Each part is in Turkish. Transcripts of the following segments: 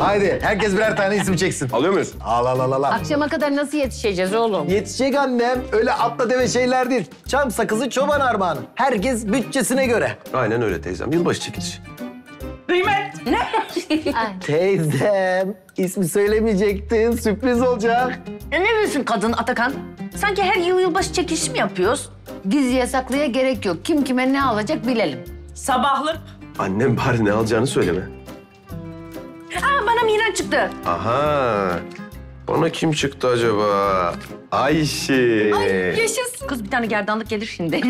Haydi herkes birer tane isim çeksin. Alıyor muyuz? Al al al al. Akşama kadar nasıl yetişeceğiz oğlum? Yetişecek annem. Öyle atla deve şeyler değil. Çam sakızı çoban armağanı. Herkes bütçesine göre. Aynen öyle teyzem. Yılbaşı çekilişi. Kıymet. Ne? Teyzem, ismi söylemeyecektin. Sürpriz olacak. Ne diyorsun kadın Atakan? Sanki her yıl yılbaşı çekilişi mi yapıyoruz? Gizliye saklıya gerek yok. Kim kime ne alacak bilelim. Sabahlık. Annem bari ne alacağını söyleme. Aa, bana Mihran çıktı. Aha. Bana kim çıktı acaba? Ayşe. Ay yaşasın. Kız bir tane gerdanlık gelir şimdi.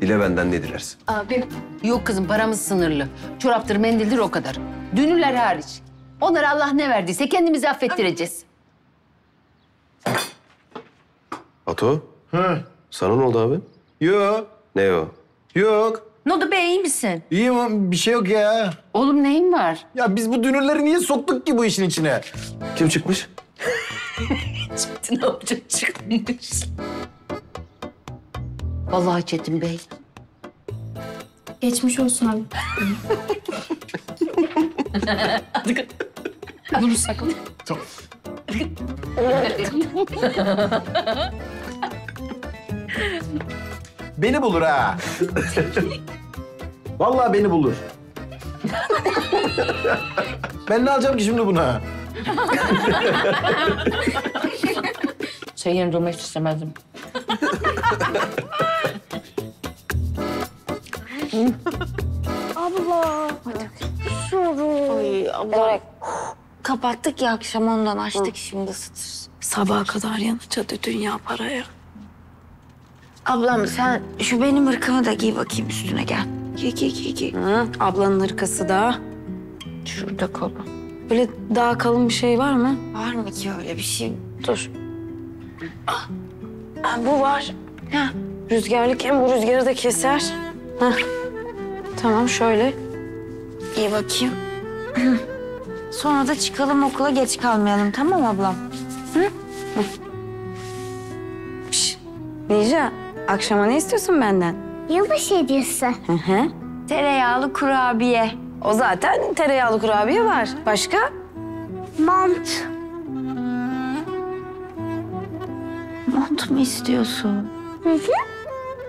Dile benden ne dilersin? Aa, benim. Yok kızım paramız sınırlı. Çoraptır, mendildir o kadar. Dünürler hariç. Onlara Allah ne verdiyse kendimizi affettireceğiz. Ato. Hı. Sana ne oldu abi? Yok. Ne o? Yok. Ne oldu be, iyi misin? İyiyim, bir şey yok ya. Oğlum neyin var? Ya biz bu dünürleri niye soktuk ki bu işin içine? Kim çıkmış? Çıktı, ne yapacak çıkmış? Vallahi Çetin Bey. Geçmiş olsun abi. Hadi. Bunu sakın. Tamam. Beni bulur ha. Vallahi beni bulur. Ben ne alacağım ki şimdi buna? Şey yerine durmak istemezdim. Abla. Ay abla. Evet. Kapattık ya akşam ondan açtık şimdi ısıtırız. Sabaha kadar yanıcadı dünya paraya. Ablam sen şu benim hırkamı da giy bakayım üstüne gel. Giy. Hı, ablanın hırkası da şurada kolu. Böyle daha kalın bir şey var mı? Var mı ki öyle bir şey? Dur. Ah, bu var. Ha, rüzgarlık hem bu rüzgarı da keser. Ha. Tamam şöyle. Giy bakayım. Sonra da çıkalım okula geç kalmayalım tamam ablam? Hı? Nija, akşama ne istiyorsun benden? Yılbaşı hediyesi. Hı hı. Tereyağlı kurabiye. O zaten tereyağlı kurabiye var. Başka? Mont. Mont mu istiyorsun? Hı hı.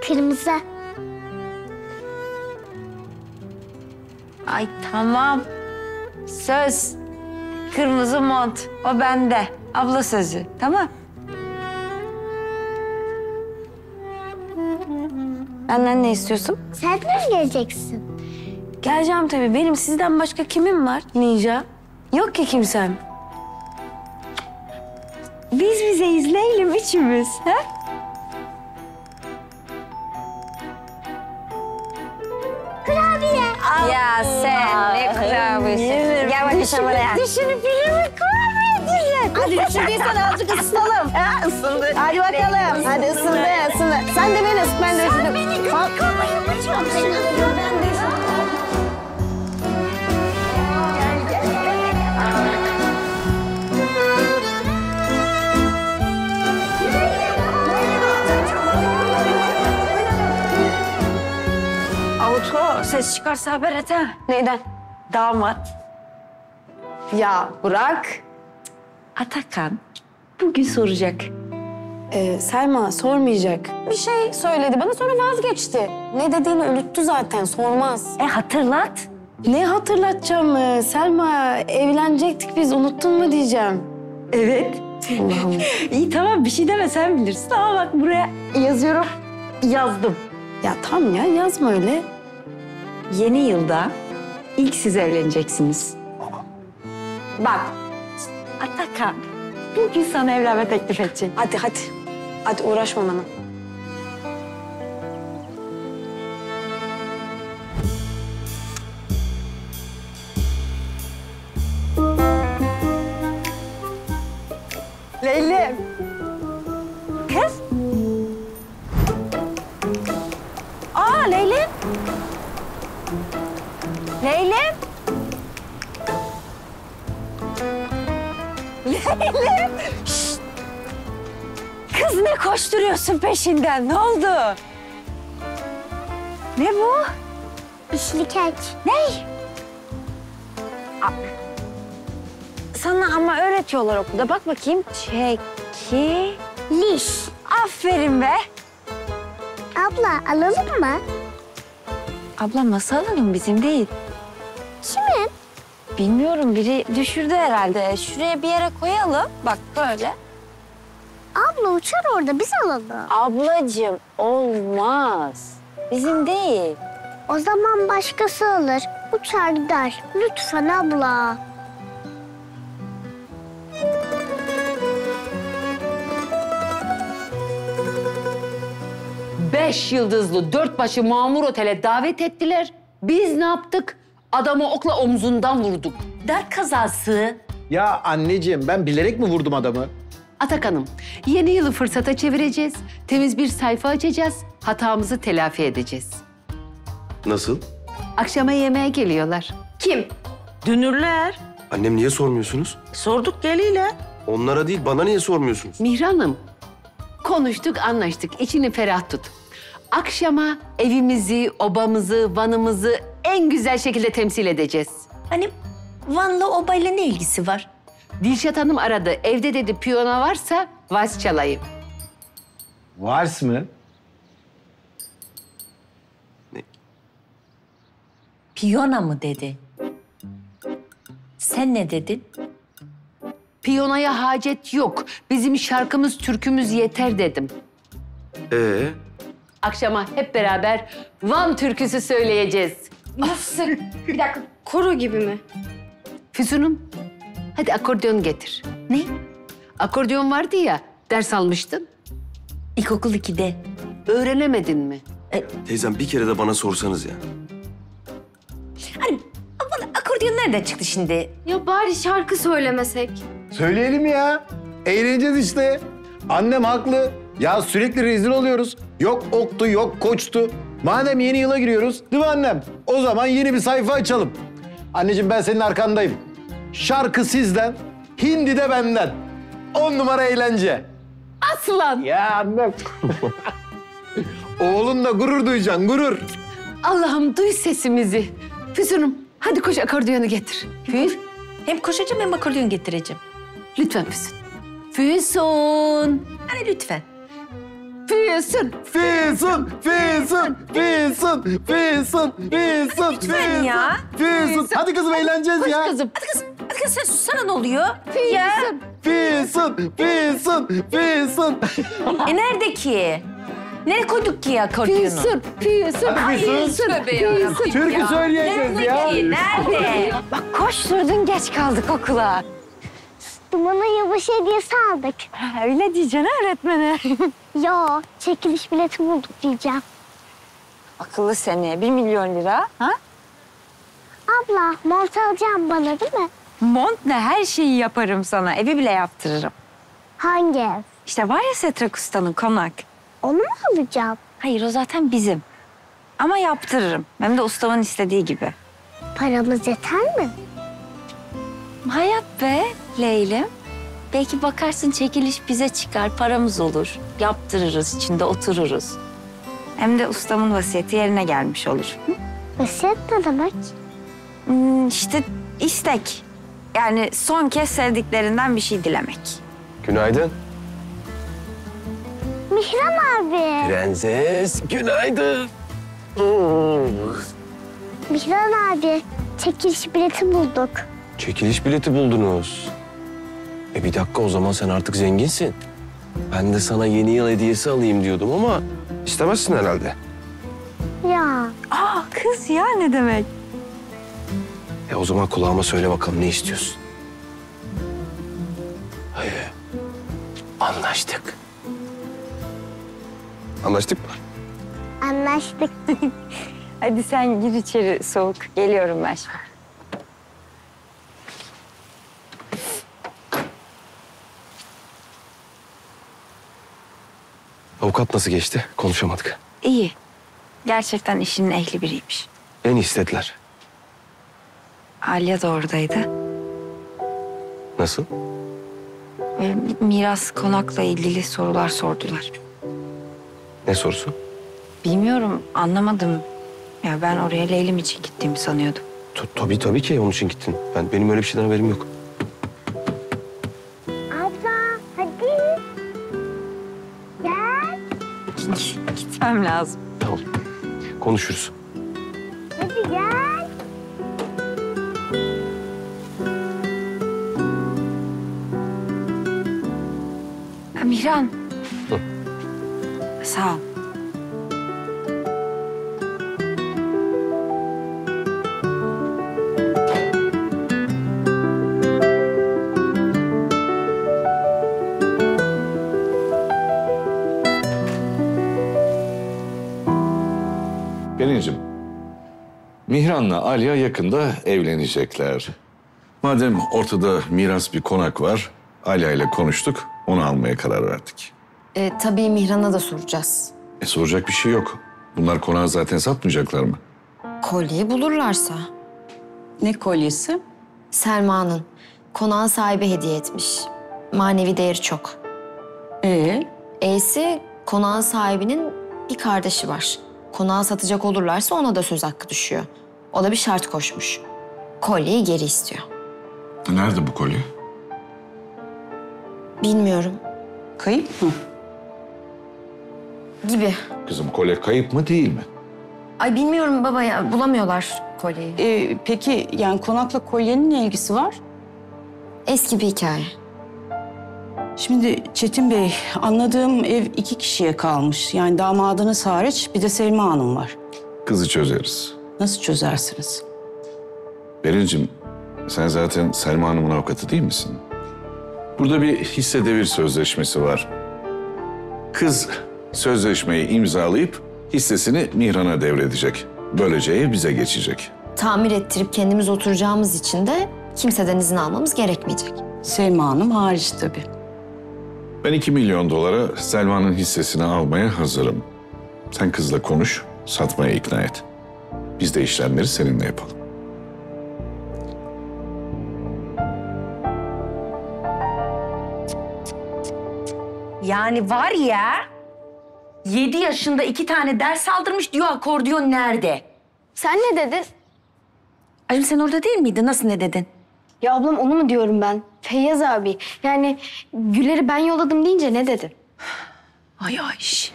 Kırmızı. Ay tamam. Söz. Kırmızı mont. O bende. Abla sözü. Tamam. Benden ne istiyorsun? Sen de mi geleceksin? Geleceğim tabii. Benim sizden başka kimim var Ninja? Yok ki kimsem. Biz bize izleyelim üçümüz. Ha? Kurabiye. Allah. Ya sen ne kurabiyesi? Gel bakayım buraya. Düşünüp bilir mi? Hadi düşündüysen azıcık ısınalım. Ha, ısındı. Hadi bakalım. Hadi ısındı, ısındı. Sen de beni ısın, ben de ısındım. Sen beni kalmayı mı çok seviyorsun? Ben de ısındım. Gel, gel, gel. Auto, ses çıkarsa haber et ha. Neyden? Damat. Ya bırak. Atakan bugün soracak. Selma sormayacak. Bir şey söyledi bana sonra vazgeçti. Ne dediğini unuttu zaten sormaz. Hatırlat. Ne hatırlatacağım Selma? Evlenecektik biz unuttun mu diyeceğim. Evet. İyi tamam bir şey deme sen bilirsin ama bak buraya yazıyorum. Yazdım. Ya tam ya yazma öyle. Yeni yılda ilk siz evleneceksiniz. Bak. Atakan, bugün sana evlenme teklif edecek. Hadi. Hadi uğraşma bana. Leylim. Kız. Aa Leylim. Leylim. Leylim! Şşt! Kız ne koşturuyorsun peşinden? Ne oldu? Ne bu? Üçlü kek. Ne? Sana ama öğretiyorlar okulda. Bak bakayım. Çekiliş. Aferin be. Abla alalım mı? Abla nasıl alalım? Bizim değil. Kimin? Bilmiyorum. Biri düşürdü herhalde. Şuraya bir yere koyalım. Bak böyle. Abla uçar orada. Biz alalım. Ablacığım olmaz. Bizim değil. O zaman başkası alır. Uçar gider. Lütfen abla. Beş yıldızlı dört başı mamur otele davet ettiler. Biz ne yaptık? Adamı okla omzundan vurduk. Darp kazası. Ya anneciğim ben bilerek mi vurdum adamı? Atakan'ım yeni yılı fırsata çevireceğiz. Temiz bir sayfa açacağız. Hatamızı telafi edeceğiz. Nasıl? Akşama yemeğe geliyorlar. Kim? Dünürler. Annem niye sormuyorsunuz? Sorduk geliyle. Onlara değil bana niye sormuyorsunuz? Mihran'ım konuştuk anlaştık. İçini ferah tut. Akşama evimizi, obamızı, vanımızı en güzel şekilde temsil edeceğiz. Hani vanla obayla ne ilgisi var? Dilşat Hanım aradı. Evde dedi piyano varsa vals çalayım. Vals mı? Ne? Piyano mı dedi? Sen ne dedin? Piyanoya hacet yok. Bizim şarkımız, türkümüz yeter dedim. Akşama hep beraber Van türküsü söyleyeceğiz. Nasıl? Bir dakika, koro gibi mi? Füsun'um, hadi akordeon getir. Ne? Akordeon vardı ya, ders almıştın. İlkokul 2'de. Öğrenemedin mi? Teyzem bir kere de bana sorsanız ya. Hani bana akordeon nereden çıktı şimdi? Ya bari şarkı söylemesek. Söyleyelim ya. Eğleneceğiz işte. Annem haklı. Ya sürekli rezil oluyoruz. Yok oktu, yok koçtu. Madem yeni yıla giriyoruz, değil mi annem? O zaman yeni bir sayfa açalım. Anneciğim ben senin arkandayım. Şarkı sizden, hindi de benden. 10 numara eğlence. Aslan! Ya annem. Oğlun da gurur duyacaksın, gurur. Allah'ım duy sesimizi. Füsun'um hadi koş akordiyonu getir. Füsun. Hem koşacağım hem akordiyon getireceğim. Lütfen Füsun. Füsun. Hani lütfen. Füsun, Füsun, Füsun, Füsun, Füsun, Füsun, Füsun, ya. Füsun. Hadi kızım eğleneceğiz ya. Hadi kızım, hadi kızım. Hadi kızım sen susana ne oluyor? Füsun. Füsun, Füsun, Füsun. Nerede ki? Nereye koyduk ki akordiyonu? Füsun, Füsun, Füsun, Füsun. Türkü söyleyeceğiz ya. Nerede? Bak koşturdun geç kaldık okula. Bana yavaş hediyesi aldık. Öyle diyeceksin öğretmene. Yo, çekiliş bileti bulduk diyeceğim. Akıllı seni, 1 milyon lira. Ha? Abla, mont alacağım bana değil mi? Mont ne? Her şeyi yaparım sana. Evi bile yaptırırım. Hangi ev? İşte var ya Setrak Usta'nın konak. Onu mu alacağım? Hayır, o zaten bizim. Ama yaptırırım. Hem de ustamın istediği gibi. Paramız yeter mi? Hayat be Leylim. Belki bakarsın çekiliş bize çıkar, paramız olur. Yaptırırız, içinde otururuz. Hem de ustamın vasiyeti yerine gelmiş olur. Hı? Vasiyet ne demek? İşte istek. Yani son kez sevdiklerinden bir şey dilemek. Günaydın. Mihran abi. Prenses, günaydın. Mihran abi, çekiliş bileti bulduk. Çekiliş bileti buldunuz. Bir dakika o zaman sen artık zenginsin. Ben de sana yeni yıl hediyesi alayım diyordum ama istemezsin herhalde. Ya. Aa kız ya ne demek? O zaman kulağıma söyle bakalım ne istiyorsun? Hayır. Anlaştık. Anlaştık mı? Anlaştık. Hadi sen gir içeri soğuk. Geliyorum ben şimdi. Avukat nasıl geçti? Konuşamadık. İyi. Gerçekten işinin ehli biriymiş. En iyi istediler. Alya da oradaydı. Nasıl? Miras konakla ilgili sorular sordular. Ne sorusu? Bilmiyorum, anlamadım. Ya ben oraya Leylim için gittiğimi sanıyordum. Tabii ki onun için gittin. Benim öyle bir şeyden haberim yok. şimdi gitmem lazım. Tamam. Konuşuruz. Hadi gel. Mihran. Hı. Sağ ol. Pelin'cim, Mihran'la Alya yakında evlenecekler. Madem ortada miras bir konak var, Alya ile konuştuk, onu almaya karar verdik. Tabii Mihran'a da soracağız. Soracak bir şey yok. Bunlar konağı zaten satmayacaklar mı? Kolyeyi bulurlarsa. Ne kolyesi? Selma'nın. Konağın sahibi hediye etmiş. Manevi değeri çok. E'si konağın sahibinin bir kardeşi var. Konağı satacak olurlarsa ona da söz hakkı düşüyor. O da bir şart koşmuş. Kolyeyi geri istiyor. Nerede bu kolye? Bilmiyorum. Kayıp mı? Gibi. Kızım, kolye kayıp mı değil mi? Ay bilmiyorum baba ya, bulamıyorlar kolyeyi. Peki yani konakla kolyenin ne ilgisi var? Eski bir hikaye. Şimdi Çetin Bey, anladığım ev 2 kişiye kalmış. Yani damadınız hariç bir de Selma Hanım var. Kızı çözeriz. Nasıl çözersiniz? Beril'cim, sen zaten Selma Hanım'ın avukatı değil misin? Burada bir hisse devir sözleşmesi var. Kız sözleşmeyi imzalayıp hissesini Mihran'a devredecek. Böylece ev bize geçecek. Tamir ettirip kendimiz oturacağımız için de kimseden izin almamız gerekmeyecek. Selma Hanım hariç tabii. Ben $2 milyon Selma'nın hissesini almaya hazırım. Sen kızla konuş, satmaya ikna et. Biz de işlemleri seninle yapalım. Yani var ya, 7 yaşında 2 tane ders aldırmış diyor akordiyon nerede? Sen ne dedin? Ayım sen orada değil miydin? Nasıl ne dedin? Ya ablam onu mu diyorum ben? Feyyaz abi, yani Güler'i ben yolladım deyince ne dedin? Ay Ayş.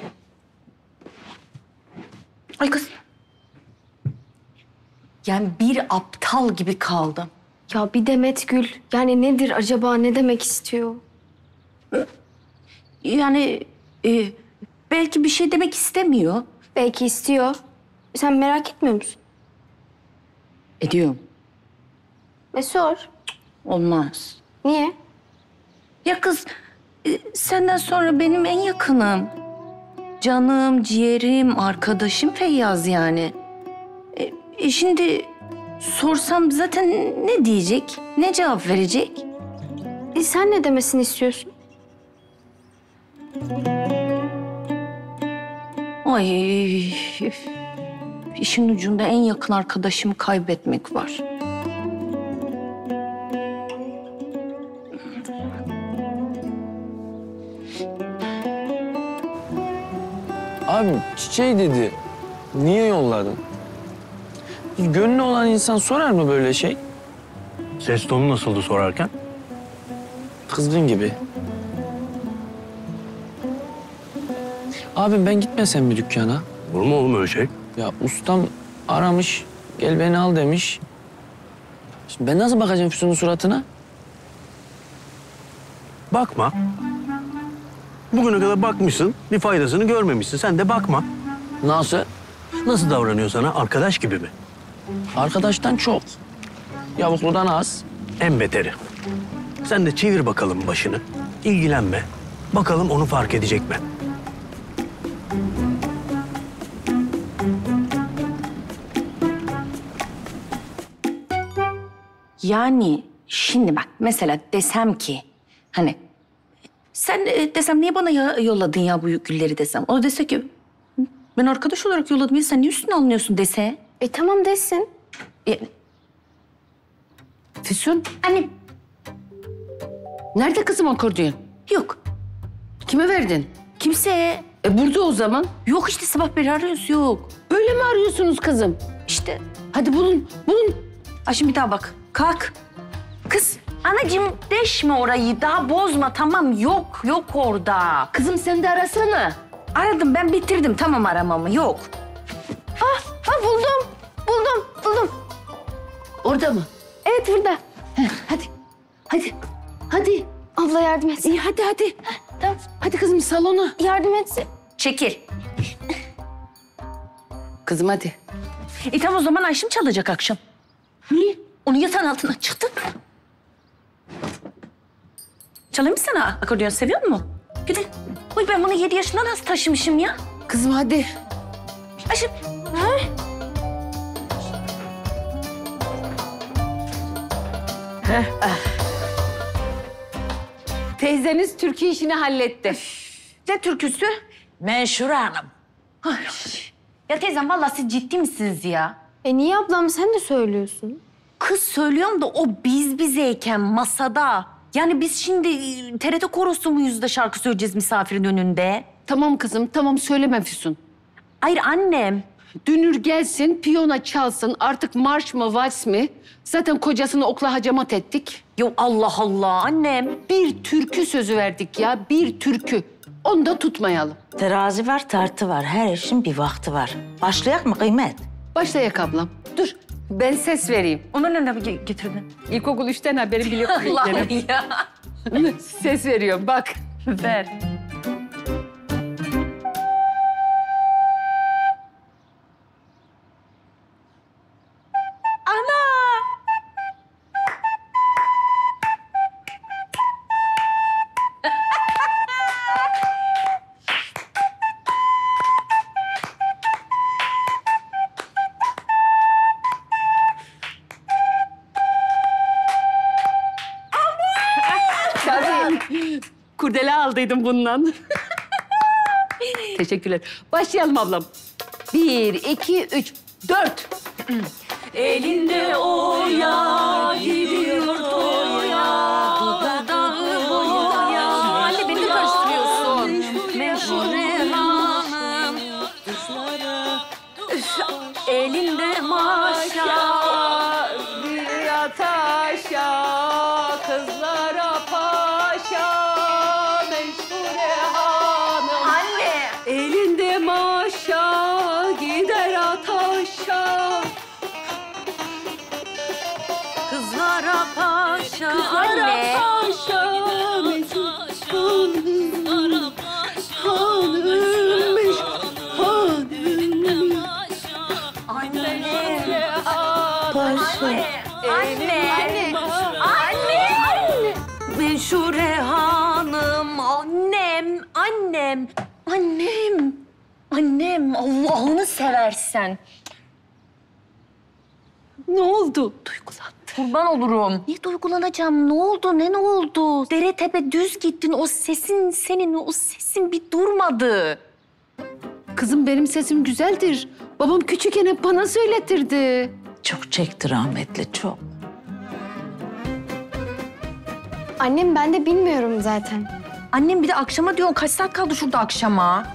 Ay kız. Yani bir aptal gibi kaldım. Ya bir Demet Gül, yani nedir acaba, ne demek istiyor? Yani belki bir şey demek istemiyor. Belki istiyor. Sen merak etmiyor musun? Ediyorum. Sor. Olmaz. Niye? Ya kız, senden sonra benim en yakınım. Canım, ciğerim, arkadaşım Feyyaz yani. Şimdi sorsam zaten ne diyecek? Ne cevap verecek? Sen ne demesini istiyorsun? Ay, işin ucunda en yakın arkadaşımı kaybetmek var. Abi çiçeği dedi, niye yolladın? Gönlü olan insan sorar mı böyle şey? Ses tonu nasıldı sorarken? Kızgın gibi. Abi ben gitmesem mi dükkana? Olur mu oğlum öyle şey? Ya ustam aramış, gel beni al demiş. Şimdi ben nasıl bakacağım Füsun'un suratına? Bakma. Bugüne kadar bakmışsın, bir faydasını görmemişsin. Sen de bakma. Nasıl? Nasıl davranıyor sana? Arkadaş gibi mi? Arkadaştan çok. Yavukludan az. En beteri. Sen de çevir bakalım başını. İlgilenme. Bakalım onu fark edecek mi? Yani şimdi bak, mesela desem ki hani... Sen desem niye bana yolladın ya bu gülleri desem. O dese ki ben arkadaş olarak yolladım ya sen niye üstüne alınıyorsun dese. Tamam desin. Füsun. Annem. Nerede kızım akordeon? Yok. Kime verdin? Kimseye. Burada o zaman. Yok işte sabah beri arıyoruz yok. Öyle mi arıyorsunuz kızım? İşte. Hadi bulun. Ay şimdi bir daha bak. Kalk. Kız. Anacığım deşme orayı, daha bozma tamam, yok orada. Kızım sen de arasana. Aradım ben, bitirdim tamam aramamı, yok. Ah, ah buldum. Orada mı? Evet burada. Heh. Hadi. Abla yardım etsin. İyi hadi. Tamam. Hadi kızım salona. Yardım etsin. Çekil. Kızım hadi. Tam o zaman Ayşem çalacak akşam. Niye? Onu yatağın altına çıktı. Çalayım mı sana? Akordeon seviyor musun? Gidelim. Uy ben bunu 7 yaşından nasıl taşımışım ya? Kızım hadi. Ayşem. Ha? Ah. Teyzeniz türkü işini halletti. Ne türküsü? Menşure Hanım. Ay. Ya teyzem vallahi siz ciddi misiniz ya? Niye ablam sen de söylüyorsun? Kız söylüyorum da o biz bizeyken masada. Yani biz şimdi TRT korosu muyuz da şarkı söyleyeceğiz misafirin önünde? Tamam kızım tamam söyleme Füsun. Hayır annem. Dünür gelsin, piyona çalsın, artık marş mı, vals mi? Zaten kocasını okla hacamat ettik. Ya Allah Allah annem. Bir türkü sözü verdik ya, bir türkü. Onu da tutmayalım. Terazi var, tartı var. Her işin bir vakti var. Başlayak mı Kıymet? Başlayak ablam. Dur, ben ses vereyim. Ondan önce getirdin. İlkokul 3'ten haberim bile yok. Allah'ım ya. Ses veriyorum, bak. Ver. Kurdele aldıydım bundan. Teşekkürler. Başlayalım ablam. 1, 2, 3, 4. Elinde oya gidiyor toya. Dudağı boya. Anne beni karıştırıyorsun. Meşhur hanım. Elinde maşa. Bir taşa. Anne! Menşure hanım, annem, Allah'ını seversen. Ne oldu? Duygulandım. Kurban olurum. Niye duygulanacağım? Ne oldu? Ne oldu? Dere tepe düz gittin. O sesin senin, o sesin bir durmadı. Kızım benim sesim güzeldir. Babam küçükken hep bana söyletirdi. Çok çekti rahmetli, çok. Annem ben de bilmiyorum zaten. Annem bir de akşama diyor, kaç saat kaldı şurada akşama?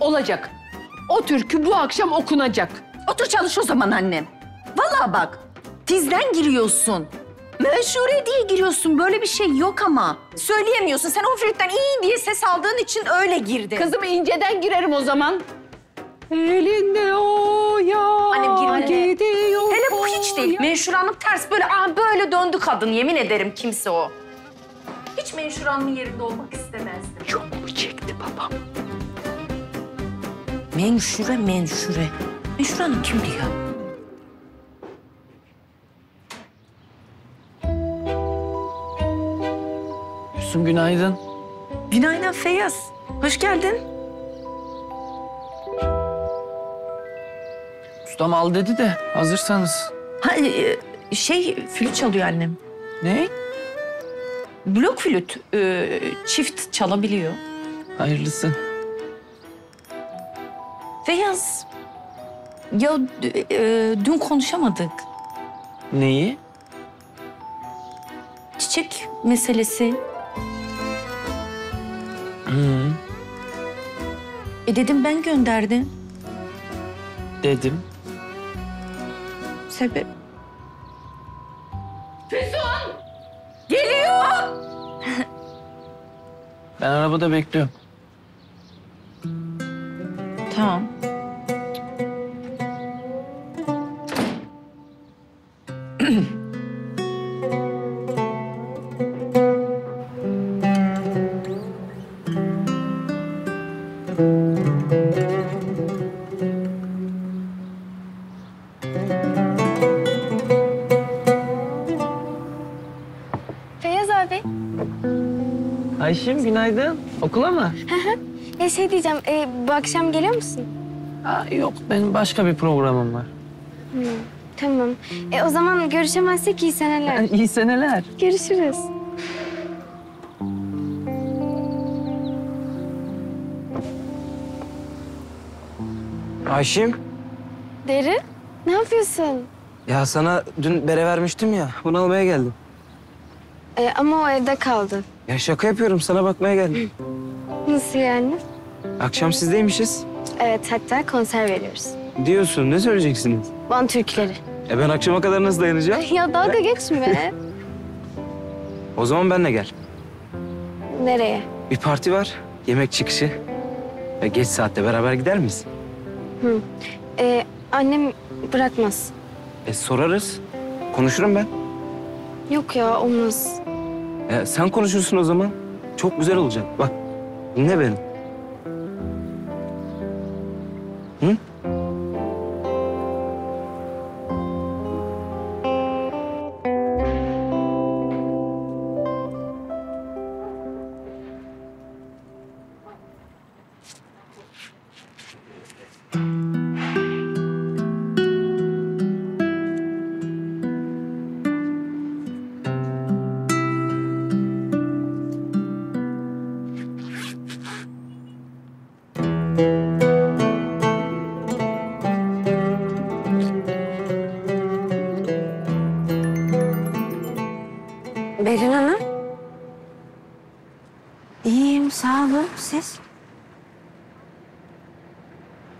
Olacak. O türkü bu akşam okunacak. Otur çalış o zaman annem. Vallahi bak, tizden giriyorsun. Meşhure diye giriyorsun, böyle bir şey yok ama. Söyleyemiyorsun, sen o flütten iyi diye ses aldığın için öyle girdin. Kızım inceden girerim o zaman. Elinde o ya gidiyor. Hele bu hiç değil. Menşure Hanım ters böyle böyle döndü kadın. Yemin ederim kimse o. Hiç Menşure Hanım'ın yerinde olmak istemezdim. Çok mu çekti babam? Menşure. Menşure Hanım kimdi ya? Füsun günaydın. Günaydın Feyyaz. Hoş geldin. Ustam al dedi de hazırsanız. Flüt çalıyor annem. Ne? Blok flüt. Çift çalabiliyor. Hayırlısı. Feyyaz. Ya dün konuşamadık. Neyi? Çiçek meselesi. Hı. Dedim ben gönderdim. Dedim. Sebep? Füsun! Geliyor! Ben arabada bekliyorum. Tamam. Feyyaz abi. Ayşim, günaydın. Okula mı? Şey diyeceğim, bu akşam geliyor musun? Aa, yok, benim başka bir programım var. Hmm, tamam. O zaman görüşemezsek iyi seneler. İyi seneler. Görüşürüz. Ayşim. Derin, ne yapıyorsun? Ya sana dün bere vermiştim ya, bunu almaya geldim. Ama o evde kaldı. Ya şaka yapıyorum, sana bakmaya geldim. Nasıl yani? Akşam sizdeymişiz. Evet, hatta konser veriyoruz. Diyorsun, ne söyleyeceksiniz? Van türküleri. Ben akşama kadar nasıl dayanacağım? Ya dalga geçme. O zaman benle gel. Nereye? Bir parti var, yemek çıkışı. Geç saatte beraber gider miyiz? Hı. Annem bırakmaz. Sorarız. Konuşurum ben. Yok ya, olmaz. Sen konuşursun o zaman. Çok güzel olacak. Bak, dinle beni. Hı?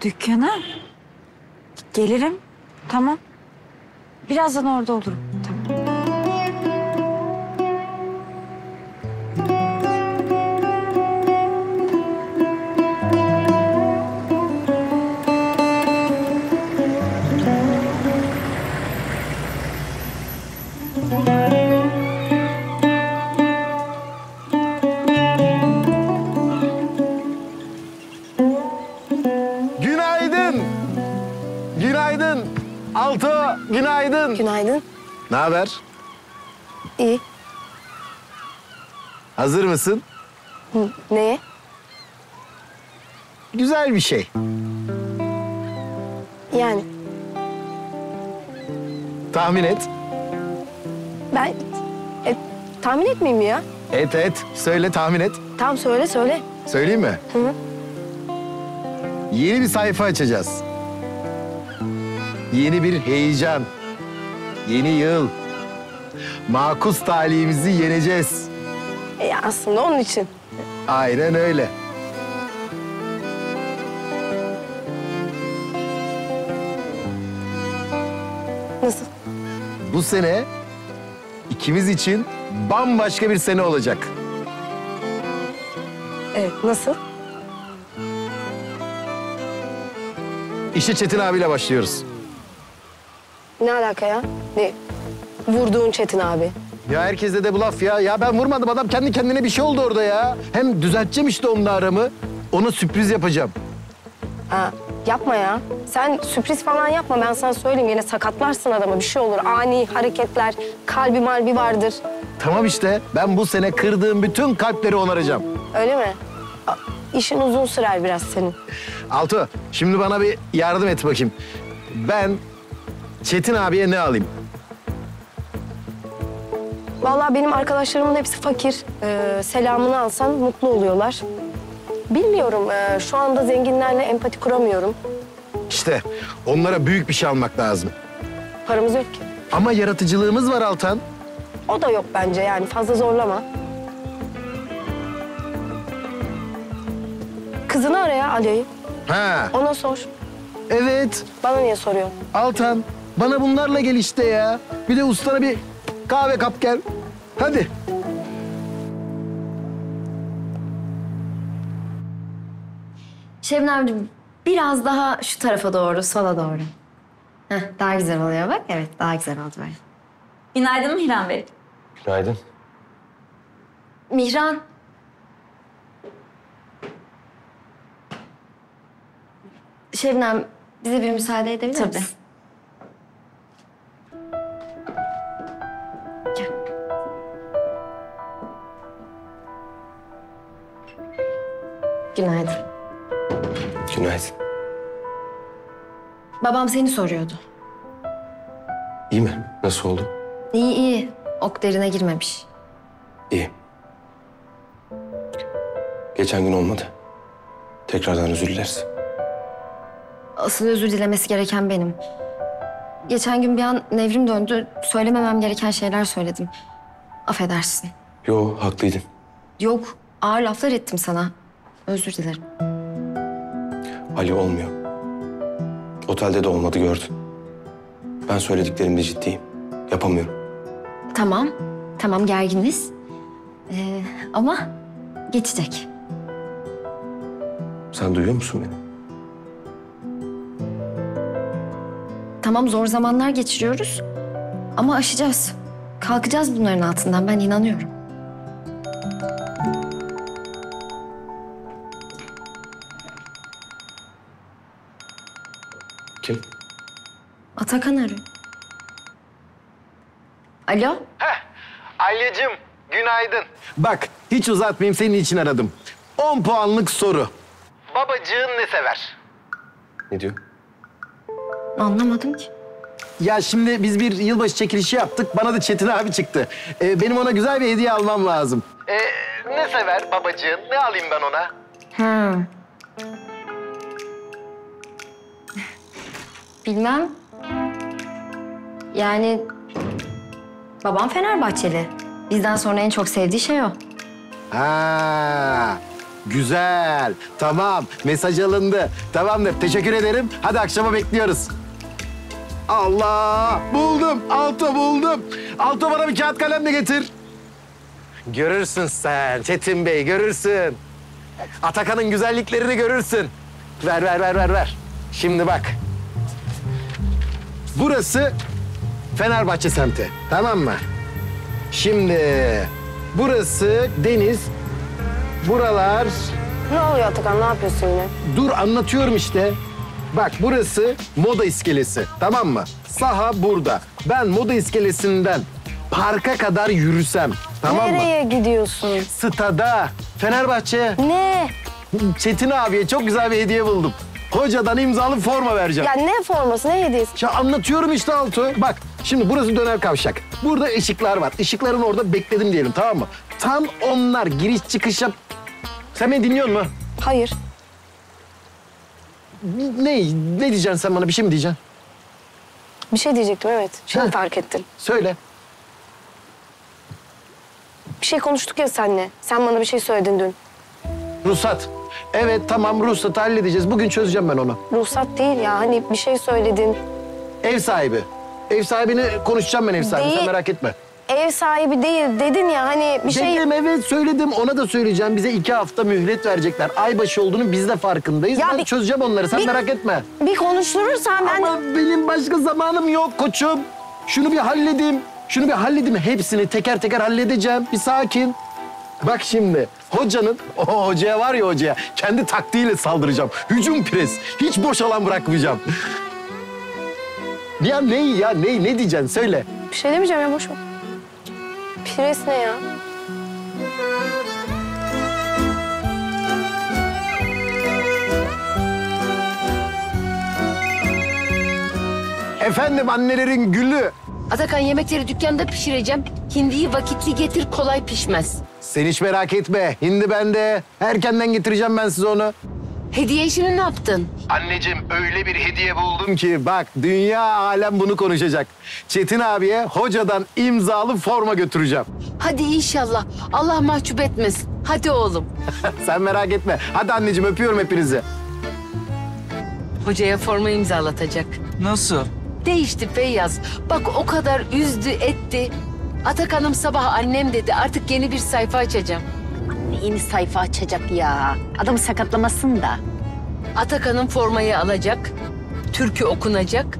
Dükkana gelirim, tamam. Birazdan orada olurum, tamam. Günaydın. Ne haber? İyi. Hazır mısın? Neye? Güzel bir şey. Yani? Tahmin et. Ben... tahmin etmeyeyim ya? Et. Söyle, tahmin et. Tamam, söyle. Söyleyeyim mi? Hı. Yeni bir sayfa açacağız. Yeni bir heyecan. Yeni yıl. Makus talihimizi yeneceğiz. Aslında onun için. Aynen öyle. Nasıl? Bu sene ikimiz için bambaşka bir sene olacak. Evet, nasıl? İşe Çetin abiyle başlıyoruz. Ne alaka ya? Ne? Vurduğun Çetin abi. Ya herkeste de bu laf ya. Ya ben vurmadım, adam kendi kendine bir şey oldu orada ya. Hem düzelteceğim işte onunla aramı. Ona sürpriz yapacağım. Ha, yapma ya. Sen sürpriz falan yapma, ben sana söyleyeyim. Yine sakatlarsın adamı, bir şey olur. Ani hareketler, kalbi malbi vardır. Tamam işte, ben bu sene kırdığım bütün kalpleri onaracağım. Öyle mi? İşin uzun sürer biraz senin. Altu, şimdi bana bir yardım et bakayım. Ben... Çetin abiye ne alayım? Vallahi benim arkadaşlarımın hepsi fakir. Selamını alsan mutlu oluyorlar. Bilmiyorum, şu anda zenginlerle empati kuramıyorum. İşte onlara büyük bir şey almak lazım. Paramız yok ki. Ama yaratıcılığımız var Altan. O da yok bence, yani fazla zorlama. Kızını ara ya, Alya'yı. Ha. Ona sor. Evet. Bana niye soruyorsun? Altan. Bana bunlarla gel işte ya. Bir de ustana bir kahve kap gel. Hadi. Şebnemciğim, Biraz daha şu tarafa doğru, sola doğru. Heh, daha güzel oluyor bak. Evet, daha güzel oldu böyle. Günaydın Mihran Bey. Günaydın. Mihran. Şebnem, bize bir müsaade edebilir misin? Tabii. Gel. Günaydın. Günaydın. Babam seni soruyordu. İyi mi? Nasıl oldu? İyi, iyi. Ok derine girmemiş. İyi. Geçen gün olmadı. Tekrardan özür dileriz. Asıl özür dilemesi gereken benim. Geçen gün bir an nevrim döndü. Söylememem gereken şeyler söyledim. Affedersin. Yo, haklıydın. Yok, ağır laflar ettim sana. Özür dilerim. Ali olmuyor. Otelde de olmadı gördün. Ben söylediklerimde ciddiyim. Yapamıyorum. Tamam, tamam gerginiz. Ama geçecek. Sen duyuyor musun beni? Tamam, zor zamanlar geçiriyoruz ama aşacağız. Kalkacağız bunların altından, ben inanıyorum. Kim? Atakan arıyor. Alo? Heh, Alyacığım günaydın. Bak, hiç uzatmayayım, senin için aradım. 10 puanlık soru. Babacığın ne sever? Ne diyor? Anlamadım ki. Ya şimdi biz bir yılbaşı çekilişi yaptık. Bana da Çetin abi çıktı. Benim ona güzel bir hediye almam lazım. Ne sever babacığın? Ne alayım ben ona? Hmm. Bilmem. Yani babam Fenerbahçeli. Bizden sonra en çok sevdiği şey o. Ha. Güzel. Tamam. Mesaj alındı. Tamamdır. Teşekkür ederim. Hadi akşama bekliyoruz. Allah! Buldum. Alto buldum. Alto bana bir kağıt kalem de getir. Görürsün sen Çetin Bey, görürsün. Atakan'ın güzelliklerini görürsün. Ver, ver, ver, ver, ver. Şimdi bak. Burası Fenerbahçe semti. Tamam mı? Şimdi burası deniz. Buralar... Ne oluyor Atakan? Ne yapıyorsun yine? Dur, anlatıyorum işte. Bak, burası moda iskelesi. Tamam mı? Saha burada. Ben moda iskelesinden parka kadar yürüsem. Tamam mı? Nereye gidiyorsun? Stada. Fenerbahçe. Ne? Çetin abiye çok güzel bir hediye buldum. Hocadan imzalı forma vereceğim. Ya ne forması, ne hediyesi? Ya anlatıyorum işte Altu. Bak, şimdi burası döner kavşak. Burada ışıklar var. Işıkların orada bekledim diyelim, tamam mı? Tam onlar giriş çıkış yap... Sen beni dinliyor musun? Hayır. Ne diyeceksin sen bana? Bir şey mi diyeceksin? Bir şey diyecektim, evet. Şimdi fark ettim. Söyle. Bir şey konuştuk ya seninle. Sen bana bir şey söyledin dün. Ruhsat. Evet, tamam. Ruhsatı halledeceğiz. Bugün çözeceğim ben onu. Ruhsat değil ya. Hani bir şey söyledin. Ev sahibi. Ev sahibini konuşacağım ben, ev sahibi. Değil. Sen merak etme. Ev sahibi değil dedin ya, hani bir şey... Dedim, evet söyledim, ona da söyleyeceğim. Bize 2 hafta mühlet verecekler. Aybaşı olduğunu biz de farkındayız. Ya ben çözeceğim onları, sen merak etme. Bir konuşturursan ben... Ama benim başka zamanım yok koçum. Şunu bir halledeyim, şunu bir halledeyim. Hepsini teker teker halledeceğim. Bir sakin. Bak şimdi, hocanın... O hocaya var ya, hocaya. Kendi taktiğiyle saldıracağım. Hücum pres. Hiç boş alan bırakmayacağım. Ya neyi ya, neyi? Ne diyeceksin? Söyle. Bir şey demeyeceğim ya, boş ver. Pires ne ya? Efendim annelerin gülü. Atakan, yemekleri dükkanda pişireceğim. Hindiyi vakitli getir, kolay pişmez. Sen hiç merak etme. Hindi bende. Erkenden getireceğim ben size onu. Hediye işini ne yaptın? Anneciğim, öyle bir hediye buldum ki bak, dünya alem bunu konuşacak. Çetin abiye hocadan imzalı forma götüreceğim. Hadi inşallah. Allah mahcup etmesin. Hadi oğlum. Sen merak etme. Hadi anneciğim, öpüyorum hepinizi. Hocaya forma imzalatacak. Nasıl? Değişti Feyyaz. Bak, o kadar üzdü etti. Atakan'ım sabah annem dedi, artık yeni bir sayfa açacağım. Yeni sayfa açacak ya. Adamı sakatlamasın da. Atakan'ın formayı alacak, türkü okunacak.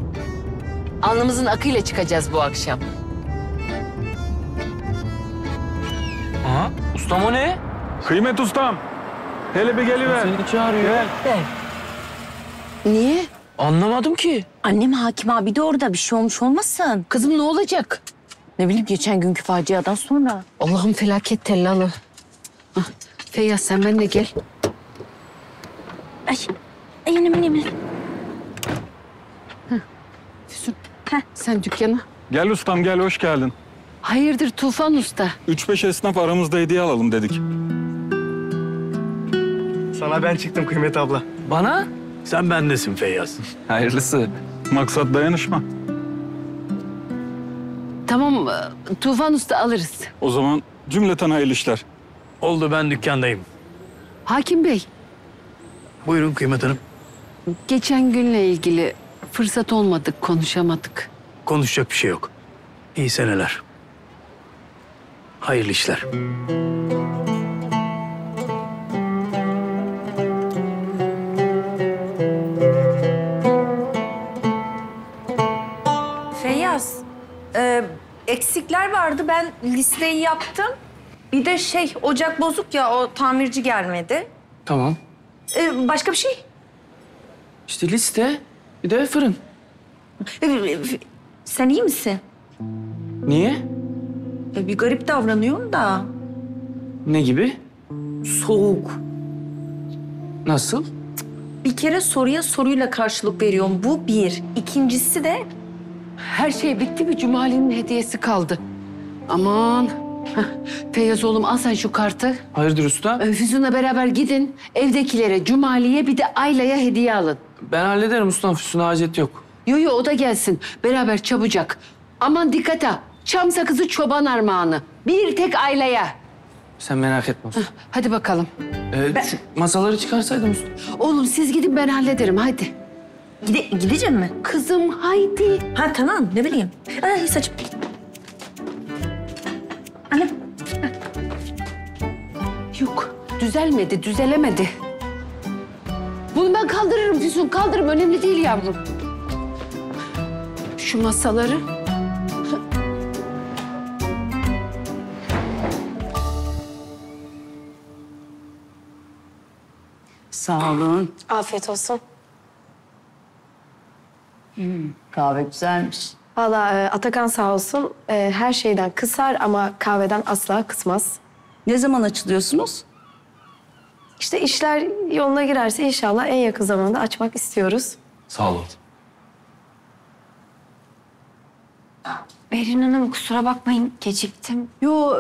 Alnımızın akıyla çıkacağız bu akşam. Aha, ustam o ne? Kıymet ustam. Hele bir geliver. Seni çağırıyor. Gel. Gel. Niye? Anlamadım ki. Annem Hakim abi de orada, bir şey olmuş olmasın. Kızım ne olacak? Ne bileyim, geçen günkü faciadan sonra. Allah'ım felaket tellalı. Ah, Feyyaz sen benimle gel. Ay, yemin. Füsun, sen dükkana. Gel ustam gel, hoş geldin. Hayırdır Tufan Usta? 3-5 esnaf aramızda hediye alalım dedik. Sana ben çıktım Kıymet abla. Bana? Sen bendesin Feyyaz. Hayırlısı. Maksat dayanışma. Tamam, Tufan Usta alırız. O zaman cümleten hayırlı işler. Oldu, ben dükkandayım. Hakim Bey. Buyurun Kıymet Hanım. Geçen günle ilgili fırsat olmadık, konuşamadık. Konuşacak bir şey yok. İyi seneler. Hayırlı işler. Feyyaz, eksikler vardı. Ben listeyi yaptım. Bir de ocak bozuk ya, o tamirci gelmedi. Tamam. Başka bir şey? İşte liste, bir de fırın. Sen iyi misin? Niye? Bir garip davranıyorsun da. Ne gibi? Soğuk. Nasıl? Bir kere soruya soruyla karşılık veriyorum. Bu bir. İkincisi de... Her şey bitti mi? Cumali'nin hediyesi kaldı. Aman. Feyyaz oğlum al sen şu kartı. Hayırdır usta? Füsun'la beraber gidin. Evdekilere, Cumali'ye bir de Ayla'ya hediye alın. Ben hallederim ustam. Füsun'a hacet yok. Yo o da gelsin. Beraber çabucak. Aman dikkat ha. Çam sakızı çoban armağanı. Bir tek Ayla'ya. Sen merak etme usta. Hadi bakalım. Masaları çıkarsaydım usta. Oğlum siz gidin ben hallederim hadi. Gideceğim mi? Kızım haydi. Ha tamam ne bileyim. Ay saçım. Anne. Yok düzelmedi, düzelemedi. Bunu ben kaldırırım Füsun, kaldırırım. Önemli değil yavrum. Şu masaları. Sağ olun. Afiyet olsun. Kahve güzelmiş. Vallahi Atakan sağ olsun her şeyden kısar ama kahveden asla kısmaz. Ne zaman açılıyorsunuz? İşte işler yoluna girerse inşallah en yakın zamanda açmak istiyoruz. Sağ olun. Berin Hanım kusura bakmayın geciktim. Yo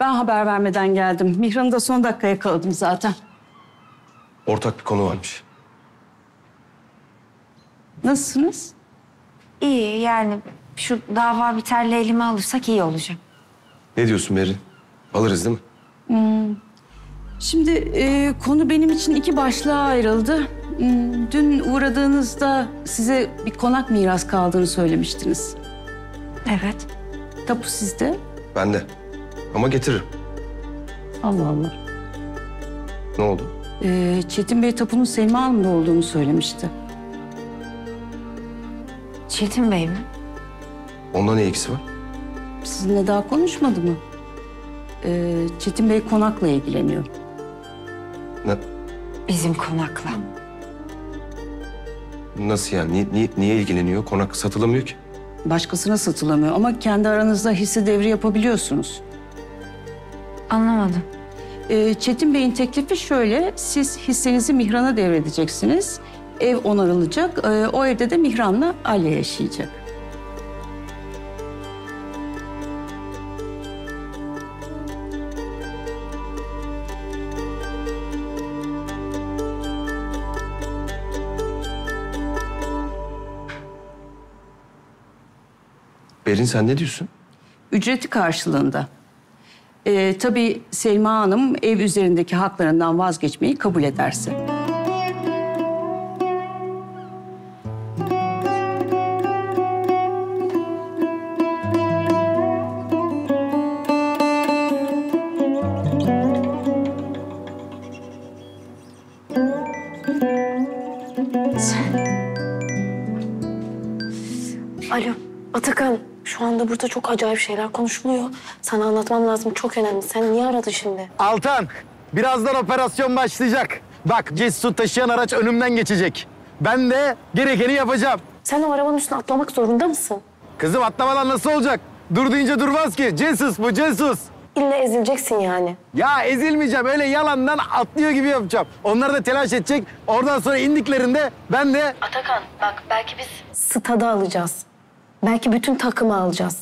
ben haber vermeden geldim. Mihran'ı da son dakikaya yakaladım zaten. Ortak bir konu varmış. Nasılsınız? İyi yani şu dava biter Leylim'i alırsak iyi olacak. Ne diyorsun Meri? Alırız değil mi? Şimdi konu benim için iki başlığa ayrıldı. Dün uğradığınızda size bir konak miras kaldığını söylemiştiniz. Evet. Tapu sizde. Bende. Ama getiririm. Allah Allah. Ne oldu? Çetin Bey tapunun Selma Hanım'da olduğunu söylemişti. Çetin Bey mi? Ondan ne ilgisi var? Sizinle daha konuşmadı mı? Çetin Bey konakla ilgileniyor. Ne? Bizim konakla. Nasıl yani? Niye ilgileniyor? Konak satılamıyor ki. Başkasına satılamıyor ama kendi aranızda hisse devri yapabiliyorsunuz. Anlamadım. Çetin Bey'in teklifi şöyle, siz hissenizi Mihran'a devredeceksiniz. Ev onarılacak, o evde de Mihran'la Alya yaşayacak. Berin sen ne diyorsun? Ücreti karşılığında. Tabii Selma Hanım ev üzerindeki haklarından vazgeçmeyi kabul ederse. Alo, Atakan. Şu anda burada çok acayip şeyler konuşuluyor. Sana anlatmam lazım, çok önemli. Sen niye aradın şimdi? Altan, birazdan operasyon başlayacak. Bak, Cessu taşıyan araç önümden geçecek. Ben de gerekeni yapacağım. Sen o arabanın üstüne atlamak zorunda mısın? Kızım atlamadan nasıl olacak? Dur deyince durmaz ki. Cessus bu, cessus. İlle ezileceksin yani. Ya ezilmeyeceğim. Öyle yalandan atlıyor gibi yapacağım. Onlar da telaş edecek. Oradan sonra indiklerinde ben de... Atakan bak belki biz... Stadı alacağız. Belki bütün takımı alacağız.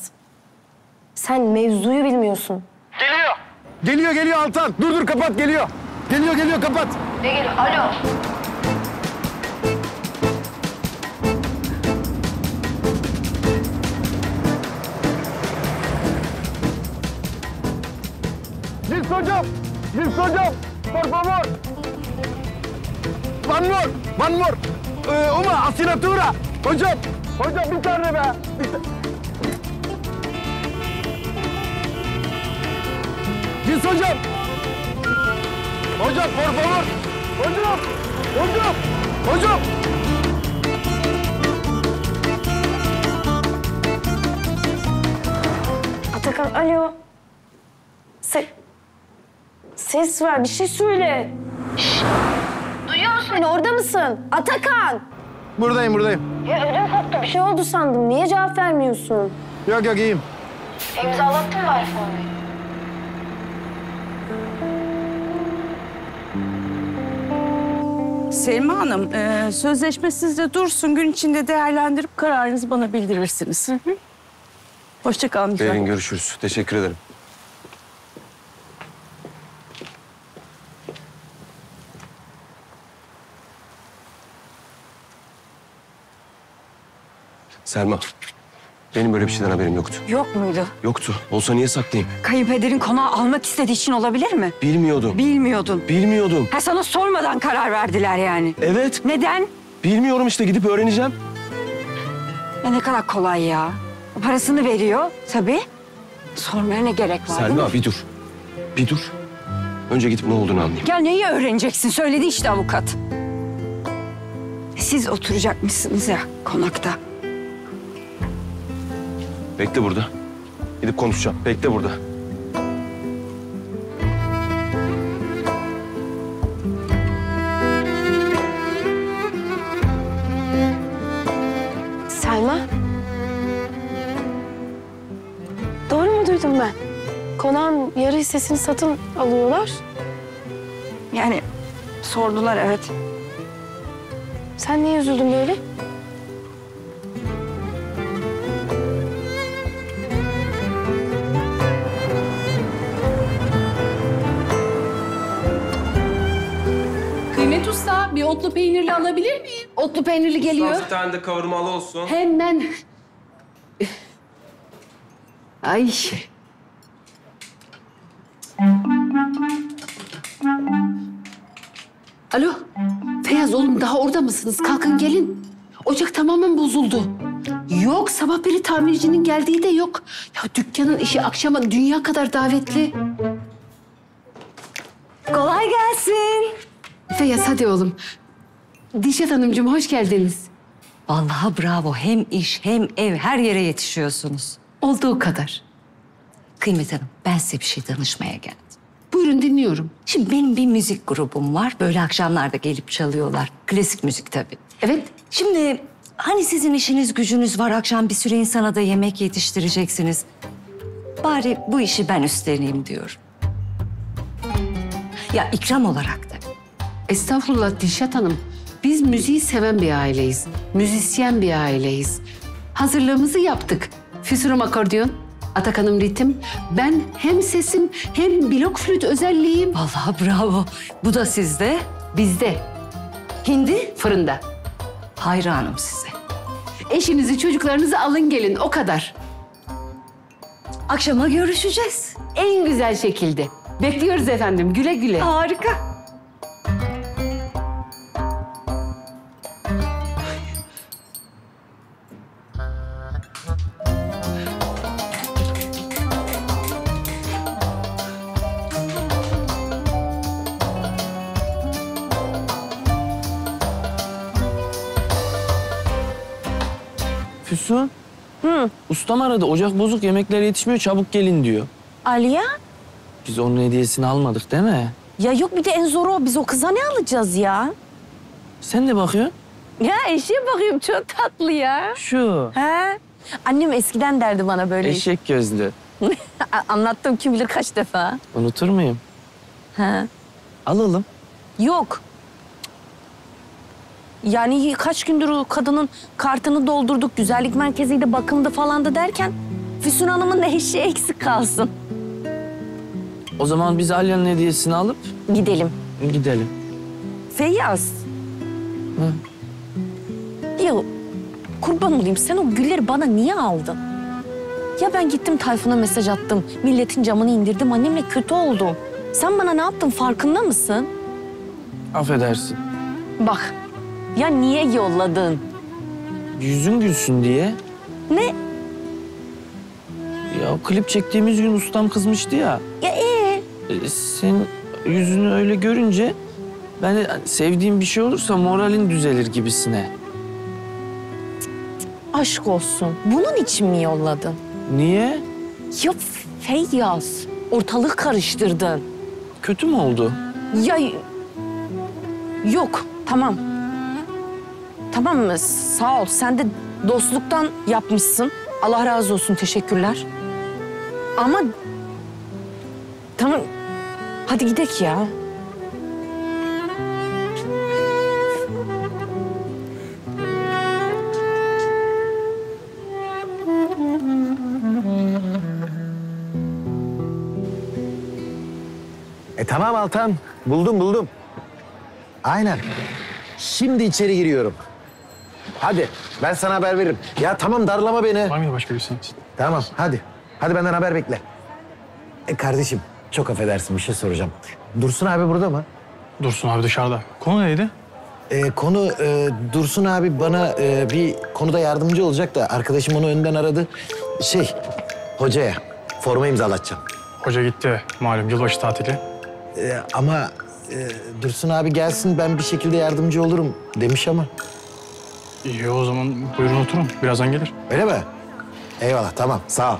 Sen mevzuyu bilmiyorsun. Geliyor. Geliyor, geliyor Altan. Dur kapat, geliyor. Geliyor, geliyor, kapat. Ne geliyor? Alo. Dilşat hocam, por favor. One more. Uma asignatura. Hocam bir tane be. Dilşat hocam. Hocam por favor. Hocam. Atakan, alo. Ses ver, bir şey söyle. Şişt. Duyuyor musun beni? Orada mısın? Atakan! Buradayım. Ya ödüm koptu. Bir şey oldu sandım. Niye cevap vermiyorsun? Yok, iyiyim. İmzalattın mı iPhone'u? Selma Hanım, sözleşme sizde dursun. Gün içinde değerlendirip kararınızı bana bildirirsiniz. Hı. Hoşça kal Mihran. Yarın görüşürüz. Teşekkür ederim. Selma, benim böyle bir şeyden haberim yoktu. Yok muydu? Yoktu. Olsa niye saklayayım? Kayınpederin konağı almak istediği için olabilir mi? Bilmiyordum. Ha, sana sormadan karar verdiler yani. Evet. Neden? Bilmiyorum işte, gidip öğreneceğim. Ya ne kadar kolay ya. Parasını veriyor tabii. Sormaya ne gerek var? Selma bir dur. Önce gidip ne olduğunu anlayayım. Ya neyi öğreneceksin? Söyledi işte avukat. Siz oturacakmışsınız ya konakta. Bekle burada. Gidip konuşacağım. Bekle burada. Selma. Doğru mu duydum ben? Konağın yarı hissesini satın alıyorlar. Yani sordular, evet. Sen niye üzüldün böyle? Bir otlu peynirli alabilir miyim? Otlu peynirli geliyor. Usta, bir tane de kavurmalı olsun. Hemen. Ay. Alo. Feyyaz oğlum, daha orada mısınız? Kalkın gelin. Ocak tamamen bozuldu. Yok, sabah beri tamircinin geldiği de yok. Ya dükkanın işi akşama dünya kadar davetli. Kolay gelsin. Feyyaz hadi oğlum. Dilşat Hanımcığım hoş geldiniz. Vallahi bravo. Hem iş hem ev, her yere yetişiyorsunuz. Olduğu kadar. Kıymet Hanım, ben size bir şey danışmaya geldim. Buyurun, dinliyorum. Şimdi benim bir müzik grubum var. Böyle akşamlarda gelip çalıyorlar. Klasik müzik tabii. Evet. Şimdi hani sizin işiniz gücünüz var. Akşam bir sürü insana da yemek yetiştireceksiniz. Bari bu işi ben üstleneyim diyorum. Ya ikram olarak da. Estağfurullah Dilşat Hanım, biz müziği seven bir aileyiz, müzisyen bir aileyiz. Hazırlığımızı yaptık. Füsun'um akordeon, Atakan'ım ritim, ben hem sesim hem blok flüt özelliğim. Vallahi bravo, bu da sizde. Bizde. Hindi? Fırında. Hayranım size. Eşinizi, çocuklarınızı alın gelin, o kadar. Akşama görüşeceğiz. En güzel şekilde. Bekliyoruz efendim, güle güle. Harika. Füsun. Hı. Ustam aradı. Ocak bozuk, yemekler yetişmiyor. Çabuk gelin diyor. Alya? Biz onun hediyesini almadık değil mi? Ya yok, bir de en zoru o. Biz o kıza ne alacağız ya? Sen de bakıyorsun. Ya eşeğe bakıyorum. Çok tatlı ya. Şu. He? Annem eskiden derdi bana böyle. Eşek gözlü. Anlattım kim bilir kaç defa. Unutur muyum? He. Alalım. Yok. Yani kaç gündür o kadının kartını doldurduk, güzellik merkeziydi, bakımdı falan da derken Füsun Hanım'ın da eşeği eksik kalsın. O zaman biz Alya'nın hediyesini alıp... Gidelim. Gidelim. Feyyaz. Hı? Ya kurban olayım, sen o gülleri bana niye aldın? Ya ben gittim Tayfun'a mesaj attım, milletin camını indirdim, annemle kötü oldum. Sen bana ne yaptın, farkında mısın? Affedersin. Bak. Ya niye yolladın? Yüzün gülsün diye. Ne? Ya klip çektiğimiz gün ustam kızmıştı ya. Ya iyi. Senin yüzünü öyle görünce ben de sevdiğim bir şey olursa moralin düzelir gibisine. Cık cık, aşk olsun. Bunun için mi yolladın? Niye? Ya Feyyaz, ortalığı karıştırdın. Kötü mü oldu? Ya yok, tamam. Tamam mı? Sağ ol. Sen de dostluktan yapmışsın. Allah razı olsun. Teşekkürler. Ama... Tamam. Hadi gidelim ya. Tamam Altan. Buldum. Aynen. Şimdi içeri giriyorum. Hadi, ben sana haber veririm. Ya tamam, darlama beni. Var mıydı başka bir şey için? Tamam, hadi. Hadi benden haber bekle. Kardeşim, çok affedersin, bir şey soracağım. Dursun abi burada mı? Dursun abi dışarıda. Konu neydi? Dursun abi bana bir konuda yardımcı olacak da... ...arkadaşım onu önden aradı. Hocaya forma imzalatacağım. Hoca gitti malum, yılbaşı tatili. Dursun abi gelsin, ben bir şekilde yardımcı olurum demiş ama. İyi, o zaman buyurun oturun. Birazdan gelir. Öyle mi? Eyvallah, tamam. Sağ ol.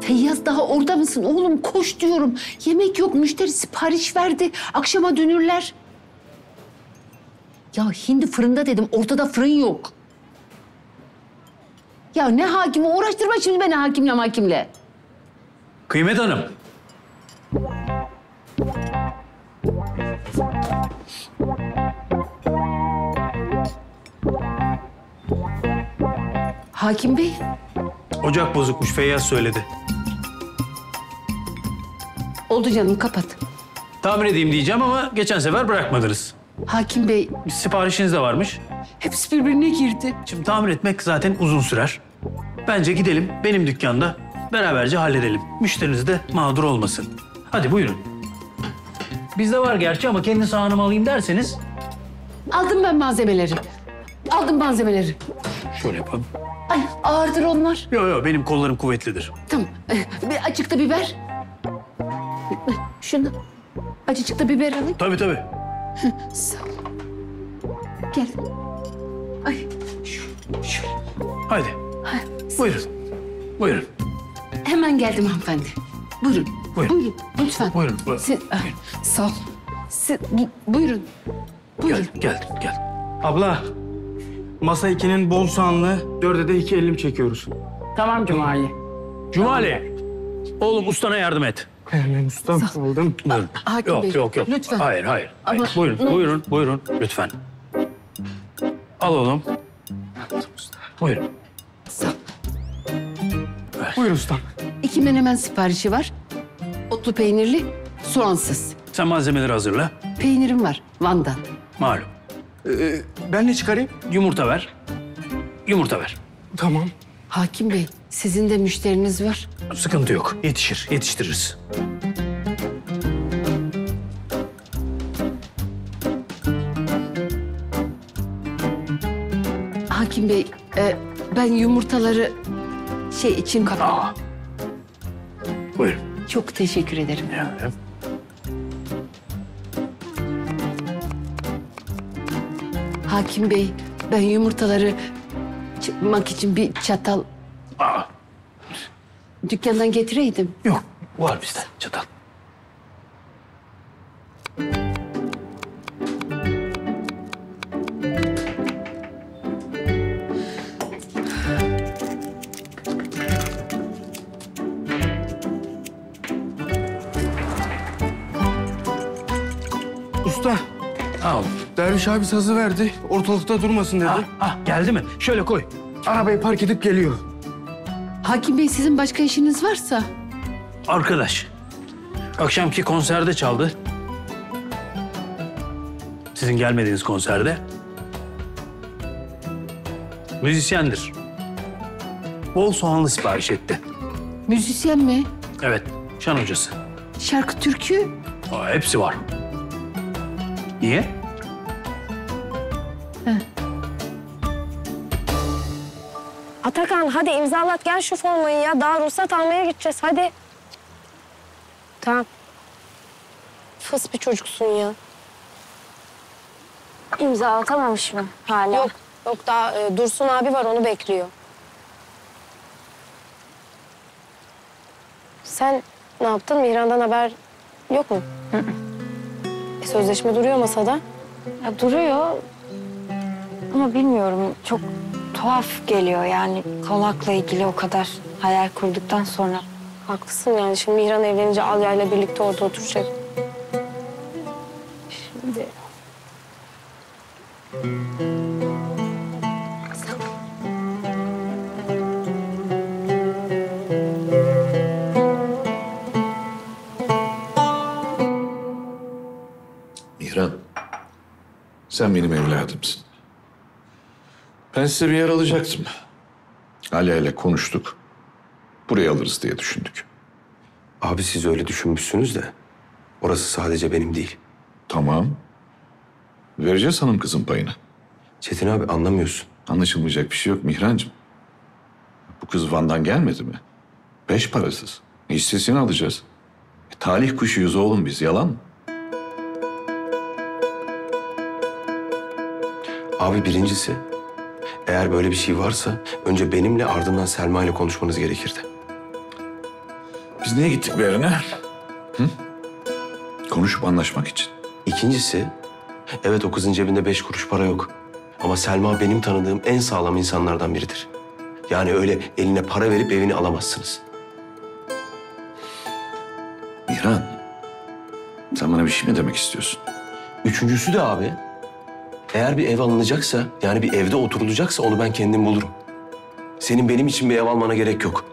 Feyyaz, daha orada mısın? Oğlum koş diyorum. Yemek yok, müşteri sipariş verdi. Akşama dönürler. Ya hindi fırında dedim, ortada fırın yok. Ya ne hakimi, uğraştırma şimdi beni hakimle. Kıymet Hanım. Hakim Bey. Ocak bozukmuş, Feyyaz söyledi. Oldu canım, kapat. Tamir edeyim diyeceğim ama geçen sefer bırakmadınız. Hakim Bey. Siparişiniz de varmış. Hepsi birbirine girdi. Şimdi tamir etmek zaten uzun sürer. Bence gidelim benim dükkanda beraberce halledelim. Müşteriniz de mağdur olmasın. Hadi buyurun. Bizde var gerçi ama kendi sahanımı alayım derseniz. Aldım ben malzemeleri. Şöyle yapalım. Ay, ağırdır onlar. Yok benim kollarım kuvvetlidir. Tamam. Acık da biber. Şunu. Acıcık da biber alayım. Tabii. Sağ ol. Gel. Ay, şöyle. Haydi. Buyurun. Hemen geldim hanımefendi. Buyurun. Lütfen. Buyurun. Buyurun. Sağ ol. Buyurun. Geldim. Abla, masa 2'nin bol soğanlı, 4'e de 2 elim çekiyoruz. Tamam Cumali. Cumali, oğlum ustana yardım et. Benim ustam aldım. Buyurun. Yok. Lütfen. Hayır. Ama... Buyurun. Lütfen. Al oğlum. Buyurun. Sağ ol. Evet. Buyur ustam. 2 menemen siparişi var. Otlu peynirli, soğansız. Sen malzemeleri hazırla. Peynirim var, Van'dan. Malum. Ben ne çıkarayım? Yumurta ver. Tamam. Hakim Bey, sizin de müşteriniz var. Sıkıntı yok. Yetiştiririz. Hakim Bey, ben yumurtaları şey içim kapalı. Buyurun. Çok teşekkür ederim. Yani. Hakim Bey, ben yumurtaları çıkmak için bir çatal... Dükkandan getireydim. Yok, var bizde çatal. Usta. Al. Derviş abi sazı verdi. Ortalıkta durmasın dedi. Geldi mi? Şöyle koy. Arabayı park edip geliyor. Hakim Bey, sizin başka işiniz varsa? Arkadaş, akşamki konserde çaldı. Sizin gelmediğiniz konserde. Müzisyendir. Bol soğanlı sipariş etti. Müzisyen mi? Evet, şan hocası. Şarkı, türkü? Hepsi var. Niye? Atakan, hadi imzalat gel şu formayı ya. Daha ruhsat almaya gideceğiz, hadi. Tamam. Fıs bir çocuksun ya. İmzalatamamış mı hala? Yok, yok daha Dursun abi var, onu bekliyor. Sen ne yaptın? Mihran'dan haber yok mu? Sözleşme duruyor masada. Ya, duruyor ama bilmiyorum, çok tuhaf geliyor yani konakla ilgili o kadar hayal kurduktan sonra. Haklısın yani, şimdi Mihran evlenince Alya ile birlikte orada oturacak. Şimdi... Mihran, sen benim evladımsın. Ben size bir yer alacaktım. Alya ile konuştuk. Buraya alırız diye düşündük. Abi siz öyle düşünmüşsünüz de orası sadece benim değil. Tamam. Vereceğiz hanım kızın payını. Çetin abi, anlamıyorsun. Anlaşılmayacak bir şey yok Mihrancığım. Bu kız Van'dan gelmedi mi? 5 parasız. Hissesini alacağız. Talih kuşuyuz oğlum biz, yalan mı? Abi birincisi... Eğer böyle bir şey varsa önce benimle, ardından Selma ile konuşmanız gerekirdi. Biz niye gittik bir yerine? Hı? Konuşup anlaşmak için. İkincisi, evet o kızın cebinde 5 kuruş para yok. Ama Selma benim tanıdığım en sağlam insanlardan biridir. Yani öyle eline para verip evini alamazsınız. Mihran, sen bana bir şey mi demek istiyorsun? Üçüncüsü de abi... Eğer bir ev alınacaksa, yani bir evde oturulacaksa onu ben kendim bulurum. Senin benim için bir ev almana gerek yok.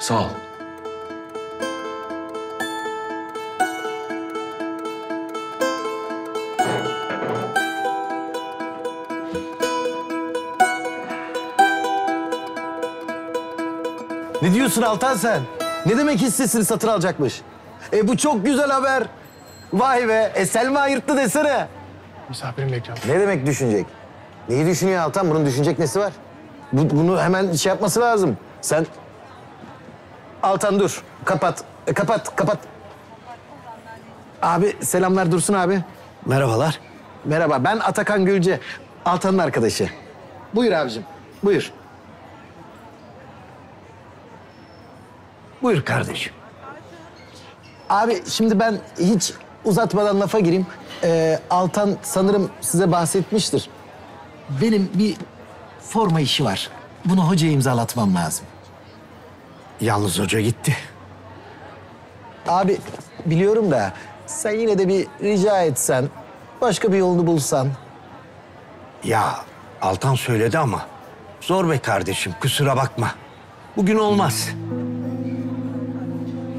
Sağ ol. Ne diyorsun Altan sen? Ne demek hissesini satın alacakmış? Bu çok güzel haber. Vay be, Selma ayırttı desene. Misafirim bekliyorum. Ne demek düşünecek? Neyi düşünüyor Altan? Bunun düşünecek nesi var? Bunu hemen şey yapması lazım. Sen... Altan dur. Kapat. Kapat. Abi selamlar Dursun abi. Merhabalar. Merhaba. Ben Atakan Gülce. Altan'ın arkadaşı. Buyur abicim. Buyur. Buyur kardeşim. Abi şimdi ben hiç... Uzatmadan lafa gireyim. Altan sanırım size bahsetmiştir. Benim bir forma işi var. Bunu hocaya imzalatmam lazım. Yalnız hoca gitti. Abi biliyorum da sen yine de bir rica etsen, başka bir yolunu bulsan. Ya Altan söyledi ama zor be kardeşim, kusura bakma. Bugün olmaz.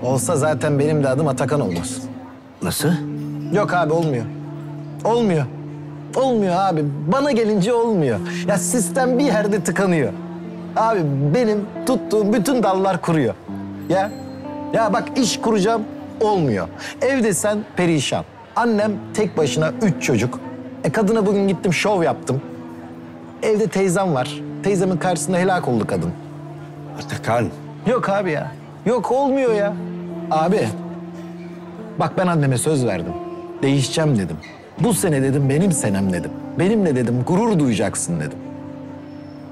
Olsa zaten benim de adım Atakan olmaz. Nasıl? Yok abi, olmuyor. Olmuyor abi. Bana gelince olmuyor. Ya sistem bir yerde tıkanıyor. Abi benim tuttuğum bütün dallar kuruyor. Ya bak, iş kuracağım, olmuyor. Ev desen perişan. Annem tek başına 3 çocuk. Kadına bugün gittim, şov yaptım. Evde teyzem var. Teyzemin karşısında helak oldu kadın. Atakan. Yok abi ya. Yok, olmuyor ya. Abi. Bak ben anneme söz verdim. Değişeceğim dedim. Bu sene dedim benim senem dedim. Benimle dedim gurur duyacaksın dedim.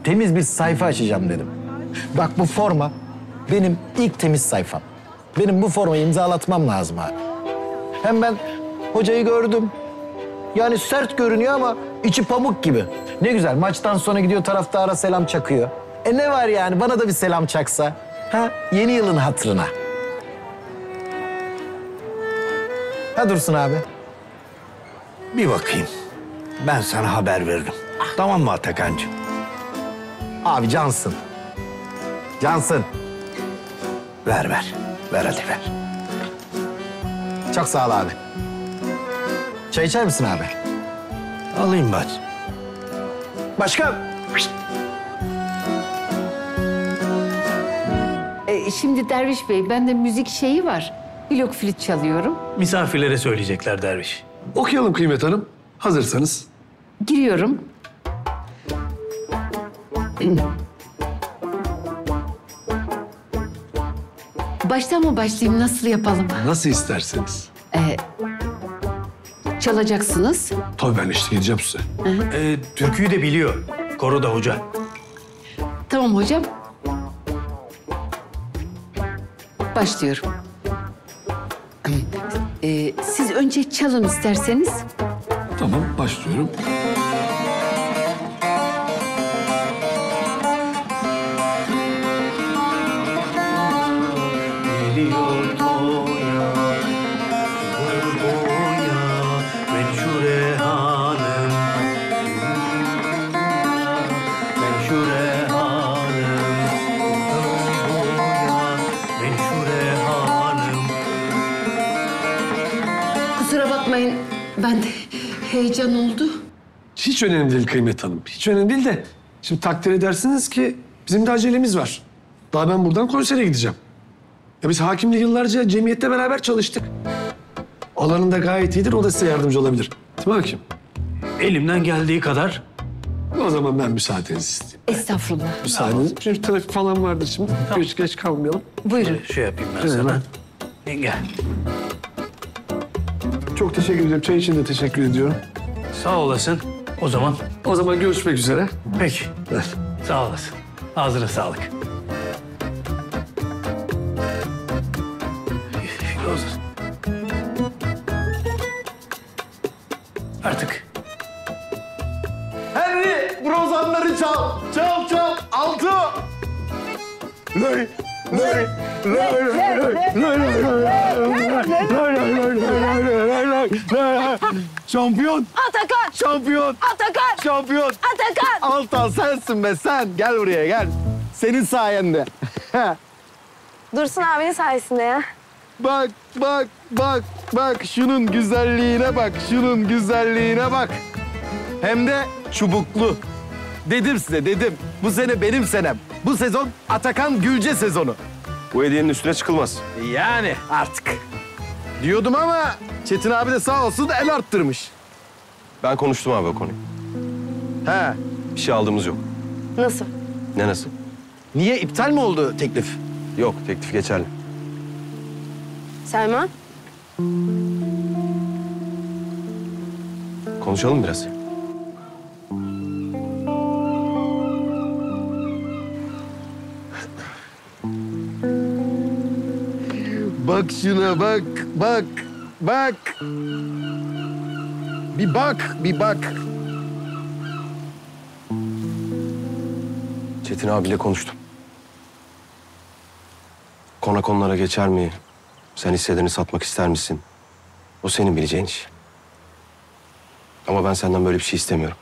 Temiz bir sayfa açacağım dedim. Bak bu forma benim ilk temiz sayfam. Benim bu formayı imzalatmam lazım abi. Hem ben hocayı gördüm. Yani sert görünüyor ama içi pamuk gibi. Ne güzel maçtan sonra gidiyor taraftara selam çakıyor. E ne var yani bana da bir selam çaksa? Ha? Yeni yılın hatırına. Ha Dursun abi. Bir bakayım. Ben sana haber veririm. Tamam mı Atakancığım? Abi cansın. Cansın. Ver ver. Ver hadi ver. Çok sağ ol abi. Çay içer misin abi? Alayım bari. Başka? Şimdi Derviş Bey, bende müzik şeyi var. Blok flüt çalıyorum. Misafirlere söyleyecekler Derviş. Okuyalım Kıymet Hanım. Hazırsanız. Giriyorum. Baştan mı başlayayım, nasıl yapalım? Nasıl isterseniz. Çalacaksınız. Tabii ben işte geleceğim size. Türküyü de biliyor. Koro da hoca. Tamam hocam. Başlıyorum. Siz önce çalın isterseniz. Tamam, başlıyorum. Ben de heyecan oldu. Hiç önemli değil Kıymet Hanım. Hiç önemli değil de şimdi takdir edersiniz ki bizim de acelemiz var. Daha ben buradan konsere gideceğim. Ya biz hakimle yıllarca cemiyette beraber çalıştık. Alanında gayet iyidir, o da size yardımcı olabilir. Değil mi hakim? Elimden geldiği kadar. O zaman ben müsaadenizi isteyeyim. Estağfurullah. Müsaadeniz. Çünkü trafik falan vardır şimdi. Tamam. Geç kalmayalım. Buyurun. Şey yapayım ben sana. Gel. Çok teşekkür ederim. Çay için de teşekkür ediyorum. Sağ olasın. O zaman görüşmek üzere. Peki. Sağ olasın. Ağzına sağlık. Artık. Henry, brozanları çal. Çal çal. Altı. Ley. Ley. Şampiyon! Atakan! Şampiyon! Atakan! Şampiyon! Atakan! Altan sensin be sen! Gel buraya gel. Senin sayende. Dursun abinin sayesinde ya. Bak bak bak bak şunun güzelliğine bak. Şunun güzelliğine bak. Hem de çubuklu. Dedim size dedim. Bu sene benim senem. Bu sezon Atakan Gülce sezonu. Bu hediyenin üstüne çıkılmaz. Yani artık. Diyordum ama Çetin abi de sağ olsun el arttırmış. Ben konuştum abi o konuyu. He. Bir şey aldığımız yok. Nasıl? Ne nasıl? Niye? İptal mi oldu teklif? Yok, teklif geçerli. Selma? Konuşalım biraz. Bak şuna bak, bak, bak. Bir bak, bir bak. Çetin abiyle konuştum. Konak onlara geçer mi? Sen hisselerini satmak ister misin? O senin bileceğin iş. Ama ben senden böyle bir şey istemiyorum.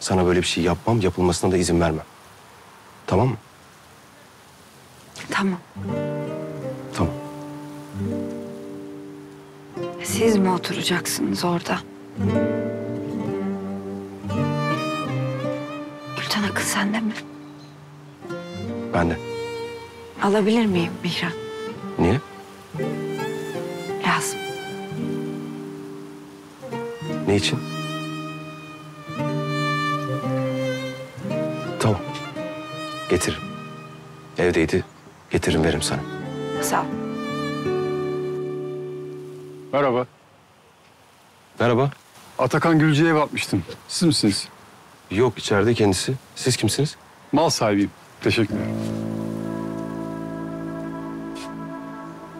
Sana böyle bir şey yapmam, yapılmasına da izin vermem. Tamam mı? Tamam. Tamam. Siz mi oturacaksınız orada? Gülten Akın sende mi? Bende. Alabilir miyim Mihran? Niye? Lazım. Ne için? Tamam. Getiririm. Evdeydi. Getiririm, veririm sana. Sağ ol. Merhaba. Merhaba. Atakan Gülcü'ye ev atmıştım. Siz misiniz? Yok, içeride kendisi. Siz kimsiniz? Mal sahibiyim. Teşekkürler.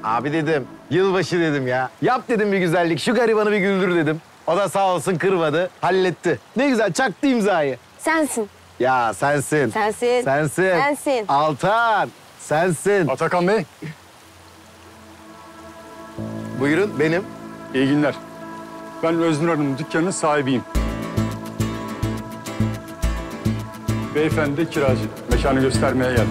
Abi dedim, yılbaşı dedim ya. Yap dedim bir güzellik, şu garibanı bir güldür dedim. O da sağ olsun kırmadı, halletti. Ne güzel çaktı imzayı. Sensin. Ya sensin. Sensin. Sensin. Sensin. Altan, sensin. Atakan Bey. Buyurun, benim. İyi günler. Ben Öznur Hanım'ın dükkanının sahibiyim. Beyefendi de kiracı. Mekanı göstermeye geldim.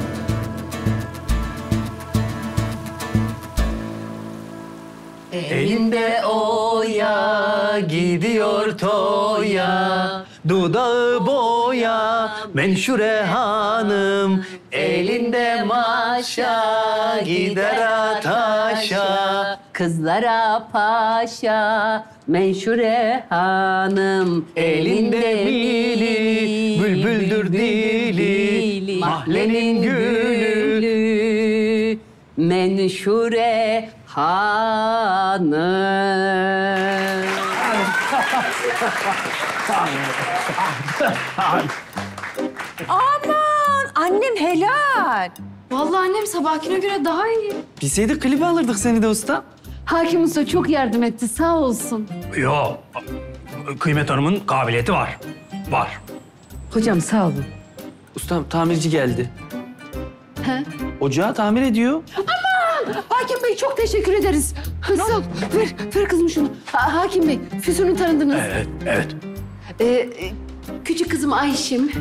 Elinde oya, gidiyor toya, dudağı boya, menşure hanım. Elinde maşa, gider ataşa, kızlara paşa, menşure hanım. Elinde mili, bülbüldür dili, mahlenin gülü, menşure hanım. Aman annem helal. Vallahi annem sabahkine göre daha iyi. Bilseydik klibi alırdık seni de usta. Hakim usta çok yardım etti, sağ olsun. Yo, Kıymet Hanım'ın kabiliyeti var. Var. Hocam sağ olun. Ustam tamirci geldi. He? Ocağı tamir ediyor. Hakim Bey çok teşekkür ederiz. Sağ ol. Ver kızım şunu. Hakim Bey, Füsun'u tanıdınız. Evet, evet. Küçük kızım Ayşim.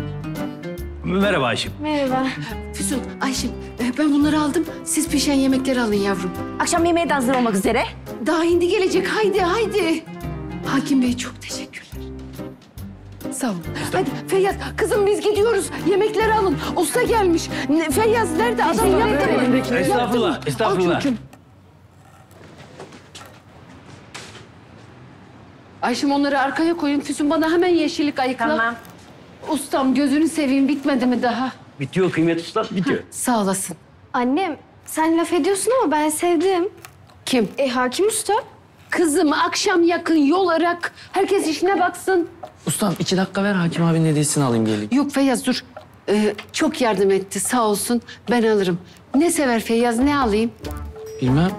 Merhaba Ayşim. Merhaba. Füsun, Ayşim, ben bunları aldım. Siz pişen yemekleri alın yavrum. Akşam yemeğe de hazır olmak üzere. Daha hindi gelecek. Haydi, haydi. Hakim Bey çok teşekkürler. Sağ olun. Hadi Feyyaz, kızım biz gidiyoruz. Yemekleri alın. Usta gelmiş. Feyyaz nerede? Adam yaptı mı? Estağfurullah, estağfurullah. Ayşim onları arkaya koyun. Füsun bana hemen yeşillik ayıkla. Tamam. Ustam gözünü seveyim, bitmedi mi daha? Bitiyor Kıymet usta, bitiyor. Ha, sağ olasın. Annem, sen laf ediyorsun ama ben sevdim. Kim? Hakim usta. Kızım akşam yakın yol arak, herkes işine baksın. Ustam 2 dakika ver, Hakim abinin hediyesini alayım geleyim. Yok Feyyaz dur. Çok yardım etti sağ olsun, ben alırım. Ne sever Feyyaz, ne alayım? Bilmem.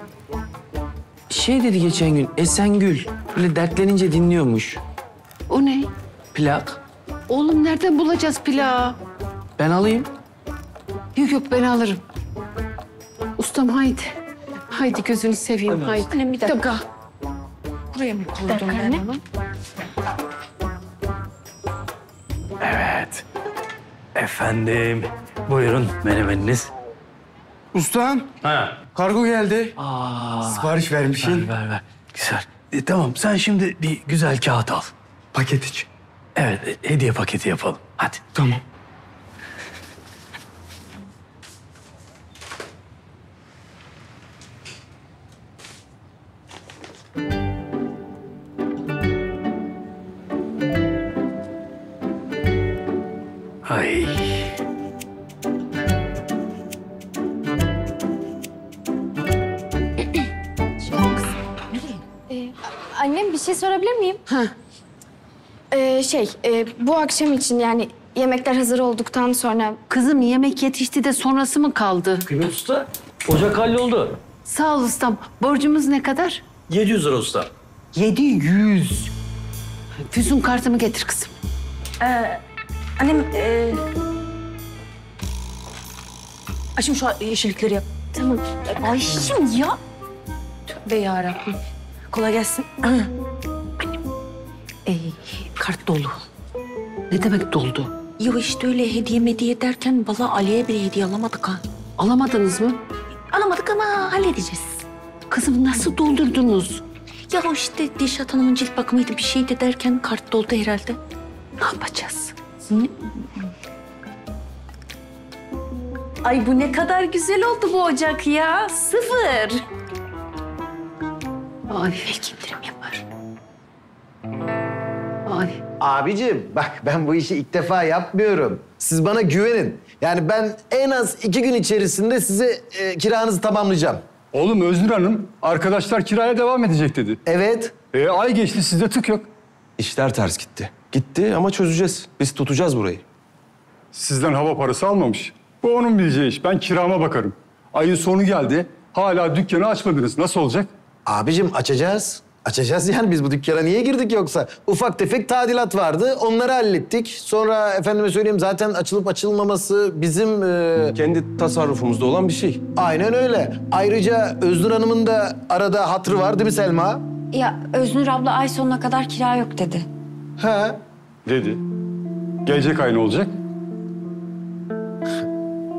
Şey dedi geçen gün, Esengül böyle dertlenince dinliyormuş. O ne? Plak. Oğlum nereden bulacağız plağı? Ben alayım. Yok yok, ben alırım. Ustam haydi. Haydi gözünü seveyim, evet. Haydi. Annem bir dakika. Buraya mı koydum ben onu? Evet. Efendim, buyurun menemeniniz. Ustam, ha. Kargo geldi. Aa, sipariş vermişsin. Ver. Güzel. Tamam, sen şimdi bir güzel kağıt al. Paket için. Evet, hediye paketi yapalım. Hadi. Tamam. Ay. Annem bir şey sorabilir miyim? Ha. Bu akşam için yani yemekler hazır olduktan sonra... Kızım yemek yetişti de sonrası mı kaldı? Kıymet usta, ocak halloldu. Sağ ol ustam. Borcumuz ne kadar? 700 lira usta. 700. Füsun kartımı getir kızım. Annem... Ayşim şu yeşillikleri yap. Tamam. Ayşim ya. Tövbe yarabbim. Kolay gelsin. Annem. Kart dolu. Ne demek doldu? Yo işte öyle hediye mediye derken valla Ali'ye bile hediye alamadık ha. Alamadınız mı? Alamadık ama halledeceğiz. Kızım nasıl doldurdunuz? Ya işte Dilşat Hanım'ın cilt bakımıydı bir şey de derken kart doldu herhalde. Ne yapacağız? Ay bu ne kadar güzel oldu bu ocak ya. 0. Ay. Belki indirim yapar. Ay. Abicim bak ben bu işi ilk defa yapmıyorum. Siz bana güvenin. Yani ben en az 2 gün içerisinde size kiranızı tamamlayacağım. Oğlum Öznur Hanım, arkadaşlar kiraya devam edecek dedi. Evet. Ay geçti, sizde tık yok. İşler ters gitti. Gitti ama çözeceğiz. Biz tutacağız burayı. Sizden hava parası almamış. Bu onun bileceği iş. Ben kirama bakarım. Ayın sonu geldi. Hala dükkanı açmadınız. Nasıl olacak? Abicim açacağız. Açacağız yani biz bu dükkana niye girdik yoksa? Ufak tefek tadilat vardı. Onları hallettik. Sonra efendime söyleyeyim zaten açılıp açılmaması bizim... Kendi tasarrufumuzda olan bir şey. Aynen öyle. Ayrıca Öznur Hanım'ın da arada hatırı var değil mi Selma? Ya Öznur abla ay sonuna kadar kira yok dedi. He. Dedi. Gelecek ay ne olacak?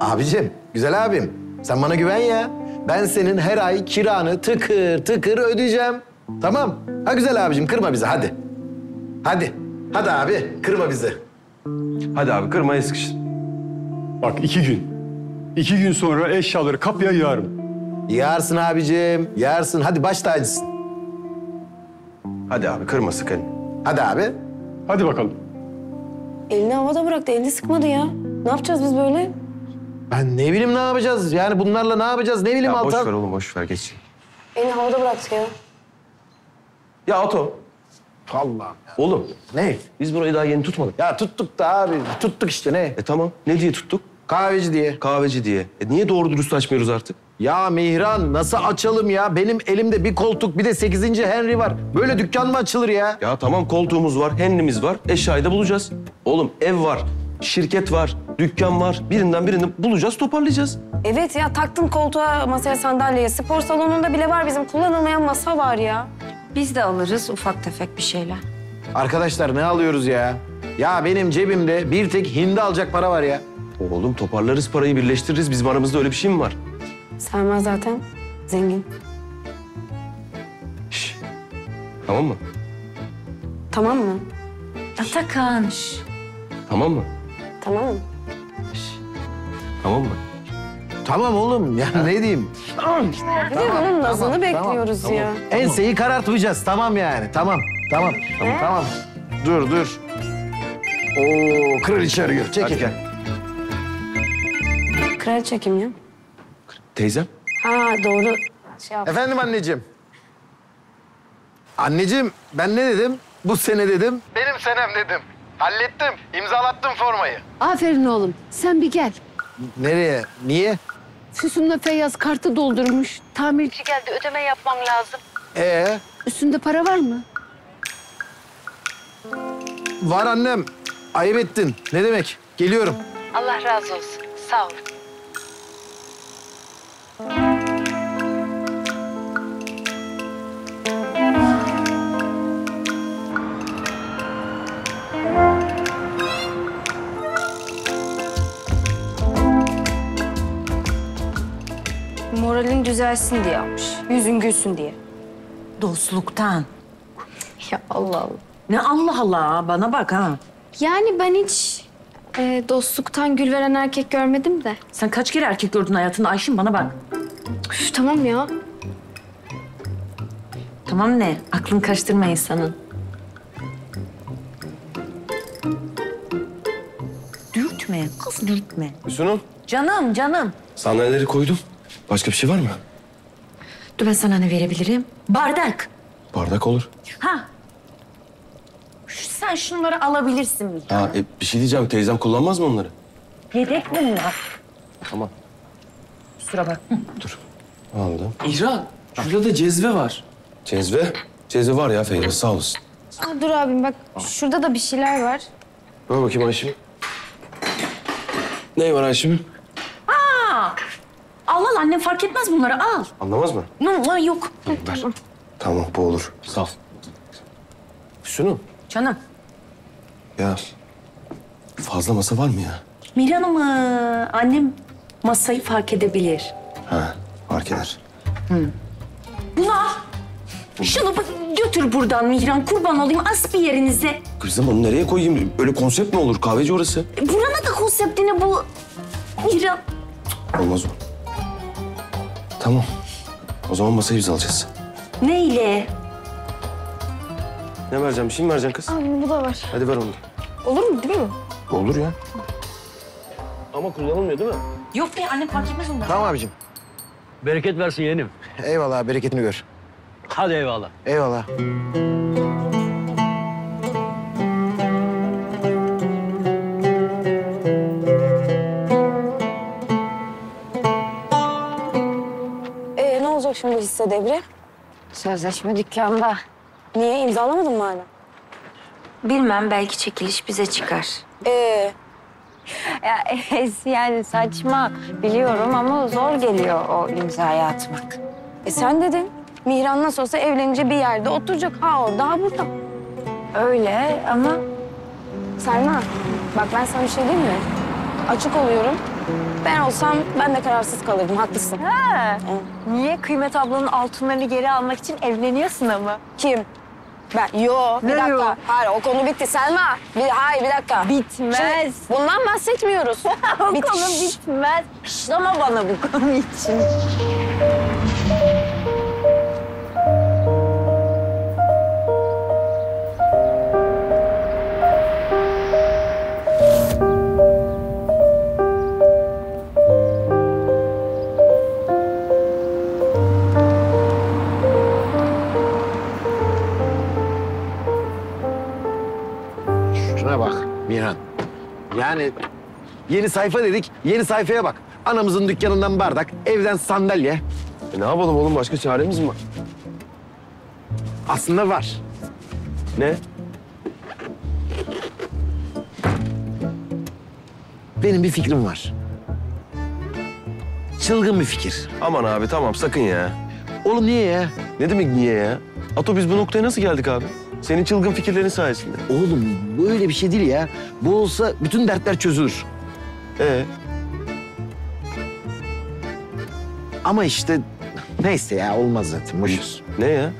Abicim, güzel abim. Sen bana güven ya. Ben senin her ay kiranı tıkır tıkır ödeyeceğim. Tamam. Ha güzel abicim, kırma bizi hadi. Hadi. Hadi abi, kırma bizi. Hadi abi, kırmayı sıkışın. Bak 2 gün. 2 gün sonra eşyaları kapıya yığarım. Yığarsın abicim, yığarsın. Hadi baş tacısın. Hadi abi, kırma sıkın. Hadi abi. Hadi bakalım. Elini havada bıraktı, elini sıkmadı ya. Ne yapacağız biz böyle? Ben ne bileyim ne yapacağız? Yani bunlarla ne yapacağız? Ne bileyim Altan? Boş ver oğlum, boş ver. Geç. Elini havada bıraktık ya. Ya Ato. Allah'ım ya. Oğlum. Ne? Biz burayı daha yeni tutmadık. Ya tuttuk da abi. Tuttuk işte ne? Tamam. Ne diye tuttuk? Kahveci diye. Kahveci diye. Niye doğru dürüst açmıyoruz artık? Ya Mihran nasıl açalım ya? Benim elimde bir koltuk bir de 8. Henry var. Böyle dükkan mı açılır ya? Ya tamam koltuğumuz var, Henry'miz var. Eşyayı da bulacağız. Oğlum ev var, şirket var, dükkan var. Birini bulacağız, toparlayacağız. Evet ya taktın koltuğa, masaya, sandalyeye. Spor salonunda bile var bizim. Kullanılmayan masa var ya. Biz de alırız ufak tefek bir şeyler. Arkadaşlar ne alıyoruz ya? Ya benim cebimde bir tek hindi alacak para var ya. Oğlum toparlarız parayı, birleştiririz. Bizim aramızda öyle bir şey mi var? Selma zaten zengin. Şş. Tamam mı? Tamam mı? Atakan. Şş. Tamam mı? Tamam mı? Şş. Tamam mı? Tamam oğlum ya ne diyeyim? Bir de bunun nazını bekliyoruz ya. Enseyi karartmayacağız tamam yani. Tamam. Dur. Oo kraliçe arıyor. Çekil. Kraliçe kim ya? Teyzem. Ha doğru. Şey yap. Efendim anneciğim. Anneciğim ben ne dedim? Bu sene dedim. Benim senem dedim. Hallettim. İmzalattım formayı. Aferin oğlum. Sen bir gel. Nereye? Niye? Füsun'la Feyyaz kartı doldurmuş. Tamirci geldi. Ödeme yapmam lazım. Üstünde para var mı? Var annem. Ayıp ettin. Ne demek? Geliyorum. Allah razı olsun. Sağ ol. Moralin düzelsin diye yapmış. Yüzün gülsün diye. Dostluktan. Ya Allah Allah. Ne Allah Allah? Bana bak ha. Yani ben hiç dostluktan gül veren erkek görmedim de. Sen kaç kere erkek gördün hayatında Ayşin? Bana bak. Üf, tamam ya. Tamam ne? Aklını karıştırma insanın. Dürtme. Kız dürtme. Füsun'um. Canım. Sandalyeleri koydum. Başka bir şey var mı? Dur ben sana ne verebilirim? Bardak. Bardak olur. Ha. Sen şunları alabilirsin mi? Ha, bir şey diyeceğim. Teyzem kullanmaz mı onları? Yedek bunlar. Tamam. Kusura bak. Dur. Aldım. İhran, şurada da cezve var. Cezve? Cezve var ya Feyyaz, sağ olasın. Dur abim bak, şurada da bir şeyler var. Ver bakayım Ayşim. Ne var Ayşim? Aa! Al annem fark etmez bunları, al. Anlamaz mı? No, yok. Ver. Tamam, bu olur. Sağ ol. Füsun'um. Canım. Ya fazla masa var mı ya? Mihran'ım, annem masayı fark edebilir. Ha, fark eder. Bunu al. Şunu götür buradan Mihran, kurban olayım. As bir yerinize. Kızım onu nereye koyayım? Öyle konsept mi olur? Kahveci orası. Buranın da konseptini bu Mihran. Olmaz o. Tamam. O zaman masayı biz alacağız. Neyle? Ne vereceğim? Bir şey mi vereceksin kız? Anne bu da var. Hadi ver onu da. Olur mu değil mi? Olur ya. Ama kullanılmıyor değil mi? Yok be anne fark etmez onlar. Tamam abicim. Bereket versin yeğenim. Eyvallah bereketini gör. Hadi eyvallah. Eyvallah. Ne olacak şimdi hisse devri? Sözleşme dükkanda. Niye imzalamadın mı hala? Bilmem belki çekiliş bize çıkar. Ya yani saçma biliyorum ama zor geliyor o imzayı atmak. Sen dedin Mihran nasıl olsa evlenince bir yerde oturacak ha orada ha burada. Öyle ama Selma bak ben sana bir şey diyeyim mi? Açık oluyorum. Ben olsam ben de kararsız kalırdım haklısın. Ha. Niye Kıymet ablanın altınlarını geri almak için evleniyorsun ama? Kim? Ben, yok, bir dakika. Hayır, o konu bitti. Selma, hayır bir dakika. Bitmez. Şimdi bundan bahsetmiyoruz. O konu bitmez. Şlama bana bu konu için. Mihran, yani yeni sayfa dedik, yeni sayfaya bak. Anamızın dükkanından bardak, evden sandalye. Ne yapalım oğlum, başka çaremiz mi var? Aslında var. Ne? Benim bir fikrim var. Çılgın bir fikir. Aman abi tamam, sakın ya. Oğlum niye ya? Ne demek niye ya? Ato biz bu noktaya nasıl geldik abi? Senin çılgın fikirlerin sayesinde. Oğlum böyle bir şey değil ya. Bu olsa bütün dertler çözülür. Ama işte neyse ya olmaz zaten boşuz. Ne ya?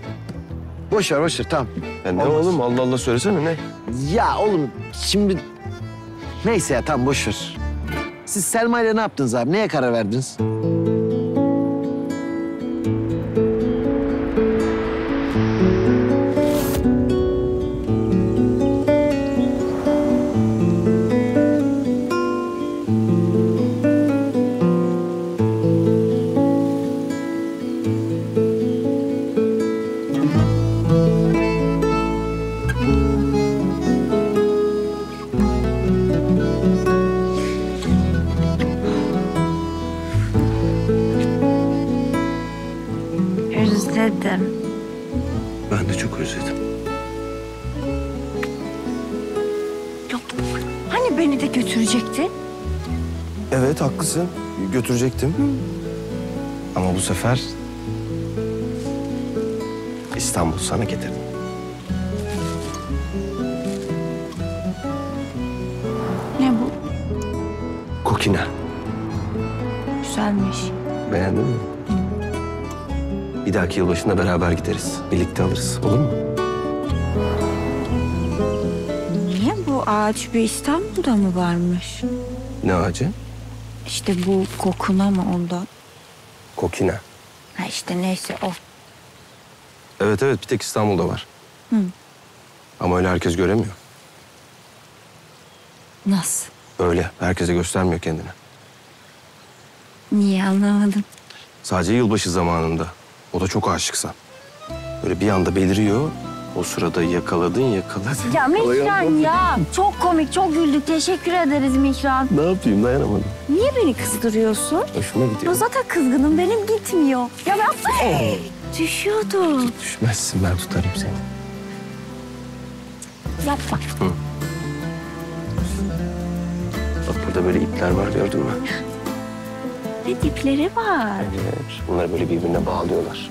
Boş ver boş ver tamam. Ya ne oğlum Allah Allah söylesene ne? Ya oğlum şimdi neyse ya tamam boş ver. Siz Selma ile ne yaptınız abi? Neye karar verdiniz? Ben de çok özledim. Yok. Hani beni de götürecektin? Evet haklısın. Götürecektim. Hı. Ama bu sefer İstanbul sana getirdim. Ne bu? Kokina. Güzelmiş. Beğendin mi? Bir dahaki yılbaşında beraber gideriz. Birlikte alırız. Olur mu? Niye bu ağaç bir İstanbul'da mı varmış? Ne ağacı? İşte bu kokuna mı ondan? Kokina. Ha işte neyse o. Evet evet bir tek İstanbul'da var. Hı. Ama öyle herkes göremiyor. Nasıl? Öyle. Herkese göstermiyor kendini. Niye anlamadım? Sadece yılbaşı zamanında. O da çok aşıksan. Böyle bir anda beliriyor. O sırada yakaladın. Ya Mihran ya. Çok komik, çok güldük. Teşekkür ederiz Mihran. Ne yapayım dayanamadım. Niye beni kızdırıyorsun? Hoşuma gidiyor. Ya zaten kızgınım benim gitmiyor. Ya ben düşüyordum. Düşmezsin ben tutarım seni. Yapma. Hı. Bak burada böyle ipler var gördün mü? Ne dipleri var? Evet, bunları böyle birbirine bağlıyorlar.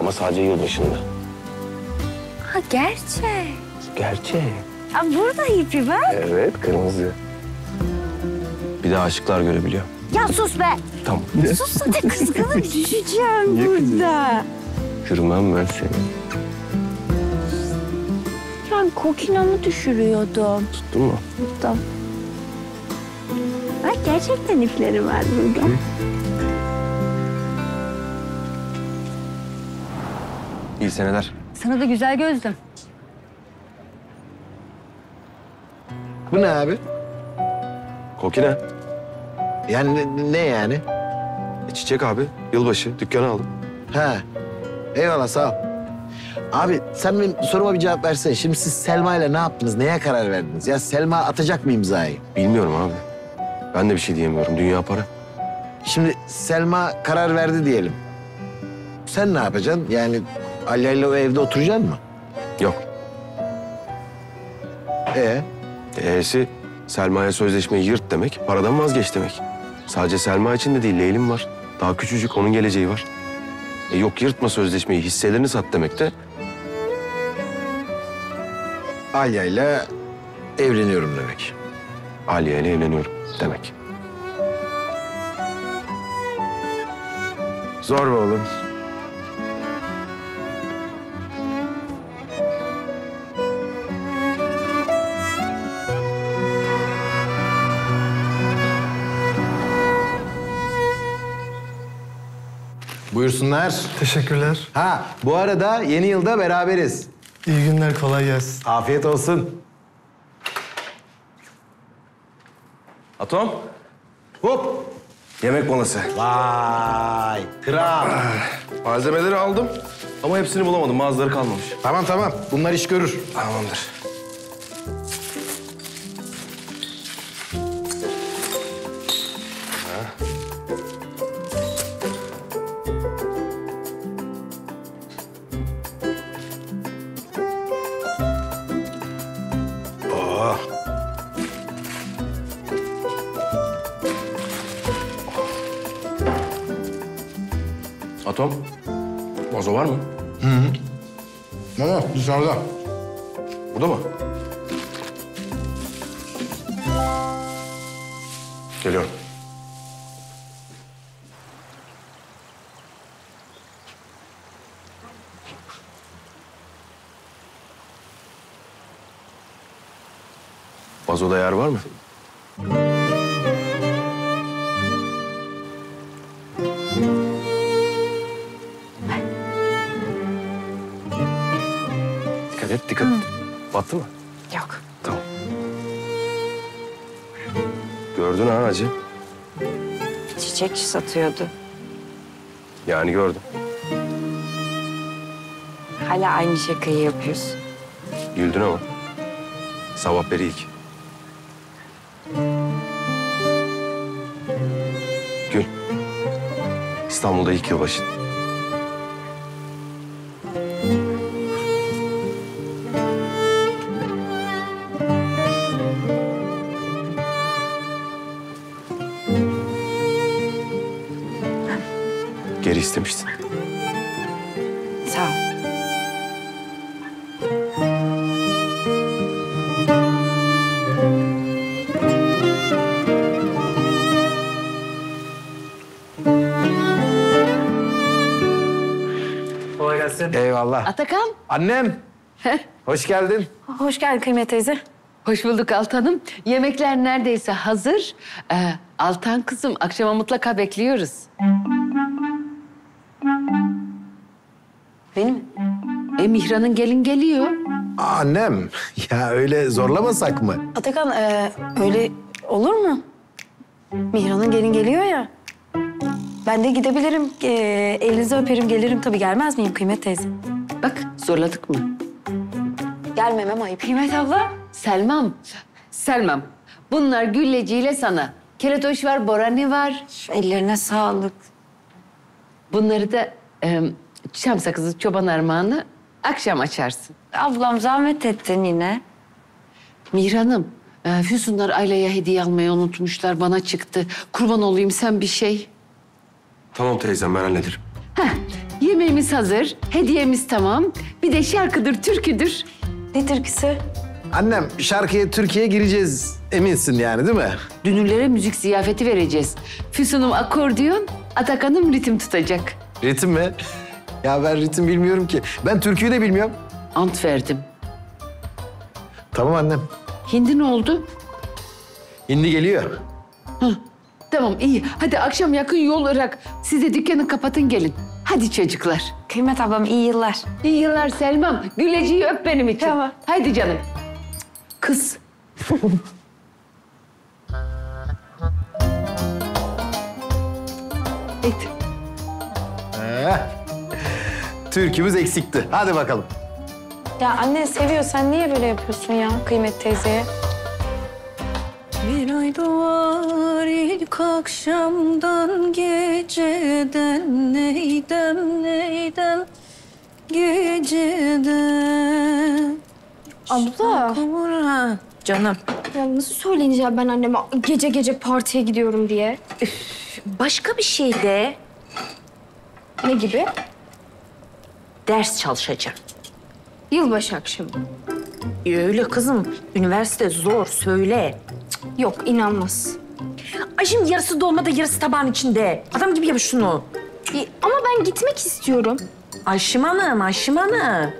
Ama sadece yılbaşında. Ha gerçek. Gerçek. Ha burada ipi bak. Evet, kırmızı. Bir de aşıklar görebiliyor. Ya sus be. Tamam. Sus zaten kızgınım düşeceğim burada. Kırmam ben seni. Ben kokinamı düşürüyordum. Tuttun mu? Tuttum. Bak gerçekten ipleri var burada. İyi seneler. Sana da güzel gözlüm. Bu ne abi? Kokine. Yani ne yani? Çiçek abi. Yılbaşı. Dükkana aldım. Ha. Eyvallah, sağ ol. Abi sen benim soruma bir cevap versene. Şimdi siz Selma ile ne yaptınız? Neye karar verdiniz? Ya Selma atacak mı imzayı? Bilmiyorum abi. Ben de bir şey diyemiyorum. Dünya para. Şimdi Selma karar verdi diyelim. Sen ne yapacaksın? Yani Alya ile o evde oturacaksın mı? Yok. E'si Selma'ya sözleşmeyi yırt demek, paradan vazgeç demek. Sadece Selma için de değil, Leylim var. Daha küçücük, onun geleceği var. Yok yırtma sözleşmeyi, hisselerini sat demek de... Alya ile evleniyorum demek. Alya ile evleniyorum demek. Zor be oğlum. Buyursunlar. Teşekkürler. Ha, bu arada yeni yılda beraberiz. İyi günler, kolay gelsin. Afiyet olsun. Atom. Hop. Yemek molası. Vay, kral. Malzemeleri aldım ama hepsini bulamadım. Bazıları kalmamış. Tamam, tamam. Bunlar iş görür. Tamamdır. Atom, vazo var mı? Hı. Ama dışarıda. Burada mı? Geliyorum. Vazoda yer var mı? Battı mı? Yok. Tamam. Gördün ha hacı. Çiçek satıyordu. Yani gördüm. Hala aynı şakayı yapıyorsun. Güldün ama. Sabah beri ilk. Gül. İstanbul'da ilk yılbaşı. Geri istemiştin. Sağ ol. Kolay gelsin. Eyvallah. Atakan. Annem. Hoş geldin. Hoş geldin Kıymet teyze. Hoş bulduk Altan'ım. Yemekler neredeyse hazır. Altan kızım, akşama mutlaka bekliyoruz. Benim? Mihran'ın gelin geliyor. Annem, ya öyle zorlamasak mı? Atakan, öyle olur mu? Mihran'ın gelin geliyor ya. Ben de gidebilirim, elinizi öperim, gelirim tabii. Gelmez miyim Kıymet teyze? Bak, zorladık mı? Gelmemem ayıp. Kıymet abla. Selmam. Bunlar gülleciyle sana. Keletoş var, borani var. Ellerine sağlık. Bunları da... Çam sakızı, çoban armağanı akşam açarsın. Ablam zahmet ettin yine. Mihran'ım, Füsunlar Ayla'ya hediye almayı unutmuşlar. Bana çıktı. Kurban olayım sen bir şey. Tamam teyzem, ben hallederim. Heh, yemeğimiz hazır, hediyemiz tamam. Bir de şarkıdır, türküdür. Ne türküsü? Annem, şarkıya, türküye gireceğiz. Eminsin yani değil mi? Dünürlere müzik ziyafeti vereceğiz. Füsun'um akordiyon, Atakan'ım ritim tutacak. Ritim mi? Ya ben ritim bilmiyorum ki. Ben türküyü de bilmiyorum. Ant verdim. Tamam annem. Hindi ne oldu? Hindi geliyor. Hı. Tamam iyi. Hadi akşam yakın yol Irak. Siz de dükkanı kapatın gelin. Hadi çocuklar. Kıymet ablam iyi yıllar. İyi yıllar Selma'm. Güleciği öp benim için. Tamam. Hadi canım. Kız. et. Türkümüz eksikti. Hadi bakalım. Ya anne seviyor. Sen niye böyle yapıyorsun ya Kıymet teyzeye? Bir ay doğar ilk akşamdan, geceden neydem neydem geceden. Abla. Şakura. Canım. Ya nasıl söyleyeceğim ben anneme gece gece partiye gidiyorum diye? Üf, başka bir şey de. Ne gibi? Ders çalışacağım. Yılbaşı akşamı. Öyle kızım. Üniversite zor. Söyle. Cık, yok inanmaz. Ay şimdi yarısı dolmada yarısı tabağın içinde. Adam gibi yap şunu. Ama ben gitmek istiyorum. Ayşim Hanım, Ayşim Hanım.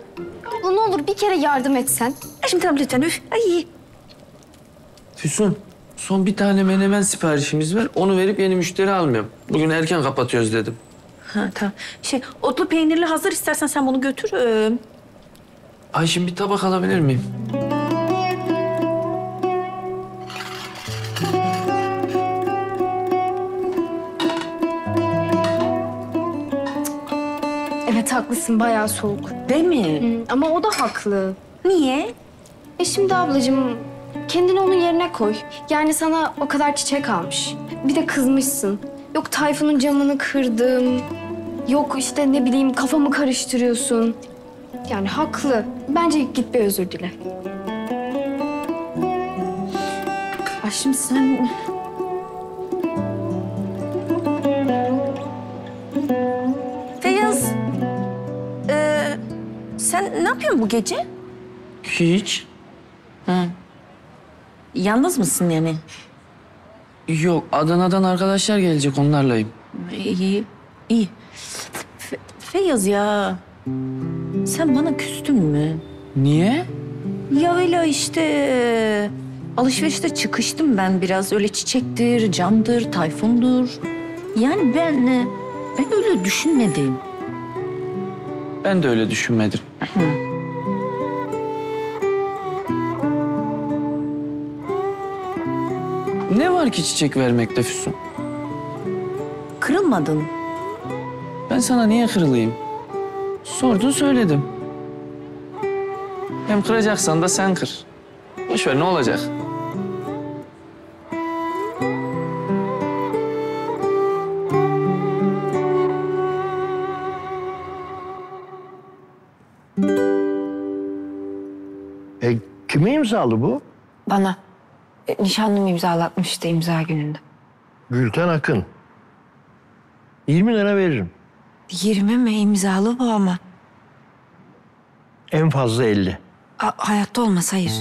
Abla ne olur bir kere yardım etsen. Ay şimdi tamam lütfen. Üf. Ay. Füsun, son bir tane menemen siparişimiz var. Onu verip yeni müşteri almıyorum. Bugün erken kapatıyoruz dedim. Ha tamam. Şey, otlu peynirli hazır. İstersen sen bunu götür. Ayşim bir tabak alabilir miyim? Evet haklısın, bayağı soğuk. Değil mi? Hı, ama o da haklı. Niye? Şimdi ablacığım kendini onun yerine koy. Yani sana o kadar çiçek almış. Bir de kızmışsın. Yok Tayfun'un camını kırdım. Yok işte ne bileyim kafamı karıştırıyorsun. Yani haklı. Bence git bir özür dile. Ay şimdi sen... Feyyaz, sen ne yapıyorsun bu gece? Hiç. Ha. Yalnız mısın yani? Yok, Adana'dan arkadaşlar gelecek, onlarlayım. İyi, iyi. Feyyaz ya... Sen bana küstün mü? Niye? Ya öyle işte... Alışverişte çıkıştım ben biraz. Öyle çiçektir, camdır, Tayfun'dur. Yani ben öyle düşünmedim. Ben de öyle düşünmedim. Hı. Ne var ki çiçek vermekte Füsun? Kırılmadın. Ben sana niye kırılayım? Sordun söyledim. Hem kıracaksan da sen kır. Boş ver, ne olacak? Kime imzalı bu? Bana. Nişanlım imzalatmıştı imza gününde. Gülten Akın. 20 lira veririm. 20 mi? İmzalı bu ama. En fazla 50. Hayatta olmaz, hayır.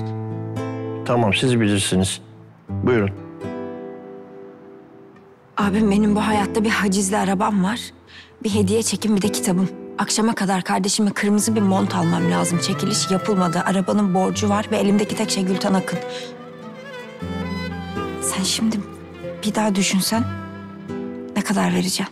Tamam, siz bilirsiniz. Buyurun. Abim benim bu hayatta bir hacizli arabam var. Bir hediye çekim, bir de kitabım. Akşama kadar kardeşime kırmızı bir mont almam lazım. Çekiliş yapılmadı. Arabanın borcu var ve elimdeki tek şey Gülten Akın. Sen şimdi bir daha düşünsen ne kadar vereceğim?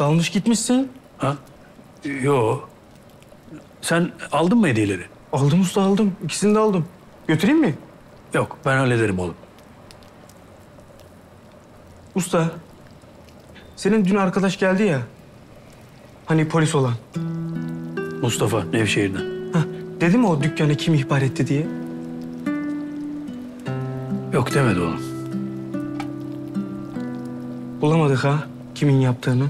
Almış gitmişsin. Ha? Yo. Sen aldın mı hediyeleri? Aldım usta, aldım. İkisini de aldım. Götüreyim mi? Yok, ben hallederim oğlum. Usta, senin dün arkadaş geldi ya. Hani polis olan. Mustafa, Nevşehir'den. Ha, dedi mi o dükkana kim ihbar etti diye? Yok demedi oğlum. Bulamadık ha, kimin yaptığını.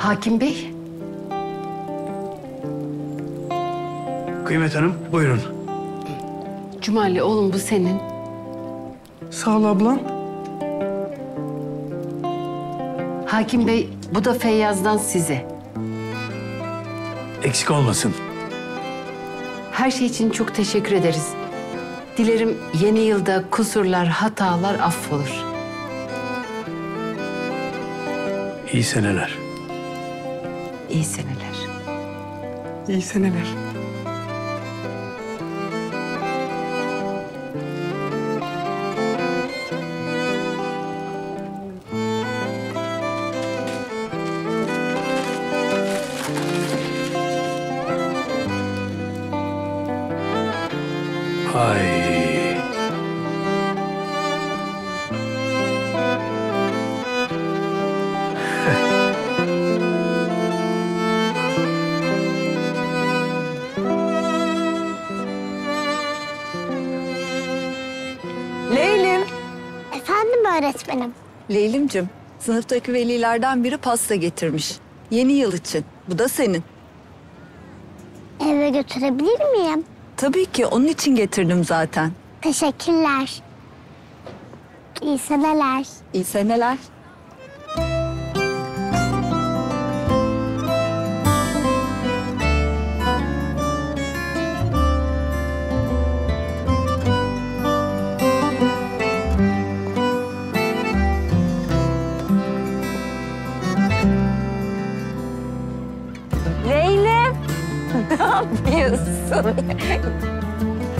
Hakim Bey. Kıymet Hanım, buyurun. Cumali oğlum, bu senin. Sağ ol ablam. Hakim Bey, bu da Feyyaz'dan size. Eksik olmasın. Her şey için çok teşekkür ederiz. Dilerim yeni yılda kusurlar, hatalar affolur. İyi seneler. İyi seneler. İyi seneler. Ay. Leylim. Efendim öğretmenim. Leylimcim, sınıftaki velilerden biri pasta getirmiş. Yeni yıl için. Bu da senin. Eve götürebilir miyim? Tabii ki. Onun için getirdim zaten. Teşekkürler. İyi seneler. İyi seneler.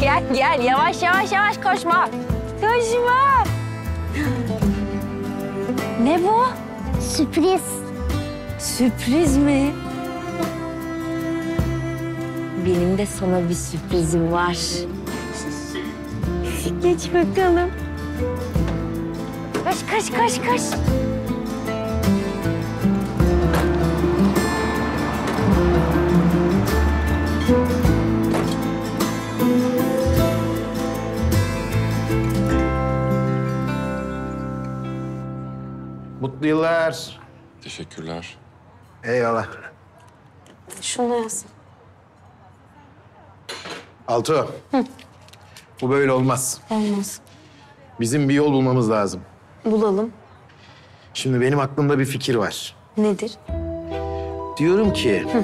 Gel, gel. Yavaş, yavaş, yavaş. Koşma. Koşma. Ne bu? Sürpriz. Sürpriz mi? Benim de sana bir sürprizim var. Geç bakalım. Koş, koş, koş, koş. Mutlu yıllar. Teşekkürler. Eyvallah. Şunu yazın. Altuğ. Hı. Bu böyle olmaz. Olmaz. Bizim bir yol bulmamız lazım. Bulalım. Şimdi benim aklımda bir fikir var. Nedir? Diyorum ki... Hı.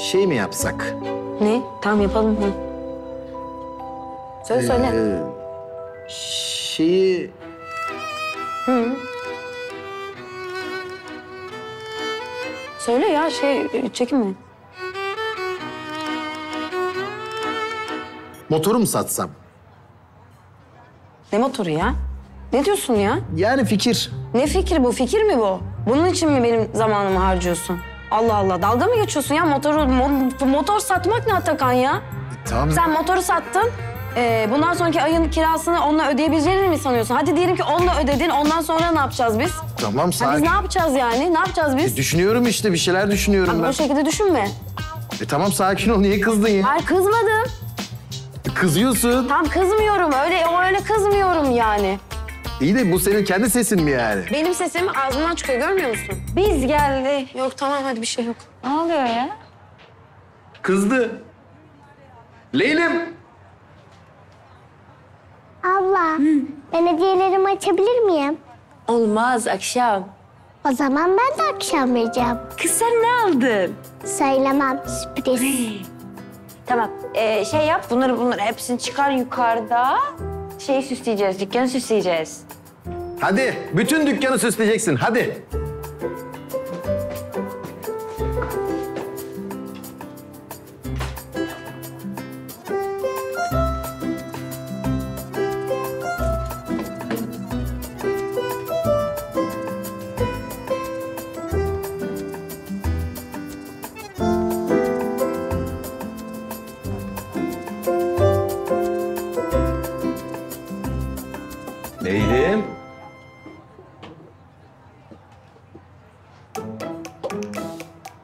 Şey mi yapsak? Ne? Tamam, yapalım. Hı. Söyle, söyle. Şeyi... Hı. Söyle ya, şey, çekinme. Motoru mu satsam? Ne motoru ya? Ne diyorsun ya? Yani fikir. Ne fikri bu? Fikir mi bu? Bunun için mi benim zamanımı harcıyorsun? Allah Allah, dalga mı geçiyorsun ya? Motor satmak ne Atakan ya? Tamam. Sen motoru sattın. Bundan sonraki ayın kirasını onunla ödeyebileceğini mi sanıyorsun? Hadi diyelim ki onunla ödedin, ondan sonra ne yapacağız biz? Tamam, sakin. Biz ne yapacağız yani? Ne yapacağız biz? Düşünüyorum işte, bir şeyler düşünüyorum ben. Abi o şekilde düşünme. Tamam, sakin ol. Niye kızdın ya? Hayır, kızmadım. Kızıyorsun. Tam kızmıyorum. Öyle kızmıyorum yani. İyi de bu senin kendi sesin mi yani? Benim sesim ağzımdan çıkıyor, görmüyor musun? Biz geldi. Yok, tamam, hadi bir şey yok. Ne oluyor ya? Kızdı. Leylim. Abla, ben hediyelerimi açabilir miyim? Olmaz, akşam. O zaman ben de akşam vereceğim. Kız sen ne aldın? Söylemem, sürpriz. Tamam, şey yap, bunları hepsini çıkar yukarıda. Şeyi süsleyeceğiz, dükkanı süsleyeceğiz. Hadi, bütün dükkanı süsleyeceksin, hadi.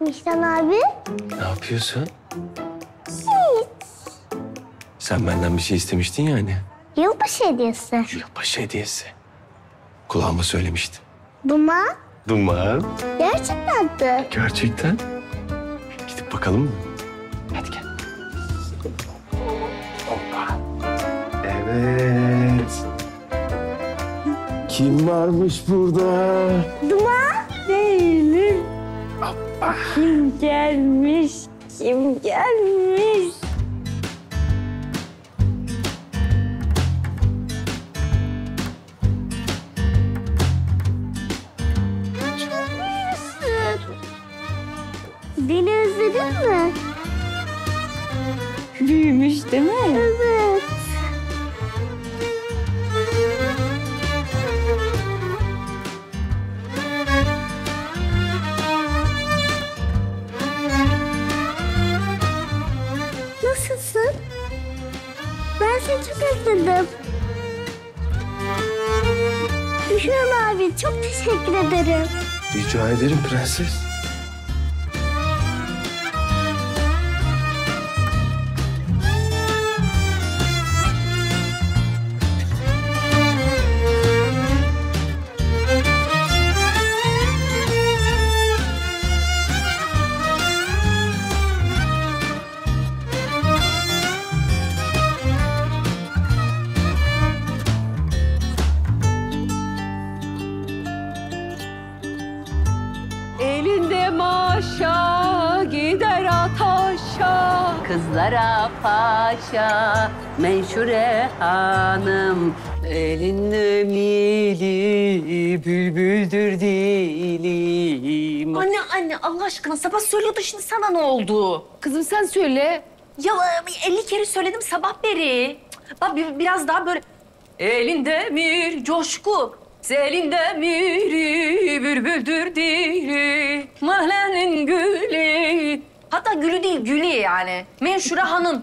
Mihran abi. Ne yapıyorsun? Hiç. Sen benden bir şey istemiştin yani. Yılbaşı hediyesi. Yılbaşı hediyesi. Kulağıma söylemiştin. Duman. Duman. Gerçekten. Gerçekten mi? Gerçekten. Gidip bakalım mı? Hadi gel. Hoppa. Evet. Kim varmış burada? Duman. Leylim. Hoppa. Kim gelmiş? Kim gelmiş? Beni özledin mi? Büyümüş değil mi? Evet. Nasılsın? Ben seni çok özledim. Mihran abi çok teşekkür ederim. Rica ederim prenses. Kızlara paşa, menşure hanım. Elinde mili, bülbüldür dilim. Anne Allah aşkına sabah söylüyordu, şimdi sana ne oldu? Kızım sen söyle. Ya 50 kere söyledim sabah beri. Bak biraz daha böyle. Elinde mir coşku, selinde miri, bülbüldür dili. Mahlenin gülü. Hatta gülü değil, gülü yani. Menşure hanım.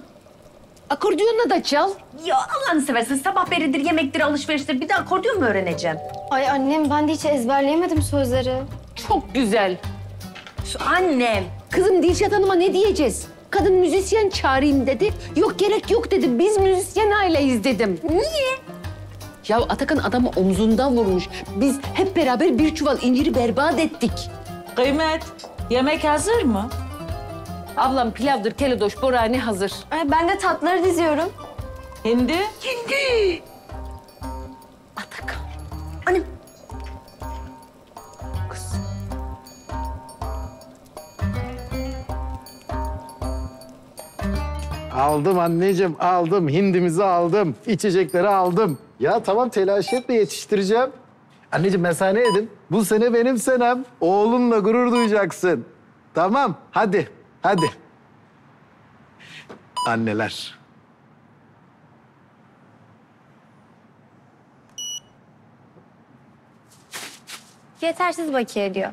Akordiyonla da çal. Ya Allah'ını seversin. Sabah beridir, yemektir, alışveriştir. Bir de akordiyon mu öğreneceğim? Ay annem, ben de hiç ezberleyemedim sözleri. Çok güzel. Şu annem. Kızım Dilşat Hanım'a ne diyeceğiz? Kadın müzisyen çağırayım dedi. Yok gerek yok dedi. Biz müzisyen aileyiz dedim. Niye? Ya Atakan adamı omzundan vurmuş. Biz hep beraber bir çuval inciri berbat ettik. Kıymet, yemek hazır mı? Ablam pilavdır, keledoş, borani hazır. Ben de tatları diziyorum. Hindi? Hindi! Atakan. Annem. Kız. Aldım anneciğim, aldım. Hindimizi aldım. İçecekleri aldım. Ya tamam, telaş etme, yetiştireceğim. Anneciğim ben sana ne dedim? Bu sene benim senem. Oğlunla gurur duyacaksın. Tamam, hadi. Hadi. Anneler. Yetersiz bakiye diyor.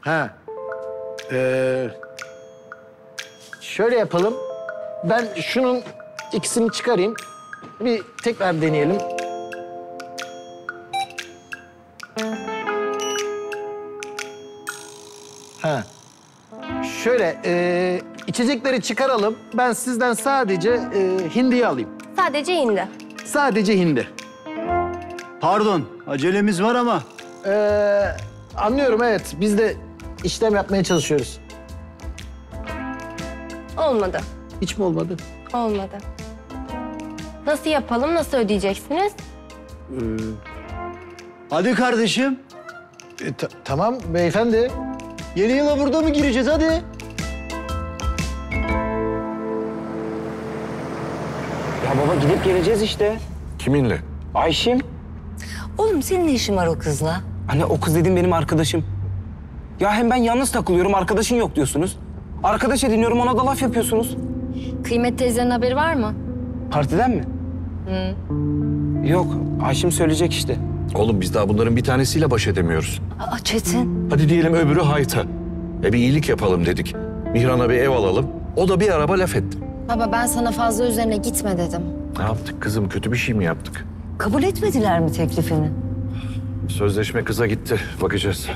Ha. Şöyle yapalım. Ben şunun ikisini çıkarayım. Bir tekrar deneyelim. Ha. Şöyle, içecekleri çıkaralım. Ben sizden sadece hindiyi alayım. Sadece hindi. Sadece hindi. Pardon, acelemiz var ama. Anlıyorum, evet. Biz de işlem yapmaya çalışıyoruz. Olmadı. Hiç mi olmadı? Olmadı. Nasıl yapalım, nasıl ödeyeceksiniz? Hadi kardeşim. Tamam beyefendi. Yeni yıla burada mı gireceğiz? Hadi. Ya baba gidip geleceğiz işte. Kiminle? Ayşim. Oğlum senin ne işin var o kızla? Anne o kız dediğin benim arkadaşım. Ya hem ben yalnız takılıyorum, arkadaşın yok diyorsunuz. Arkadaş ediniyorum, ona da laf yapıyorsunuz. Kıymet teyzenin haberi var mı? Partiden mi? Hı. Yok, Ayşim söyleyecek işte. Oğlum biz daha bunların bir tanesiyle baş edemiyoruz. Aa Çetin. Hadi diyelim öbürü hayta. Bir iyilik yapalım dedik. Mihran'a bir ev alalım. O da bir araba laf etti. Baba ben sana fazla üzerine gitme dedim. Ne yaptık kızım? Kötü bir şey mi yaptık? Kabul etmediler mi teklifini? Sözleşme kıza gitti. Bakacağız.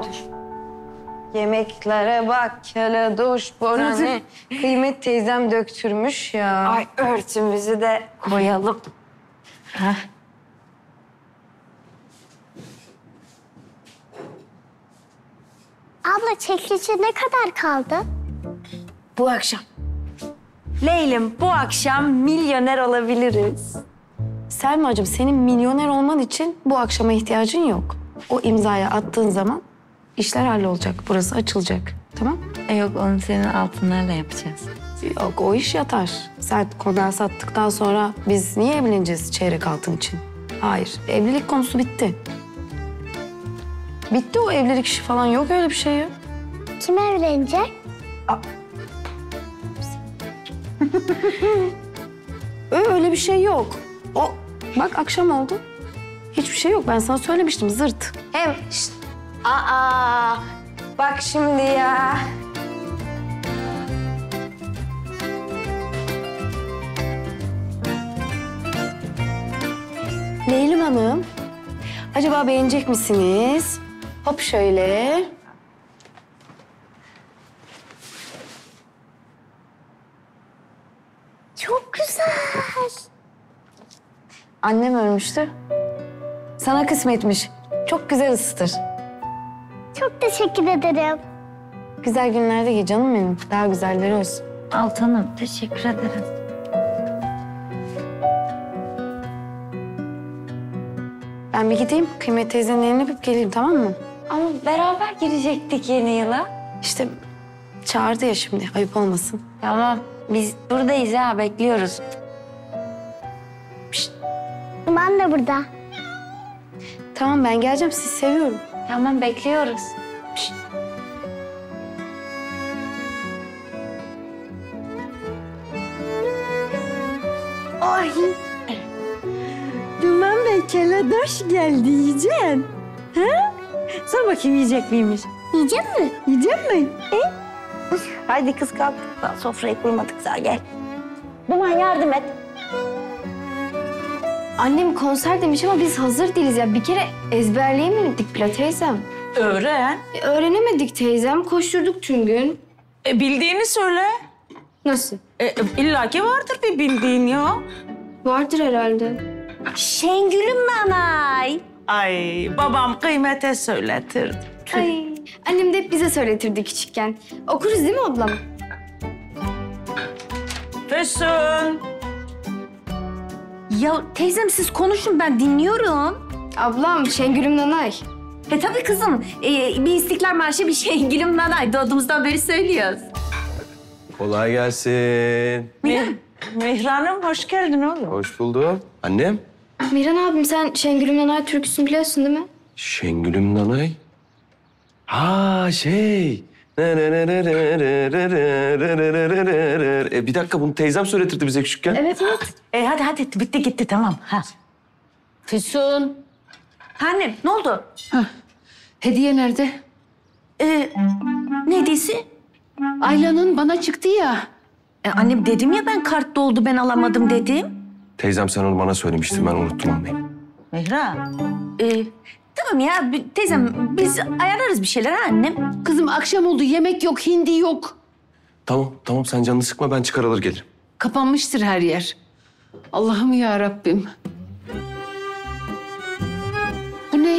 Hayır. Yemeklere bak, hele duş, bonanı. Kıymet teyzem döktürmüş ya. Ay örtümüzü de koyalım. Heh. Abla çekilişe ne kadar kaldı? Bu akşam. Leylim, bu akşam milyoner olabiliriz. Selma'cığım, senin milyoner olman için bu akşama ihtiyacın yok. O imzayı attığın zaman işler hallolacak, burası açılacak. Tamam? Yok, onu senin altınlarla yapacağız. Yok, o iş yatar. Sen konağı sattıktan sonra biz niye evleneceğiz çeyrek altın için? Hayır, evlilik konusu bitti. Bitti o evlilik işi falan, yok öyle bir şey ya. Kim evlenecek? Öyle bir şey yok. O, bak akşam oldu. Hiçbir şey yok, ben sana söylemiştim, zırt. Hem şşt. Aa, bak şimdi ya. Leylim Hanım, acaba beğenecek misiniz? Hop şöyle. Çok güzel. Annem ölmüştü. Sana kısmetmiş. Çok güzel ısıtır. Çok teşekkür ederim. Güzel günlerde giy canım benim. Daha güzelleri olsun. Altan'ım teşekkür ederim. Ben bir gideyim. Kıymet teyzenin elini öpüp geleyim, tamam mı? Ama beraber girecektik yeni yıla. İşte çağırdı ya şimdi. Ayıp olmasın. Tamam. Biz buradayız ya, bekliyoruz. Şişt. Ben de burada. Tamam, ben geleceğim. Sizi seviyorum. Tamam, bekliyoruz. Şişt. Ay! Duman Bey, keledoş geldi. Yiyeceksin. Ha? Sor bakayım yiyecek miymiş? Yiyecek mi? Yiyecek mi? Haydi kız kalk. Daha sofrayı kurmadık daha, gel. Duman yardım et. Annem konser demiş ama biz hazır değiliz ya. Bir kere ezberleyemedik bile teyzem. Öğren. Öğrenemedik teyzem. Koşturduk tüm gün. Bildiğini söyle. Nasıl? İllaki vardır bir bildiğin ya. Vardır herhalde. Şengülüm Nanay. Ay babam Kıymet'e söyletirdi. Ay. Annem de hep bize söyletirdi küçükken. Okuruz değil mi ablam? Füsun. Ya teyzem siz konuşun, ben dinliyorum. Ablam, Şengülüm Nanay. Tabii kızım. Bir İstiklal Marşı, bir Şengülüm Nanay. Doğduğumuzdan beri söylüyoruz. Kolay gelsin. Mihran'ım hoş geldin oğlum. Hoş buldum. Annem. Mihran abim, sen Şengülüm Nanay türküsünü biliyorsun değil mi? Şengülüm Nanay? Ha şey. Bir dakika, bunu teyzem söyletirdi bize küçükken. Evet. Hadi bitti gitti, tamam. Ha. Füsun. Annem ne oldu? Ha. Hediye nerede? Ne hediyesi? Ayla'nın bana çıktı ya. Annem dedim ya, ben kart doldu ben alamadım dedim. Teyzem sen onu bana söylemiştin, ben unuttum anneyi. Mehra. Tamam ya teyzem, biz ayarlarız bir şeyler ha annem. Kızım akşam oldu, yemek yok, hindi yok. Tamam sen canını sıkma, ben çıkar alır gelirim. Kapanmıştır her yer. Allah'ım ya Rabbim. Bu ne?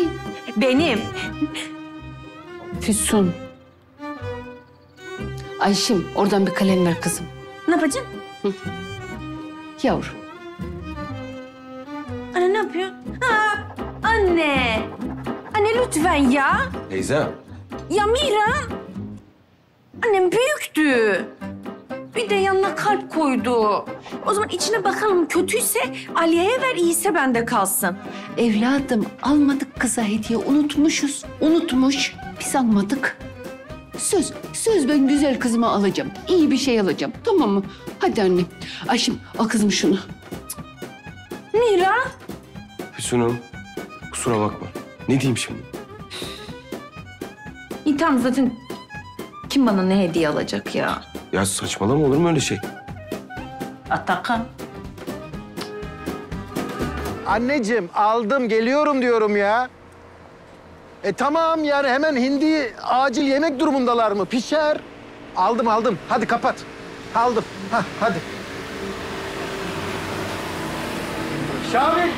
Benim. Füsun. Ayşim, oradan bir kalem ver kızım. Ne yapacağım? Hı. Yavrum. Anne ne yapıyor? Ha, anne. Anne lütfen ya. Teyzem. Ya Mihran. Annem büyüktü. Bir de yanına kalp koydu. O zaman içine bakalım, kötüyse Alya'ya ver, iyiyse bende kalsın. Evladım almadık kıza hediye, unutmuşuz. Unutmuş. Biz almadık. Söz ben güzel kızıma alacağım. İyi bir şey alacağım. Tamam mı? Hadi anne. Ayşim al kızım şunu. Mihran. Füsun'um kusura bakma. Ne diyeyim şimdi? İyi tamam, zaten kim bana ne hediye alacak ya? Ya saçmalama, olur mu öyle şey? Atakan. Anneciğim aldım, geliyorum diyorum ya. Tamam yani hemen hindi acil yemek durumundalar mı? Pişer. Aldım. Hadi kapat. Aldım. Hah, hadi. Şahin.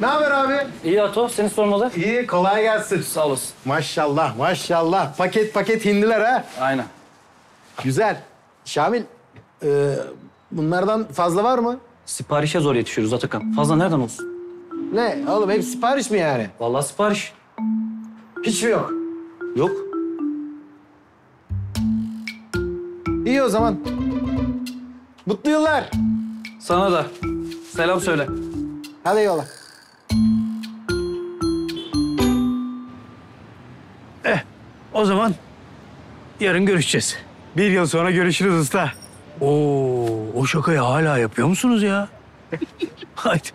Ne haber abi? İyi Ato, seni sormalı. İyi, kolay gelsin. Sağ olasın. Maşallah. Paket hindiler ha. Aynen. Güzel. Şamil, bunlardan fazla var mı? Siparişe zor yetişiyoruz Atakan. Fazla nereden olsun? Ne oğlum, hep sipariş mi yani? Vallahi sipariş. Hiç mi yok? Yok. İyi o zaman. Mutlu yıllar. Sana da. Selam söyle. Hadi yola. O zaman yarın görüşeceğiz. 1 yıl sonra görüşürüz usta. Oo, o şakayı hala yapıyor musunuz ya? Haydi.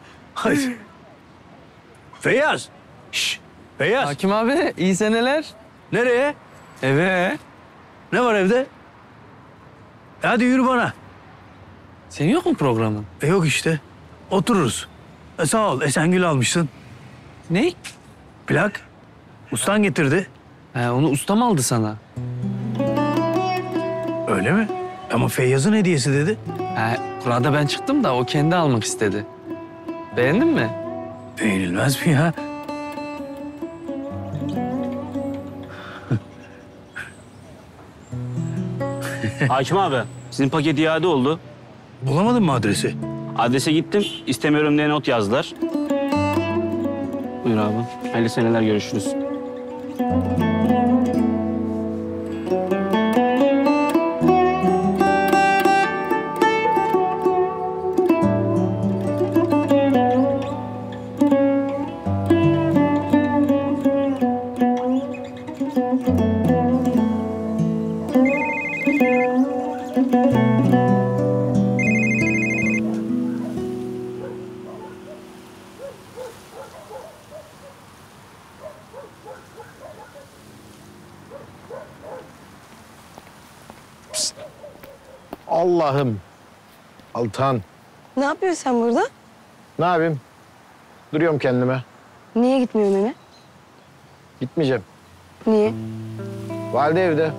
Feyyaz. Şşş, Feyyaz. Hakim abi, iyi seneler. Nereye? Eve. Ne var evde? Hadi yürü bana. Senin yok mu programın? Yok işte. Otururuz. Sağ ol, Esengül almışsın. Ne? Plak. Ustan getirdi. Onu ustam aldı sana. Öyle mi? Ama Feyyaz'ın hediyesi dedi. Kurada ben çıktım da o kendi almak istedi. Beğendin mi? Beğenilmez mi ya? Hakim abi, sizin paket iade oldu. Bulamadın mı adresi? Adrese gittim, istemiyorum diye not yazdılar. Buyur abi, hayırlı seneler, görüşürüz. Allah'ım. Altan. Ne yapıyorsun sen burada? Ne yapayım? Duruyorum kendime. Niye gitmiyorum eve? Gitmeyeceğim. Niye? Valide evde.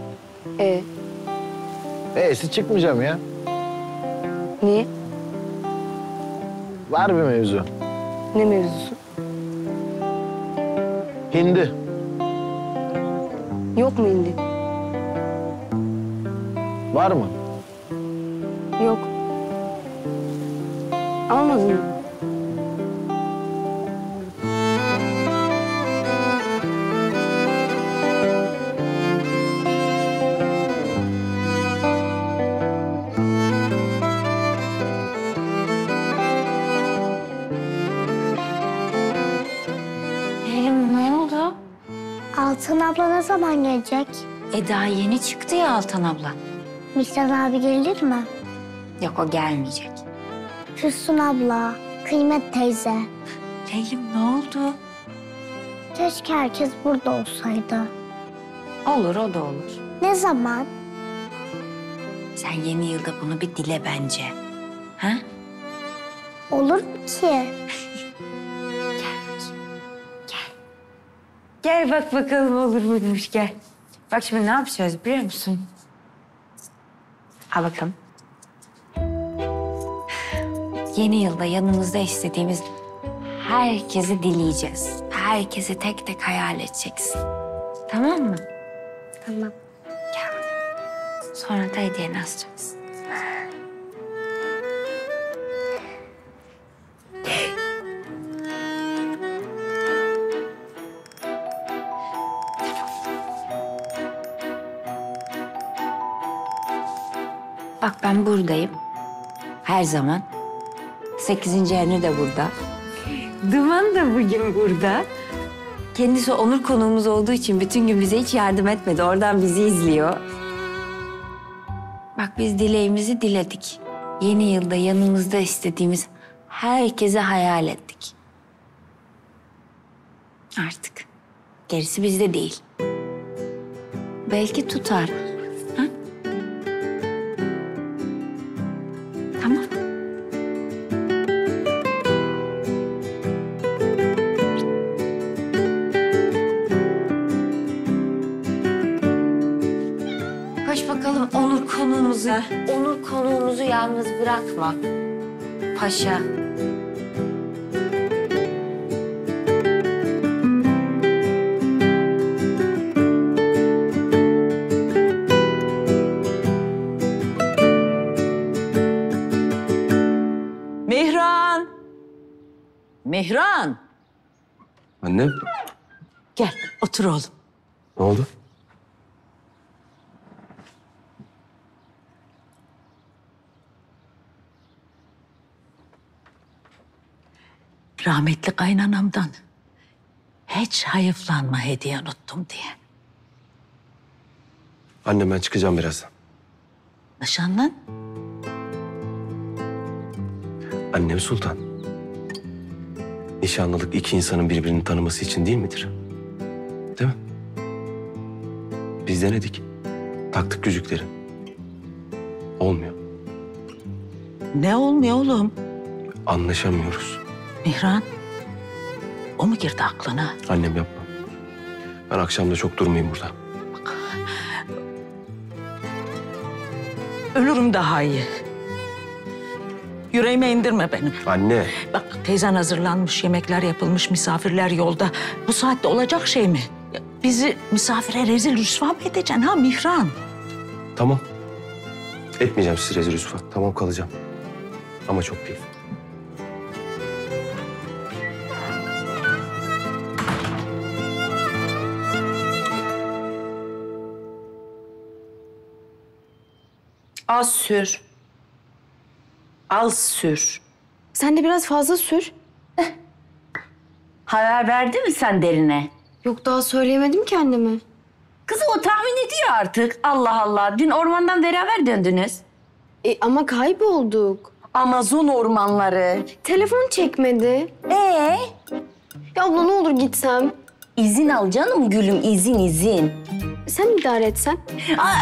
Siz çıkmayacağım ya. Niye? Var bir mevzu. Ne mevzusu? Hindi. Yok mu hindi? Var mı? Yok. Almadın mı? Leylim, ne oldu? Altan abla ne zaman gelecek? Daha yeni çıktı ya Altan abla. Mihran abi gelir mi? Yok, o gelmeyecek. Füsun abla, Kıymet teyze. Leylim, ne oldu? Keşke herkes burada olsaydı. Olur, o da olur. Ne zaman? Sen yeni yılda bunu bir dile bence. Ha? Olur mu ki? Gel. Gel bak bakalım olur muymuş, gel. Bak şimdi ne yapacağız biliyor musun? Al bakalım. Yeni yılda yanımızda istediğimiz herkesi dileyeceğiz. Herkesi tek tek hayal edeceksin. Tamam mı? Tamam. Gel. Sonra da hediyeni asacaksın. Bak ben buradayım. Her zaman. 8. Erne de burada. Duman da bugün burada. Kendisi Onur konuğumuz olduğu için bütün gün bize hiç yardım etmedi. Oradan bizi izliyor. Bak biz dileğimizi diledik. Yeni yılda yanımızda istediğimiz herkese hayal ettik. Artık. Gerisi bizde değil. Belki tutar. konuğumuzu... Onur konuğumuzu yalnız bırakma paşa. Mihran! Mihran! Anne. Gel, otur oğlum. Ne oldu? Rahmetli kaynanamdan hiç hayıflanma hediye unuttum diye. Anne ben çıkacağım birazdan. Nişanlın? Annem sultan. Nişanlılık iki insanın birbirini tanıması için değil midir? Değil mi? Biz denedik. Taktık yüzükleri. Olmuyor. Ne olmuyor oğlum? Anlaşamıyoruz. Mihran, o mu girdi aklına? Annem yapma. Ben akşam da çok durmayayım burada. Bak. Ölürüm daha iyi. Yüreğime indirme benim. Anne. Bak teyzen hazırlanmış, yemekler yapılmış, misafirler yolda. Bu saatte olacak şey mi? Bizi misafire rezil rüsva mı edeceksin ha Mihran? Tamam. Etmeyeceğim sizi rezil rüsva. Tamam kalacağım. Ama çok değil. Az sür. Az sür. Sen de biraz fazla sür. Haber verdi mi sen derine? Yok daha söyleyemedim kendimi. Kızım o tahmin ediyor artık. Allah Allah. Dün ormandan beraber döndünüz. Ama kaybolduk. Amazon ormanları. Telefon çekmedi. Ya abla ne olur gitsem. İzin al canım gülüm. İzin. Sen idare etsen.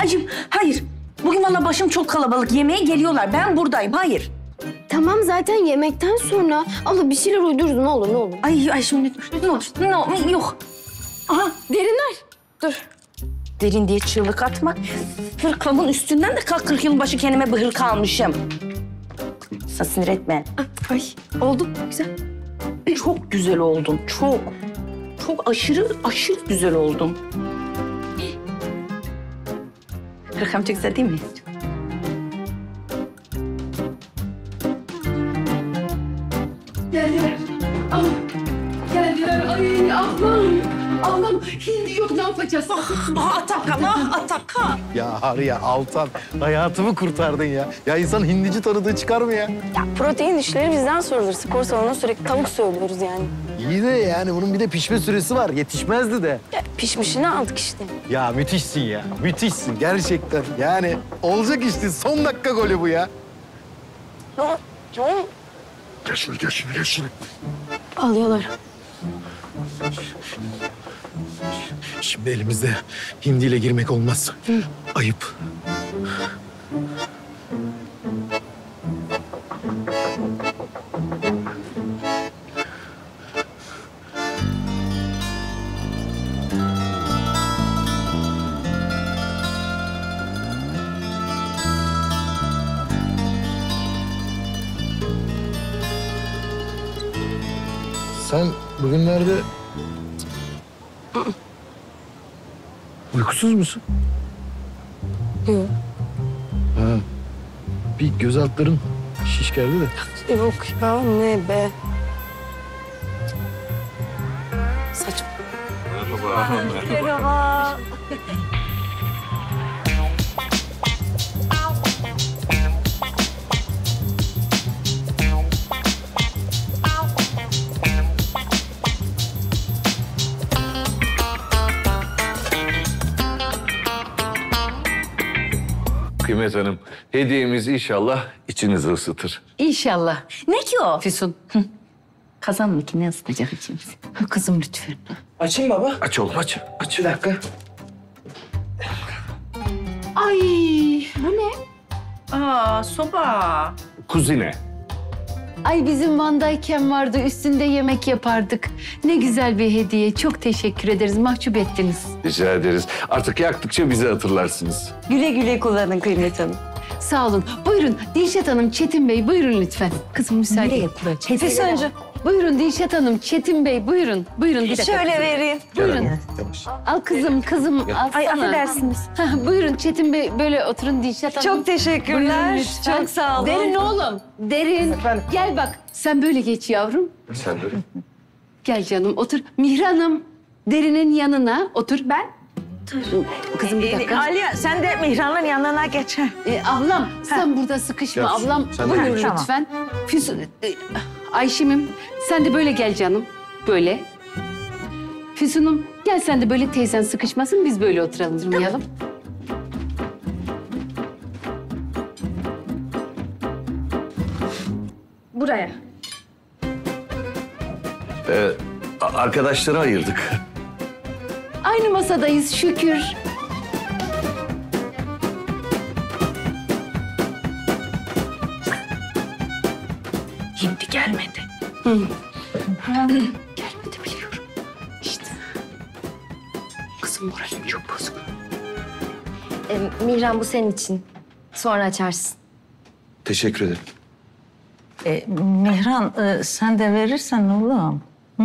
Acım hayır. Bugün valla başım çok kalabalık. Yemeğe geliyorlar. Ben buradayım. Hayır. Tamam zaten yemekten sonra. Abla bir şeyler uydururuz. Ne olur ne olur. Ay şimdi ne olur. Ne yok. Aha derinler. Dur. Derin diye çığlık atma. Hırkamın üstünden de kalk 40 yıl başı kendime bir hırka almışım. Sana sinir etme. Ay oldu güzel. Çok güzel oldum. Çok. Çok aşırı güzel oldum. Rakam çok güzel değil mi? Geldiler. Ah, geldiler. Ay ablam. Hindi yok ne yapacağız? Atakan. Ya Arya, Altan hayatımı kurtardın ya. Ya insan hindici tanıdığı çıkar mı ya? Ya protein işleri bizden sorulur. Spor salonuna sürekli tavuk söylüyoruz yani. İyi de yani bunun bir de pişme süresi var. Yetişmezdi de. Ya pişmişini aldık işte. Ya müthişsin ya. Müthişsin gerçekten. Yani olacak işte. Son dakika golü bu ya. Ne? Geçin. Alıyorlar. Şimdi elimizde hindiyle girmek olmaz. Hı. Ayıp. Sen bugünlerde uykusuz musun? Yok. Ha. Bir göz altların şiş geldi de. Yok ya ne be. Saçma. Merhaba. Kıymet Hanım, hediyemiz inşallah içinizi ısıtır. İnşallah. Ne ki o? Füsun. Kazan mı ki ne ısıtacak içimizi? Kızım lütfen. Açın baba. Aç oğlum aç. Bir dakika. Ay bu ne? Soba. Kuzine. Ay bizim Van'dayken vardı üstünde yemek yapardık. Ne güzel bir hediye. Çok teşekkür ederiz. Mahcup ettiniz. Rica ederiz. Artık yaktıkça bizi hatırlarsınız. Güle güle kullanın Kıymet Hanım. Sağ olun. Buyurun Dilşat Hanım, Çetin Bey buyurun lütfen. Kızım müsaade et. Füsuncu. Buyurun Dilşat Hanım, Çetin Bey buyurun. Buyurun Dilşat Hanım. Şöyle vereyim. Buyurun. Yavaş. Al kızım, kızım al. Ay affedersiniz. Buyurun Çetin Bey böyle oturun Dilşat Hanım. Çok teşekkürler. Buyurun, çok sağ olun. Derin oğlum. Derin. Efendim? Gel bak. Sen böyle geç yavrum. Sen böyle. Gel canım otur. Mihran'ım Derin'in yanına otur. Ben. Kızım bir dakika. Alya sen de Mihran'ın yanına geç. Ablam sen burada sıkışma ya, ablam. Buyur lütfen. Tamam. Füsun, Ayşem'im sen de böyle gel canım. Böyle. Füsun'um gel sen de böyle teyzen sıkışmasın biz böyle oturalım. Durmayalım. Buraya. Arkadaşları ayırdık. Aynı masadayız şükür. Hindi gelmedi. Gelmedi biliyorum. İşte. Kızım moralim çok bozuk. Mihran bu senin için. Sonra açarsın. Teşekkür ederim. Mihran sen de verirsen oğlum. Hı?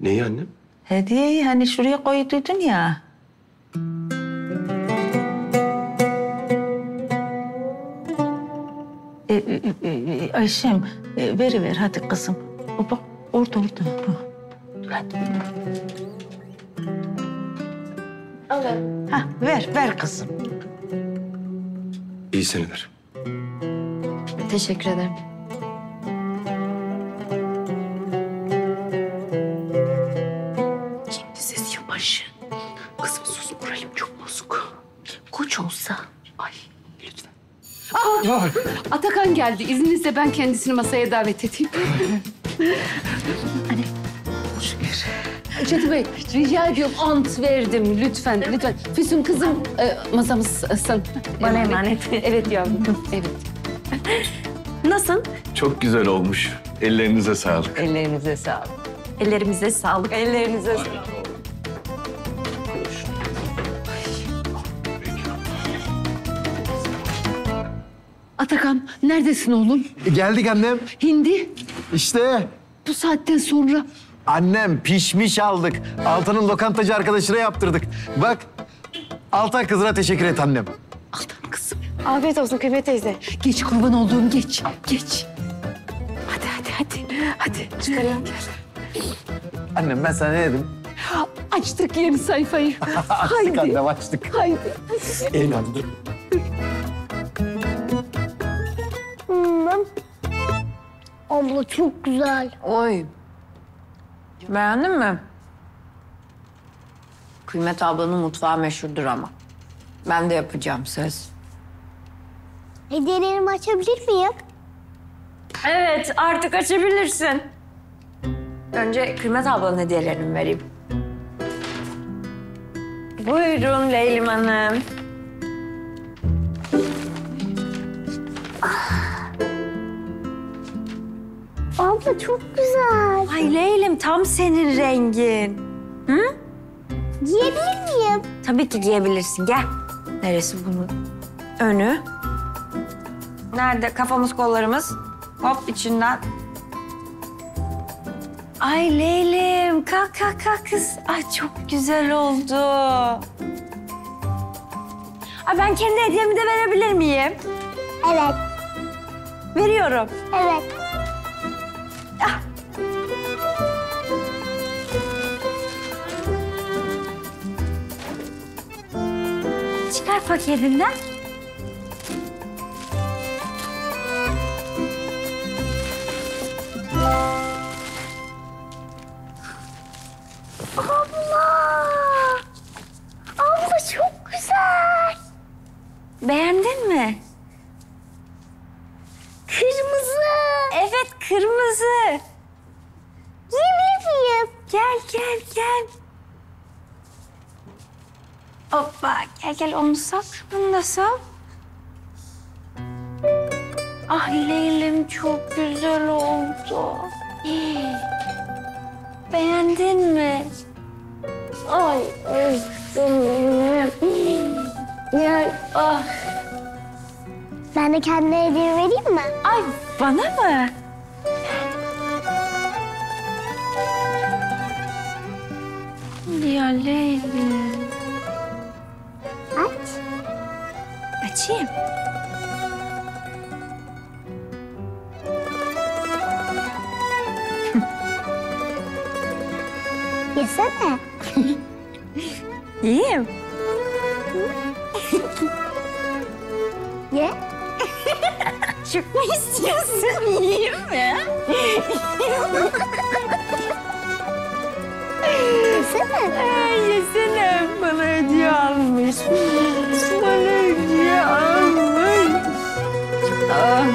Neyi annem? Hediyeyi hani şuraya koyduydun ya. Ayşem veriver hadi kızım. Bak orada. Hadi. Alın. Ha ver kızım. İyi seneler. Teşekkür ederim. Kızım sus, moralim çok bozuk. Koç olsa... Ay, lütfen. Aa, Atakan geldi. İzninizle ben kendisini masaya davet edeyim. Anne, şükür. Çetin Bey, rica ediyorum ant verdim. Lütfen, lütfen. Füsun kızım, masamız sana. Bana emanet. Evet yavrum, evet. Nasıl? Çok güzel olmuş. Ellerinize sağlık. Ellerinize sağlık. Ellerimize sağlık. Ellerinize sağlık. Atakan, neredesin oğlum? Geldik annem. Hindi? İşte. Bu saatten sonra? Annem, pişmiş aldık. Altan'ın lokantacı arkadaşına yaptırdık. Bak, Altan kızına teşekkür et annem. Altan kızım. Afiyet olsun Kıymet teyze. Geç kurban olduğum, geç. Geç. Hadi. Hadi, çıkarayım. Annem, ben sana ne dedim? Açtık yeni sayfayı. Açtık annem, açtık. Haydi. Eğlendim. Abla çok güzel. Oy. Beğendin mi? Kıymet ablanın mutfağı meşhurdur ama. Ben de yapacağım söz. Hediyelerimi açabilir miyim? Evet artık açabilirsin. Önce Kıymet ablanın hediyelerini vereyim. Buyurun Leylim Hanım. Abla çok güzel. Ay Leylim tam senin rengin. Hı? Giyebilir miyim? Tabii ki giyebilirsin. Gel. Neresi bunun? Önü. Nerede? Kafamız kollarımız. Hop içinden. Ay Leylim kalk kız. Ay çok güzel oldu. Ay ben kendi hediyemi de verebilir miyim? Evet. Veriyorum. Evet. Çıkar paketinden. Abla çok güzel. Beğendin mi? Kırmızı. Evet kırmızı. Giyebilir miyim? Gel. Hoppa, gel onu sak, bunu da sak. Ah Leylim çok güzel oldu. Beğendin mi? Ay, üstüm. Gel, ah. Anne kendine hediye vereyim mi? Ay bana mı? Ya Leylim. Aç. Açayım. Yesene. Yiyeyim. Ye. Çok mu istiyorsun? Yiyeyim mi? Yesene. Yesene. Bana hediye almış. Bana hediye almış. Ah.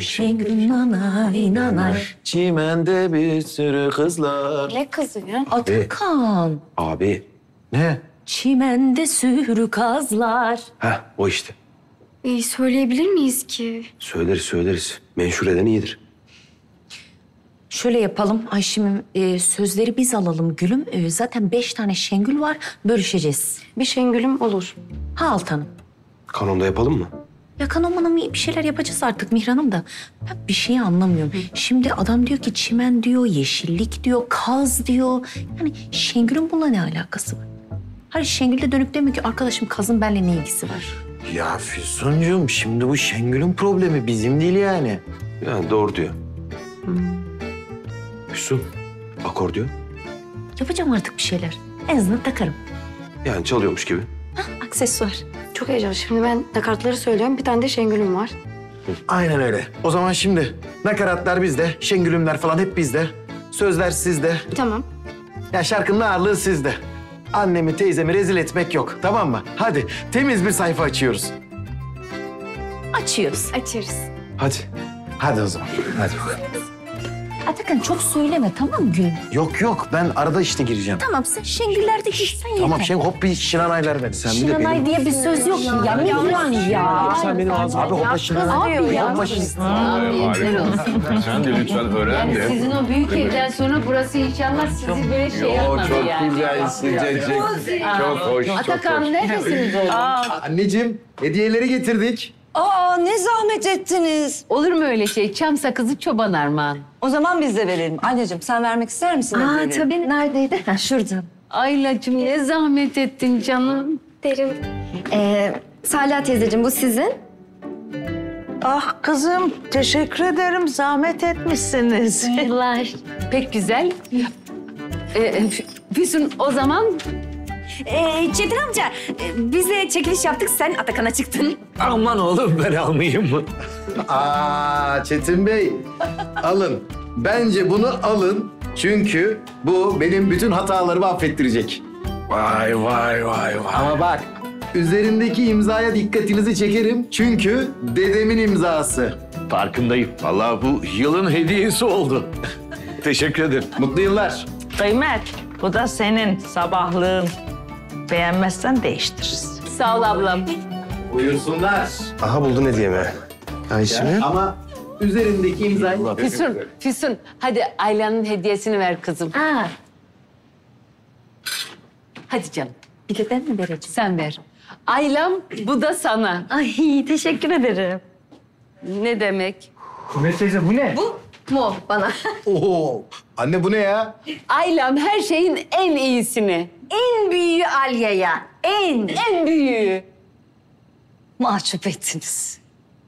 Şengülüm Nanay, Nanay. Çimende bir sürü kızlar. Ne kızı ya? Atakan. Abi. Ne? Çimende sürü kazlar. Heh, o işte. Söyleyebilir miyiz ki? Söyleriz. Menşur eden iyidir. Şöyle yapalım Ayşim'im, sözleri biz alalım gülüm. Zaten 5 tane Şengül var, bölüşeceğiz. Bir Şengülüm olur. Ha Altan'ım. Kanonda yapalım mı? Ya Kanon'un bir şeyler yapacağız artık Mihran'ım da. Ben bir şeyi anlamıyorum. Şimdi adam diyor ki çimen diyor, yeşillik diyor, kaz diyor. Yani Şengül'ün bununla ne alakası var? Hayır Şengül de dönüp demiyor ki arkadaşım kazın benimle ne ilgisi var? Ya Füsuncuğum şimdi bu Şengül'ün problemi bizim değil yani. Yani doğru diyor. Füsun, akor diyor. Yapacağım artık bir şeyler. En azından takarım. Yani çalıyormuş gibi. Hah, aksesuar. Çok heyecanlı. Şimdi ben nakaratları söylüyorum. Bir tane de Şengülüm var. Aynen öyle. O zaman şimdi nakaratlar bizde, Şengülümler falan hep bizde. Sözler sizde. Tamam. Ya şarkının ağırlığı sizde. Annemi, teyzemi rezil etmek yok. Tamam mı? Hadi temiz bir sayfa açıyoruz. Açıyoruz. Hadi o zaman. Hadi bakalım. Atakan çok söyleme tamam mı Gül? Yok ben arada işte gireceğim. Tamam sen Şengüllerde girsen yeter. Tamam Şengül hop bir Şinanaylar ver sen. Şinanay diye bir söz yok ki ya. Mihran ya. Sen benim ağzım. Abi hoppa Şinanay. Abi ya. Hoppa Şinanay. Sen de lütfen öğren de. Sizin o büyük evden sonra burası inşallah sizi böyle şey yapmadı yani. Çok güzel sıcacık. Çok hoş. Atakan neredesiniz oğlum? Anneciğim hediyeleri getirdik. Aa ne zahmet ettiniz. Olur mu öyle şey? Çam sakızı çoban armağan. O zaman biz de verelim. Anneciğim sen vermek ister misin? Aa tabii. Neredeydi? Ha, şurada. Aylacığım ne zahmet ettin canım. Derim. Salih teyzeciğim bu sizin. Ah kızım teşekkür ederim. Zahmet etmişsiniz. Hayırlar. Pek güzel. Füsun o zaman... Çetin amca, biz de çekiliş yaptık, sen Atakan'a çıktın. Aman oğlum, ben almayayım mı? Çetin Bey, alın. Bence bunu alın. Çünkü bu benim bütün hatalarımı affettirecek. Vay. Ama bak, üzerindeki imzaya dikkatinizi çekerim. Çünkü dedemin imzası. Farkındayım. Vallahi bu yılın hediyesi oldu. Teşekkür ederim. Mutlu yıllar. Kıymet, bu da senin sabahlığın. Beğenmezsen değiştiririz. Sağ ol ablam. Buyursunlar. Aha buldun hediyemi. Ayşe. Ama üzerindeki imzayı... Füsun, hadi Ayla'nın hediyesini ver kızım. Aa. Hadi canım. Bir de ben mi vereceğim? Sen ver. Aylam, bu da sana. Ay, teşekkür ederim. Ne demek? Kıymet teyze, bu ne? Bu mu bana? Oo, anne bu ne ya? Aylam her şeyin en iyisini. En büyüğü Alya'ya. En büyüğü. Mahcup ettiniz.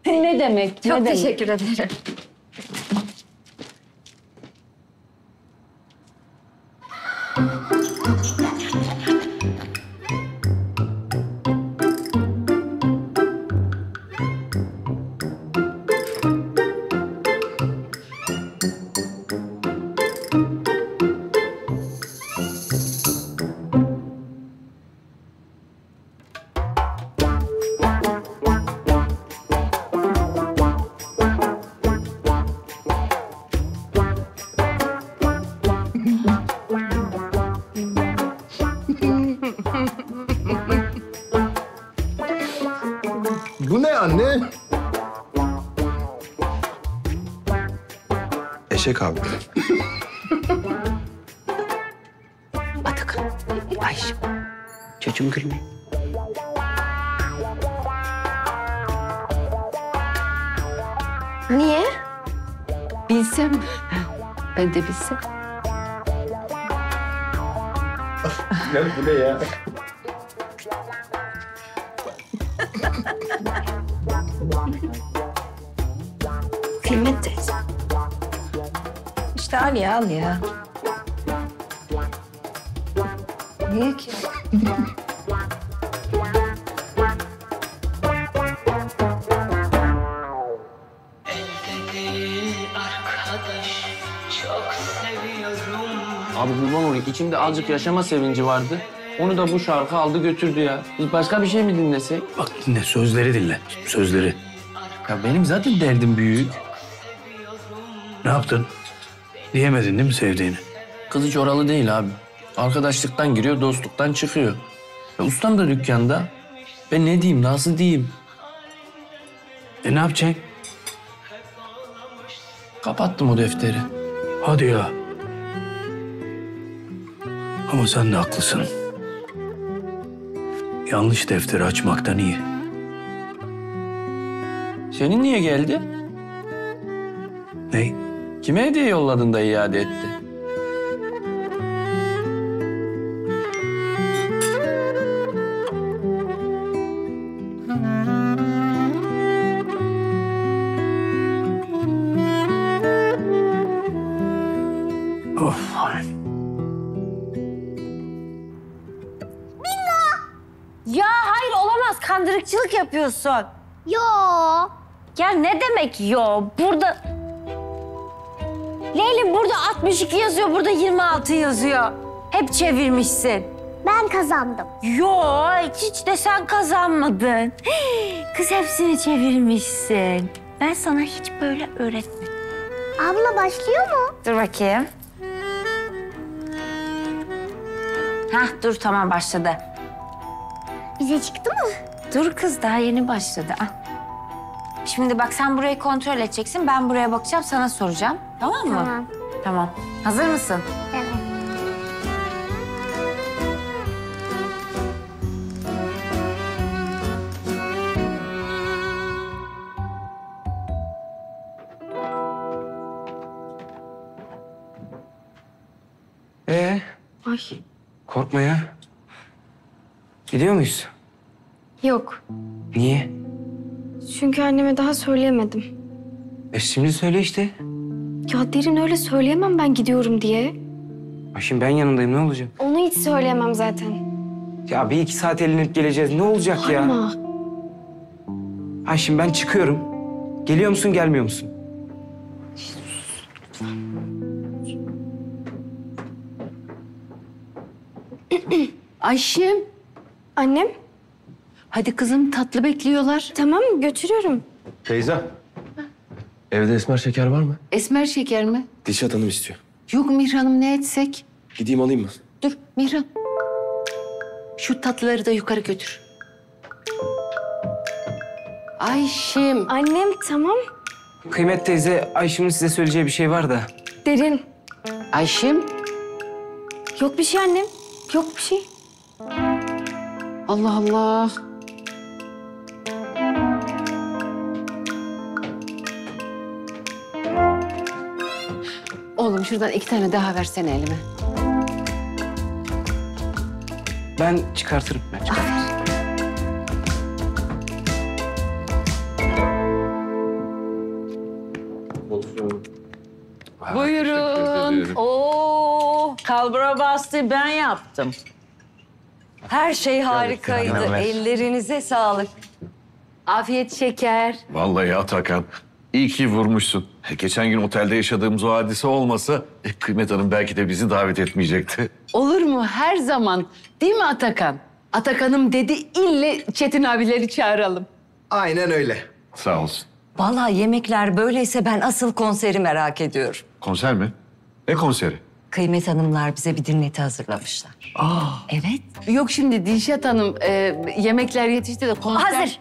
Ne demek? Çok teşekkür ederim. Eşek abi. Atakan. Ayşe. Çocuğum gülme. Niye? Bilsem. Ben de bilsem. Ne bu ne ya? Kıymet teyze. Al ya, al ya. Niye ki? Abi kurban olayım, içimde azıcık yaşama sevinci vardı. Onu da bu şarkı aldı götürdü ya. Biz başka bir şey mi dinlesek? Bak dinle, sözleri dinle. Sözleri. Ya benim zaten derdim büyük. Ne yaptın? Diyemedin değil mi sevdiğini? Kız hiç oralı değil abi. Arkadaşlıktan giriyor, dostluktan çıkıyor. Ya ustam da dükkanda. Ben ne diyeyim, nasıl diyeyim? E ne yapacaksın? Kapattım o defteri. Hadi ya. Ama sen de haklısın. Yanlış defteri açmaktan iyi. Senin niye geldi? Ney? Kime hediye yolladın da iade etti? Of. Billah! Ya hayır olamaz, kandırıkçılık yapıyorsun. Yo. Ya ne demek yo? Burada... Leylim burada 62 yazıyor, burada 26 yazıyor. Hep çevirmişsin. Ben kazandım. Yo, hiç de sen kazanmadın. Kız hepsini çevirmişsin. Ben sana hiç böyle öğretmedim. Abla başlıyor mu? Dur bakayım. Hah dur tamam başladı. Bize çıktı mı? Dur kız daha yeni başladı. Al. Şimdi bak sen burayı kontrol edeceksin, ben buraya bakacağım, sana soracağım. Tamam mı? Tamam. Tamam. Hazır mısın? Evet. Ay. Korkma ya. Gidiyor muyuz? Yok. Niye? Çünkü anneme daha söyleyemedim. E şimdi söyle işte. Ya derin öyle söyleyemem ben gidiyorum diye. Ya şimdi ben yanındayım ne olacak? Onu hiç söyleyemem zaten. Ya bir iki saat elinip geleceğiz ne olacak Arma. Ya? Arma. Ay şimdi ben çıkıyorum. Geliyor musun gelmiyor musun? Ayşem. Annem. Hadi kızım tatlı bekliyorlar. Tamam götürüyorum. Teyze. Evde esmer şeker var mı? Esmer şeker mi? Dilşat Hanım istiyor. Yok Mihran'ım, ne etsek? Gideyim alayım mı? Dur Mihran. Şu tatlıları da yukarı götür. Ayşim. Annem tamam. Kıymet teyze, Ayşim'in size söyleyeceği bir şey var da. Derin. Ayşim. Yok bir şey annem. Yok bir şey. Allah Allah. Oğlum şuradan 2 tane daha versene elime. Ben çıkartırım. Ben çıkartırım. Buyurun. Oo, kalbura bastı ben yaptım. Her şey harikaydı. Ellerinize sağlık. Afiyet şeker. Vallahi Atakan, iyi ki vurmuşsun. Geçen gün otelde yaşadığımız o hadise olmasa Kıymet Hanım belki de bizi davet etmeyecekti. Olur mu? Her zaman. Değil mi Atakan? Atakan'ım dedi, ille Çetin abileri çağıralım. Aynen öyle. Sağ olsun. Vallahi yemekler böyleyse ben asıl konseri merak ediyorum. Konser mi? Ne konseri? Kıymet Hanımlar bize bir dinleti hazırlamışlar. Aa. Evet. Yok şimdi Dilşat Hanım, yemekler yetişti de konser... Hazır.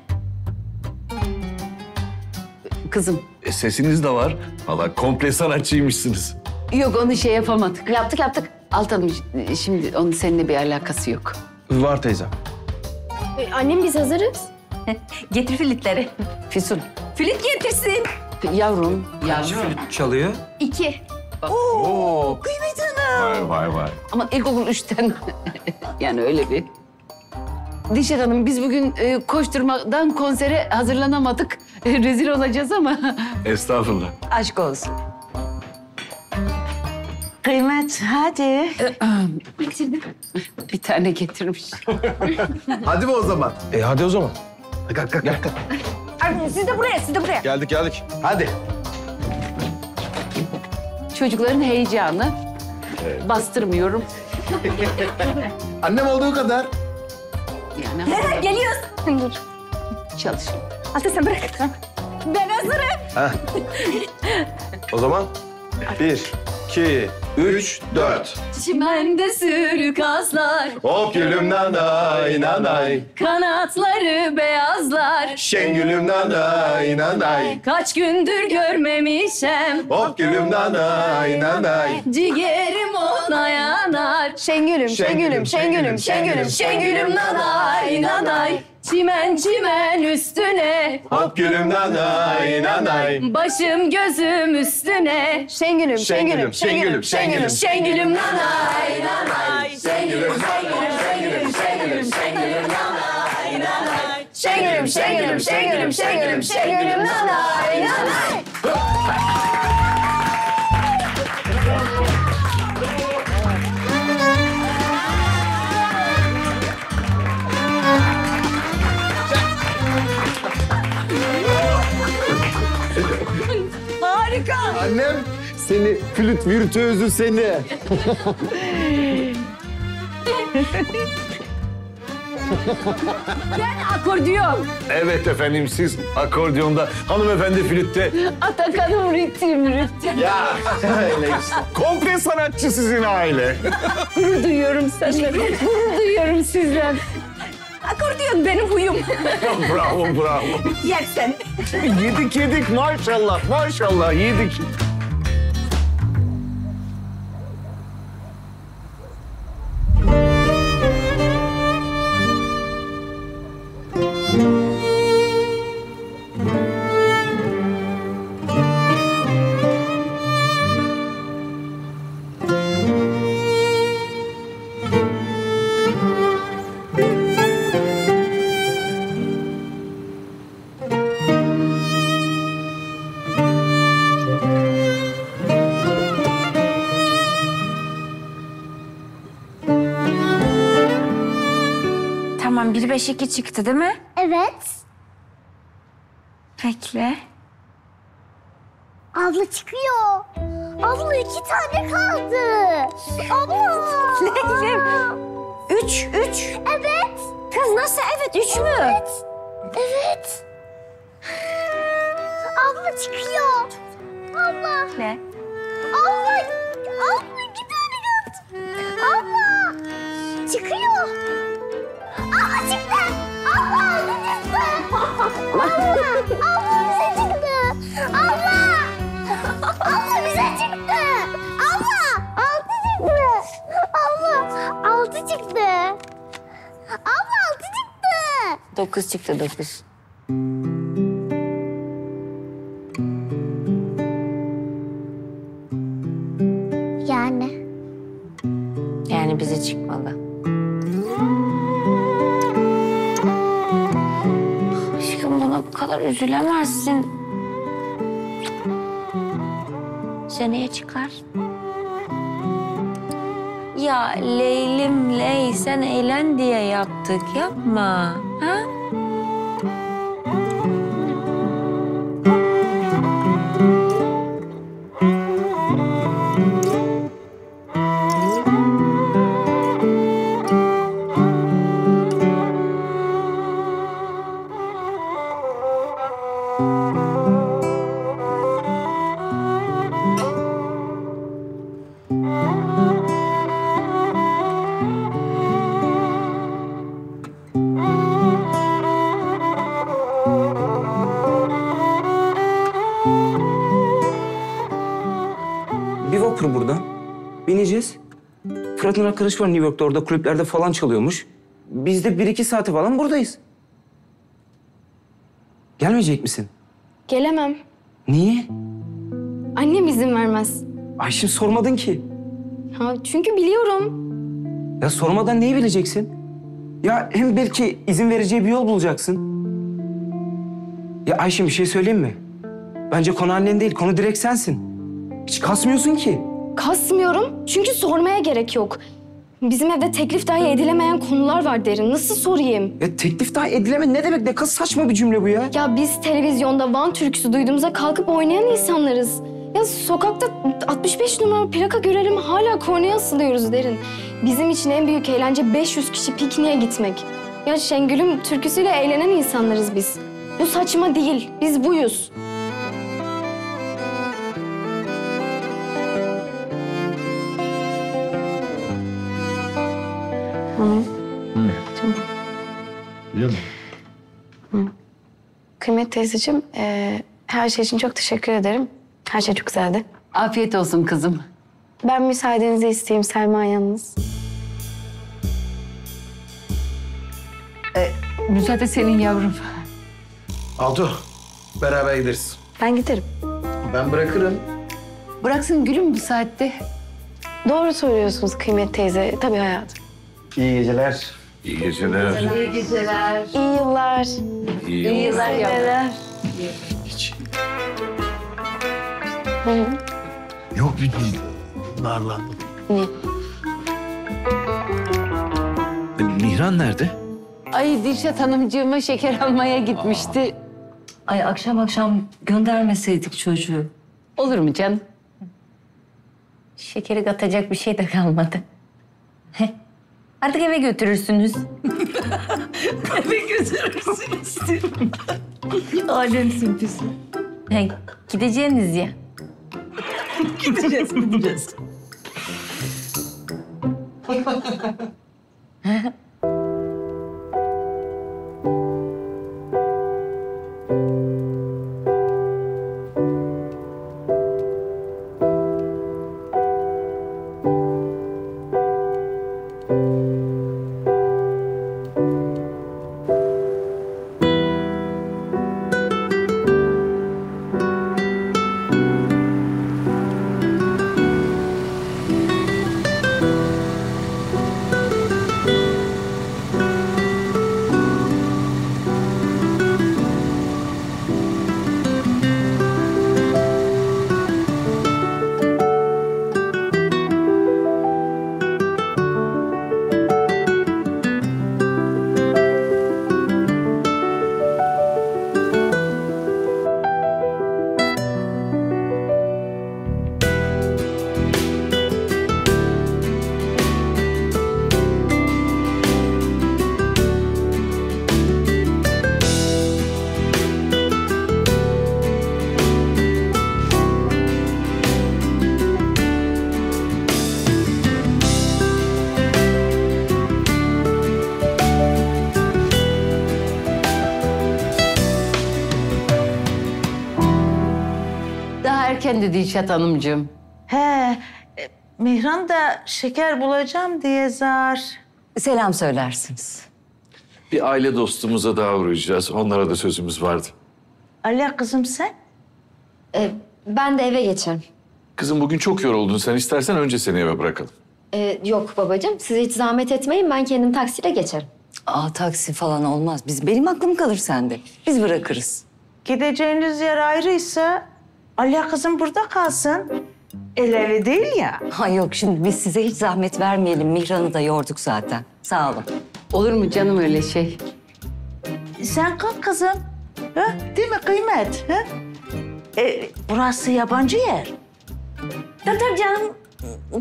Kızım. Sesiniz de var. Vallahi komple sanatçıymışsınız. Yok, onu şey yapamadık. Yaptık. Altan'ım, şimdi onun seninle bir alakası yok. Var teyzem. Annem, biz hazırız. Getir flütleri. Füsun. Flüt getirsin. Yavrum. Flüt çalıyor? 2. Oo, Kıymet Hanım. Vay. Ama ilk olur 3 tane. Yani öyle bir. Dilşat Hanım, biz bugün koşturmadan konsere hazırlanamadık. Rezil olacağız ama. Estağfurullah. Aşk olsun. Kıymet, hadi. Getirdim. Bir tane getirmiş. Hadi mi o zaman? Hadi o zaman. Kalk. Siz de buraya. Geldik. Hadi. Çocukların heyecanı. Evet. Bastırmıyorum. Annem olduğu kadar. Yani geliyoruz. Dur. Çalışın. Aslı sen bırak. Ben hazırım. Ha. O zaman 1, 2, 3, 4. Çimende sürü kaslar. Hop gülüm nanay nanay. Kanatları beyazlar. Şengülüm nanay nanay. Kaç gündür görmemişem. Hop gülüm nanay nanay. Ciğerim ona yanar. Şengülüm. Şengülüm nanay nanay. Çimen üstüne. Hop gülüm nanay nanay. Başım gözüm üstüne. Şengülüm. Şengülüm nanay nanay. Şengülüm nanay nanay. Şengülüm nanay nanay. Harika. Annem seni, flüt virtüözü seni. Ben akordiyon. Evet efendim, siz akordiyonda, hanımefendi flütte. Atakan'ım ritim. Ya öyle işte. Komple sanatçı sizin aile. Gurur duyuyorum senden. Gurur duyuyorum sizden. Akordiyon benim huyum. Bravo. Yersen. Yedik maşallah yedik. Tamam, 1-5-2 çıktı değil mi? Evet. Bekle. Abla çıkıyor. Abla 2 tane kaldı. Abla. Leylim. 3. Evet. Kız nasıl evet 3 mü? Evet. Abla çıkıyor. Abla. Ne? Abla. Abla, iki tane gördüm. Abla, çıkıyor. Abla çıktı. Abla, çıktı. Abla, abla bize çıktı. Abla, abla bize çıktı. Abla, altı çıktı. Abla, altı çıktı. Abla, altı çıktı. 9 çıktı, 9. Yani bize çıkmalı. Aşkım buna bu kadar üzülemezsin. Seneye çıkar. Ya Leylim, Ley, sen eğlen diye yaptık. Yapma. Ha? Fırat'ın arkadaşı var New York'ta, orada kulüplerde falan çalıyormuş. Biz de 1-2 saate falan buradayız. Gelmeyecek misin? Gelemem. Niye? Annem izin vermez. Ay şimdi sormadın ki. Ha, çünkü biliyorum. Ya sormadan neyi bileceksin? Ya hem belki izin vereceği bir yol bulacaksın. Ya Ayşem, bir şey söyleyeyim mi? Bence konu annen değil, konu direkt sensin. Hiç kasmıyorsun ki. Kasmıyorum çünkü sormaya gerek yok. Bizim evde teklif dahi edilemeyen konular var derim. Nasıl sorayım? Ya teklif dahi edilemeyen ne demek? Ne kadar saçma bir cümle bu ya. Ya biz televizyonda Van türküsü duyduğumuza kalkıp oynayan insanlarız. Ya sokakta 65 numara plaka görelim hala kornaya asılıyoruz derin. Bizim için en büyük eğlence 500 kişi pikniğe gitmek. Ya Şengülüm türküsüyle eğlenen insanlarız biz. Bu saçma değil. Biz buyuz. Tamam. Kıymet teyzeciğim, her şey için çok teşekkür ederim. Her şey çok güzeldi. Afiyet olsun kızım. Ben müsaadenizi isteyeyim Selma yalnız. Müsaade senin yavrum. Altu, beraber gideriz. Ben giderim. Ben bırakırım. Bıraksın gülüm bu saatte. Doğru söylüyorsunuz Kıymet teyze. Tabii hayatım. İyi geceler. İyi geceler. İyi geceler. İyi yıllar. İyi yıllar. Hiç. Yok bir değil. Narlandım. Ne? Mihran nerede? Ay Dilşat hanımcığıma şeker almaya gitmişti. Aa. Ay akşam akşam göndermeseydik çocuğu. Olur mu canım? Şekeri katacak bir şey de kalmadı. Heh. Artık eve götürürsünüz. Eve götürürsünüz. Alem simpisi. Yani gideceğiniz ya. Gideceğiz, gideceğiz. şimdi Dilşat Hanımcığım. He, Mihran da şeker bulacağım diye zar. Selam söylersiniz. Bir aile dostumuza daha uğrayacağız. Onlara da sözümüz vardı. Alya kızım sen? Ben de eve geçerim. Kızım bugün çok yoruldun. Sen istersen önce seni eve bırakalım. Yok babacığım. Size hiç zahmet etmeyin. Ben kendim taksiyle geçerim. Aa, taksi falan olmaz. Benim aklım kalır sende. Biz bırakırız. Gideceğiniz yer ayrıysa Alya kızım burada kalsın. El ele değil ya. Ha yok, şimdi biz size hiç zahmet vermeyelim. Mihran'ı da yorduk zaten. Sağ olun. Olur mu canım öyle şey? Sen kalk kızım. Ha? Değil mi Kıymet? Ha? Burası yabancı yer. Tabii canım.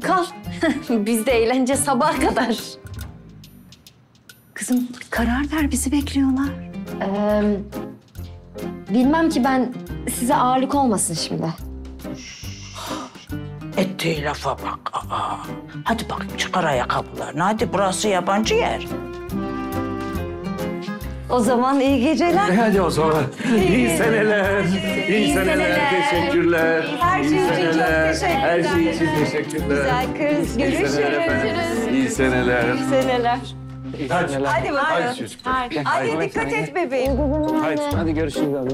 Kal. Biz de eğlence sabaha kadar. Kızım karar ver, bizi bekliyorlar. Bilmem ki ben, size ağırlık olmasın şimdi. Ettiği lafa bak. Aa. Hadi bakayım çıkar ayakkabılarını. Hadi burası yabancı yer. O zaman iyi geceler. Hadi o zaman. İyi seneler. İyi seneler. Teşekkürler. Her şey için çok teşekkürler. Her şey için teşekkürler. Güzel kız. Görüşürüz. İyi seneler. İyi seneler. Hadi bakalım. Hadi dikkat et bebeğim. Hadi görüşürüz abi.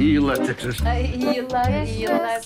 İyi yıllar tekrar. İyi yıllar. İyi yıllar.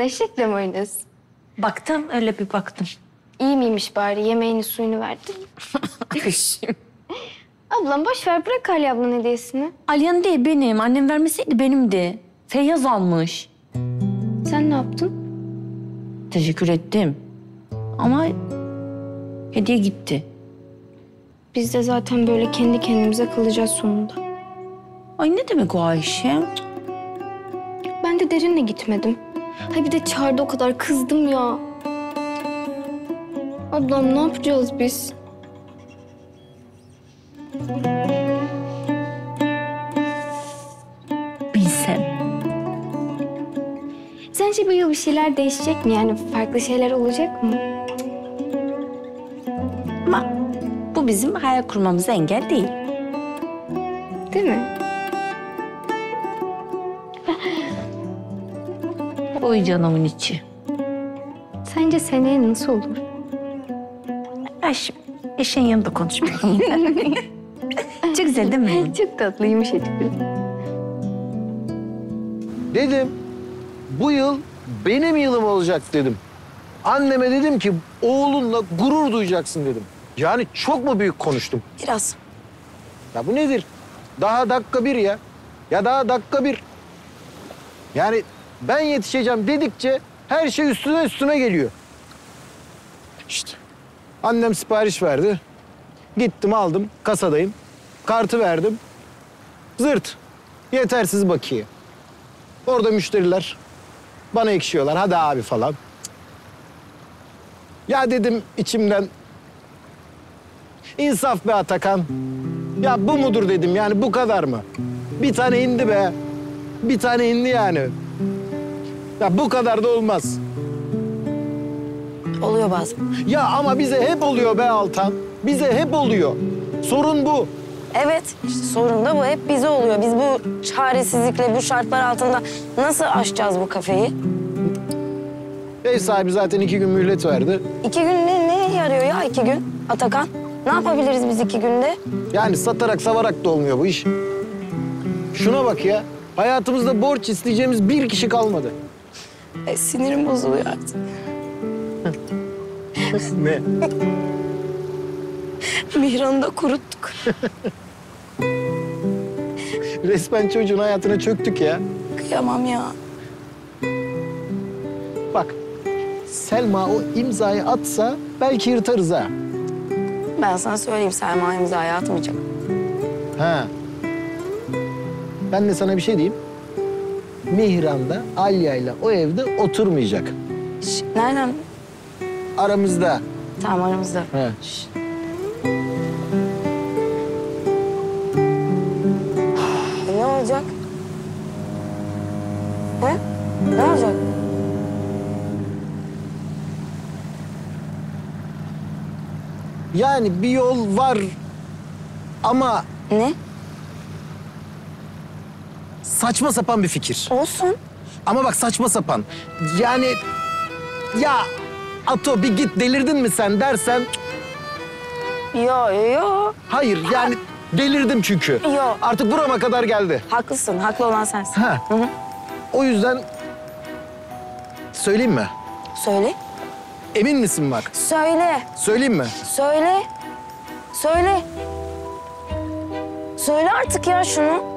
Eşekle mi oynuyorsun? Baktım, öyle bir baktım. İyi miymiş bari? Yemeğini, suyunu verdin. Ablam boş ver, bırak Alya ablanın hediyesini. Alya'nın değil, benim. Annem vermeseydi benimdi. Feyyaz almış. Sen ne yaptın? Teşekkür ettim. Ama hediye gitti. Biz de zaten böyle kendi kendimize kalacağız sonunda. Ay ne demek o Ayşe? Ben de derinle gitmedim. Hay bir de çağırdı, o kadar kızdım ya. Ablam ne yapacağız biz? Bilsem. Sence bu yıl bir şeyler değişecek mi? Yani farklı şeyler olacak mı? Ama bu bizim hayal kurmamıza engel değil. Değil mi? Oy canımın içi. Sence seneye nasıl olur? Aşkım, eşeğin yanında konuşmayalım. Çok güzel değil mi? Çok tatlı, yumuşacık. Dedim, bu yıl benim yılım olacak dedim. Anneme dedim ki, oğlunla gurur duyacaksın dedim. Yani çok mu büyük konuştum? Biraz. Ya bu nedir? Daha dakika bir ya. Ya daha dakika bir. Yani... Ben yetişeceğim dedikçe her şey üstüne geliyor. İşte. Annem sipariş verdi. Gittim aldım, kasadayım. Kartı verdim. Zırt. Yetersiz bakiye. Orada müşteriler bana ekşiyorlar. Hadi abi falan. Ya dedim içimden. İnsaf be Atakan. Ya bu mudur dedim, yani bu kadar mı? Bir tane indi be. Bir tane indi yani. Ya bu kadar da olmaz. Oluyor bazen. Ya ama bize hep oluyor be Altan. Bize hep oluyor. Sorun bu. Evet, işte sorun da bu. Hep bize oluyor. Biz bu çaresizlikle, bu şartlar altında nasıl aşacağız bu kafeyi? Ev sahibi zaten 2 gün mühlet verdi. 2 gün ne yarıyor ya 2 gün Atakan? Ne yapabiliriz biz 2 günde? Yani satarak, savarak da olmuyor bu iş. Şuna bak ya. Hayatımızda borç isteyeceğimiz bir kişi kalmadı. Sinirim bozuluyor artık. Ne? Mihran'ı da kuruttuk. Resmen çocuğun hayatına çöktük ya. Kıyamam ya. Bak, Selma o imzayı atsa belki yırtarız ha. Ben sana söyleyeyim, Selma imzayı atmayacak. Ha. Ben de sana bir şey diyeyim. Mihran da Alya'yla o evde oturmayacak. Nereden? Aramızda. Tamam, aramızda. He. Ne olacak? He? Ne olacak? Yani bir yol var ama... Ne? Saçma sapan bir fikir. Olsun. Ama bak saçma sapan. Yani... Ya Ato bir git delirdin mi sen dersen... Yo. Hayır yani delirdim çünkü. Yo. Artık burama kadar geldi. Haklısın. Haklı olan sensin. Ha. Hı-hı. O yüzden... Söyleyeyim mi? Söyle. Emin misin bak? Söyle. Söyleyeyim mi? Söyle. Söyle. Söyle artık ya şunu.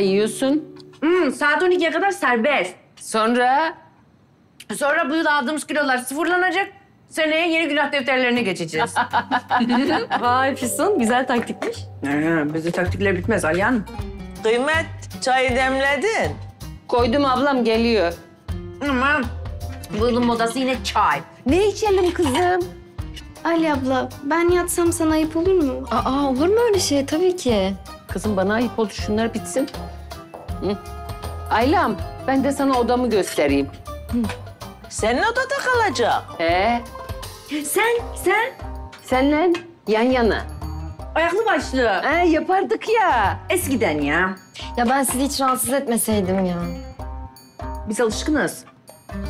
Yiyorsun. Saat 12'ye kadar serbest. Sonra bu yıl aldığımız kilolar sıfırlanacak. Seneye yeni günah defterlerine geçeceğiz. Vay Füsun, güzel taktikmiş. Bizde taktikler bitmez Alya Hanım. Kıymet, çayı demledin. Koydum ablam, geliyor. Aman, bu yılın modası yine çay. Ne içelim kızım? Alya abla, ben yatsam sana ayıp olur mu? Aa, olur mu öyle şey? Tabii ki. Kızım bana ayıp oldu, şunlar bitsin. Hı. Aylam, ben de sana odamı göstereyim. Hı. Senin odada kalacak. Senle yan yana. Ayaklı başlı. Yapardık ya. Eskiden ya. Ya ben sizi hiç rahatsız etmeseydim ya. Biz alışkınız.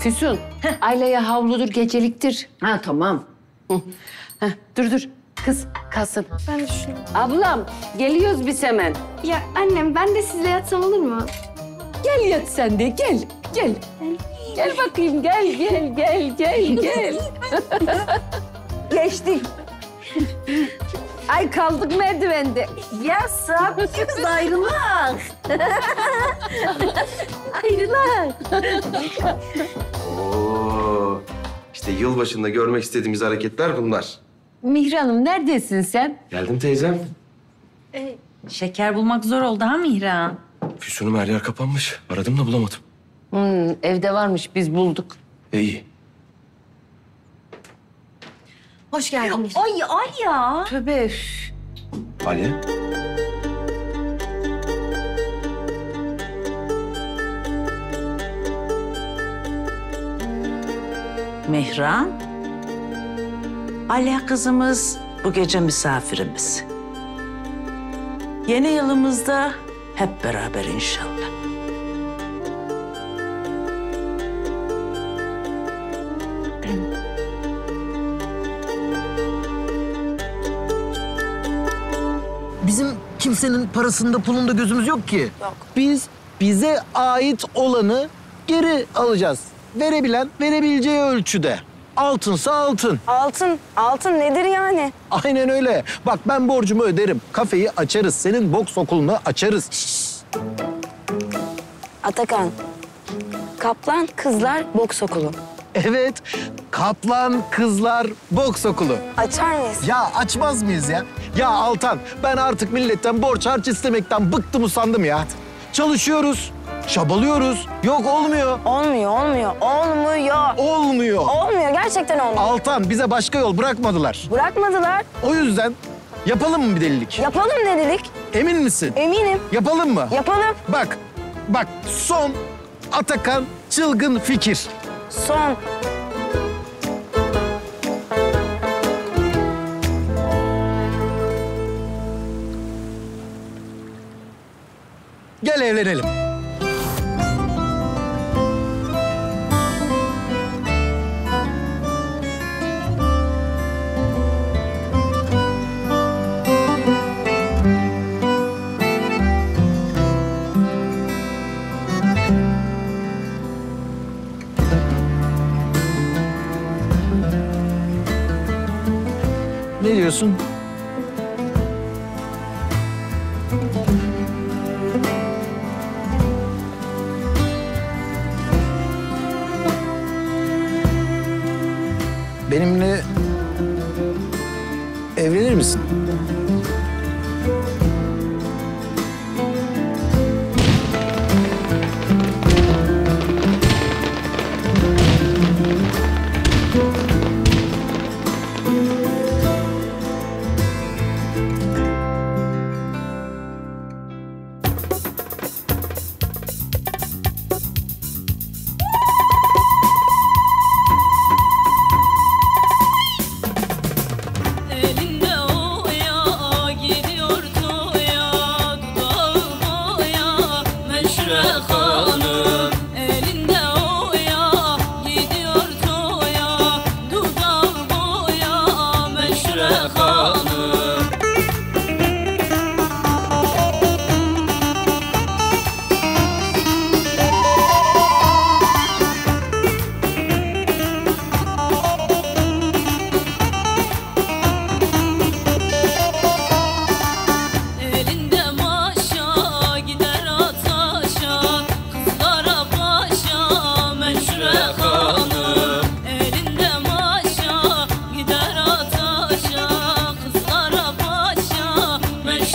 Füsun, Ayla'ya havludur, geceliktir. Ha tamam. Hı. Heh, dur. Kız kalsın. Ben de şunu... Ablam, geliyoruz biz hemen. Ya annem, ben de sizle yatsam olur mu? Gel yat sen de, gel. Gel bakayım, gel. Geçtik. Ay kaldık merdivende. Ya sabırsız ayrılak. Ayrılak. Oo, işte yılbaşında görmek istediğimiz hareketler bunlar. Mihran'ım, neredesin sen? Geldim teyzem. Şeker bulmak zor oldu ha Mihran? Füsun'um her yer kapanmış. Aradım da bulamadım. Evde varmış, biz bulduk. İyi. Hoş geldin. Ay Alya. Tövbe. Alya. Mihran. Alya kızımız bu gece misafirimiz. Yeni yılımızda hep beraber inşallah. Bizim kimsenin parasında pulunda gözümüz yok ki. Yok. Biz bize ait olanı geri alacağız. Verebilen verebileceği ölçüde. Altınsa altın. Altın nedir yani? Aynen öyle. Bak ben borcumu öderim. Kafeyi açarız. Senin boks okulunu açarız. Şşş. Atakan, Kaplan Kızlar Boks Okulu. Evet, Kaplan Kızlar Boks Okulu. Açar mıyız? Ya açmaz mıyız ya? Ya Altan, ben artık milletten borç harç istemekten bıktım usandım ya. Çalışıyoruz, Çabalıyoruz. Yok olmuyor. Olmuyor. Gerçekten olmuyor. Altan, bize başka yol bırakmadılar. O yüzden yapalım mı bir delilik? Yapalım delilik. Emin misin? Eminim. Yapalım mı? Yapalım. Bak, bak son Atakan çılgın fikir. Son. Gel evlenelim. Ne diyorsun? Benimle evlenir misin?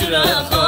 Şuraya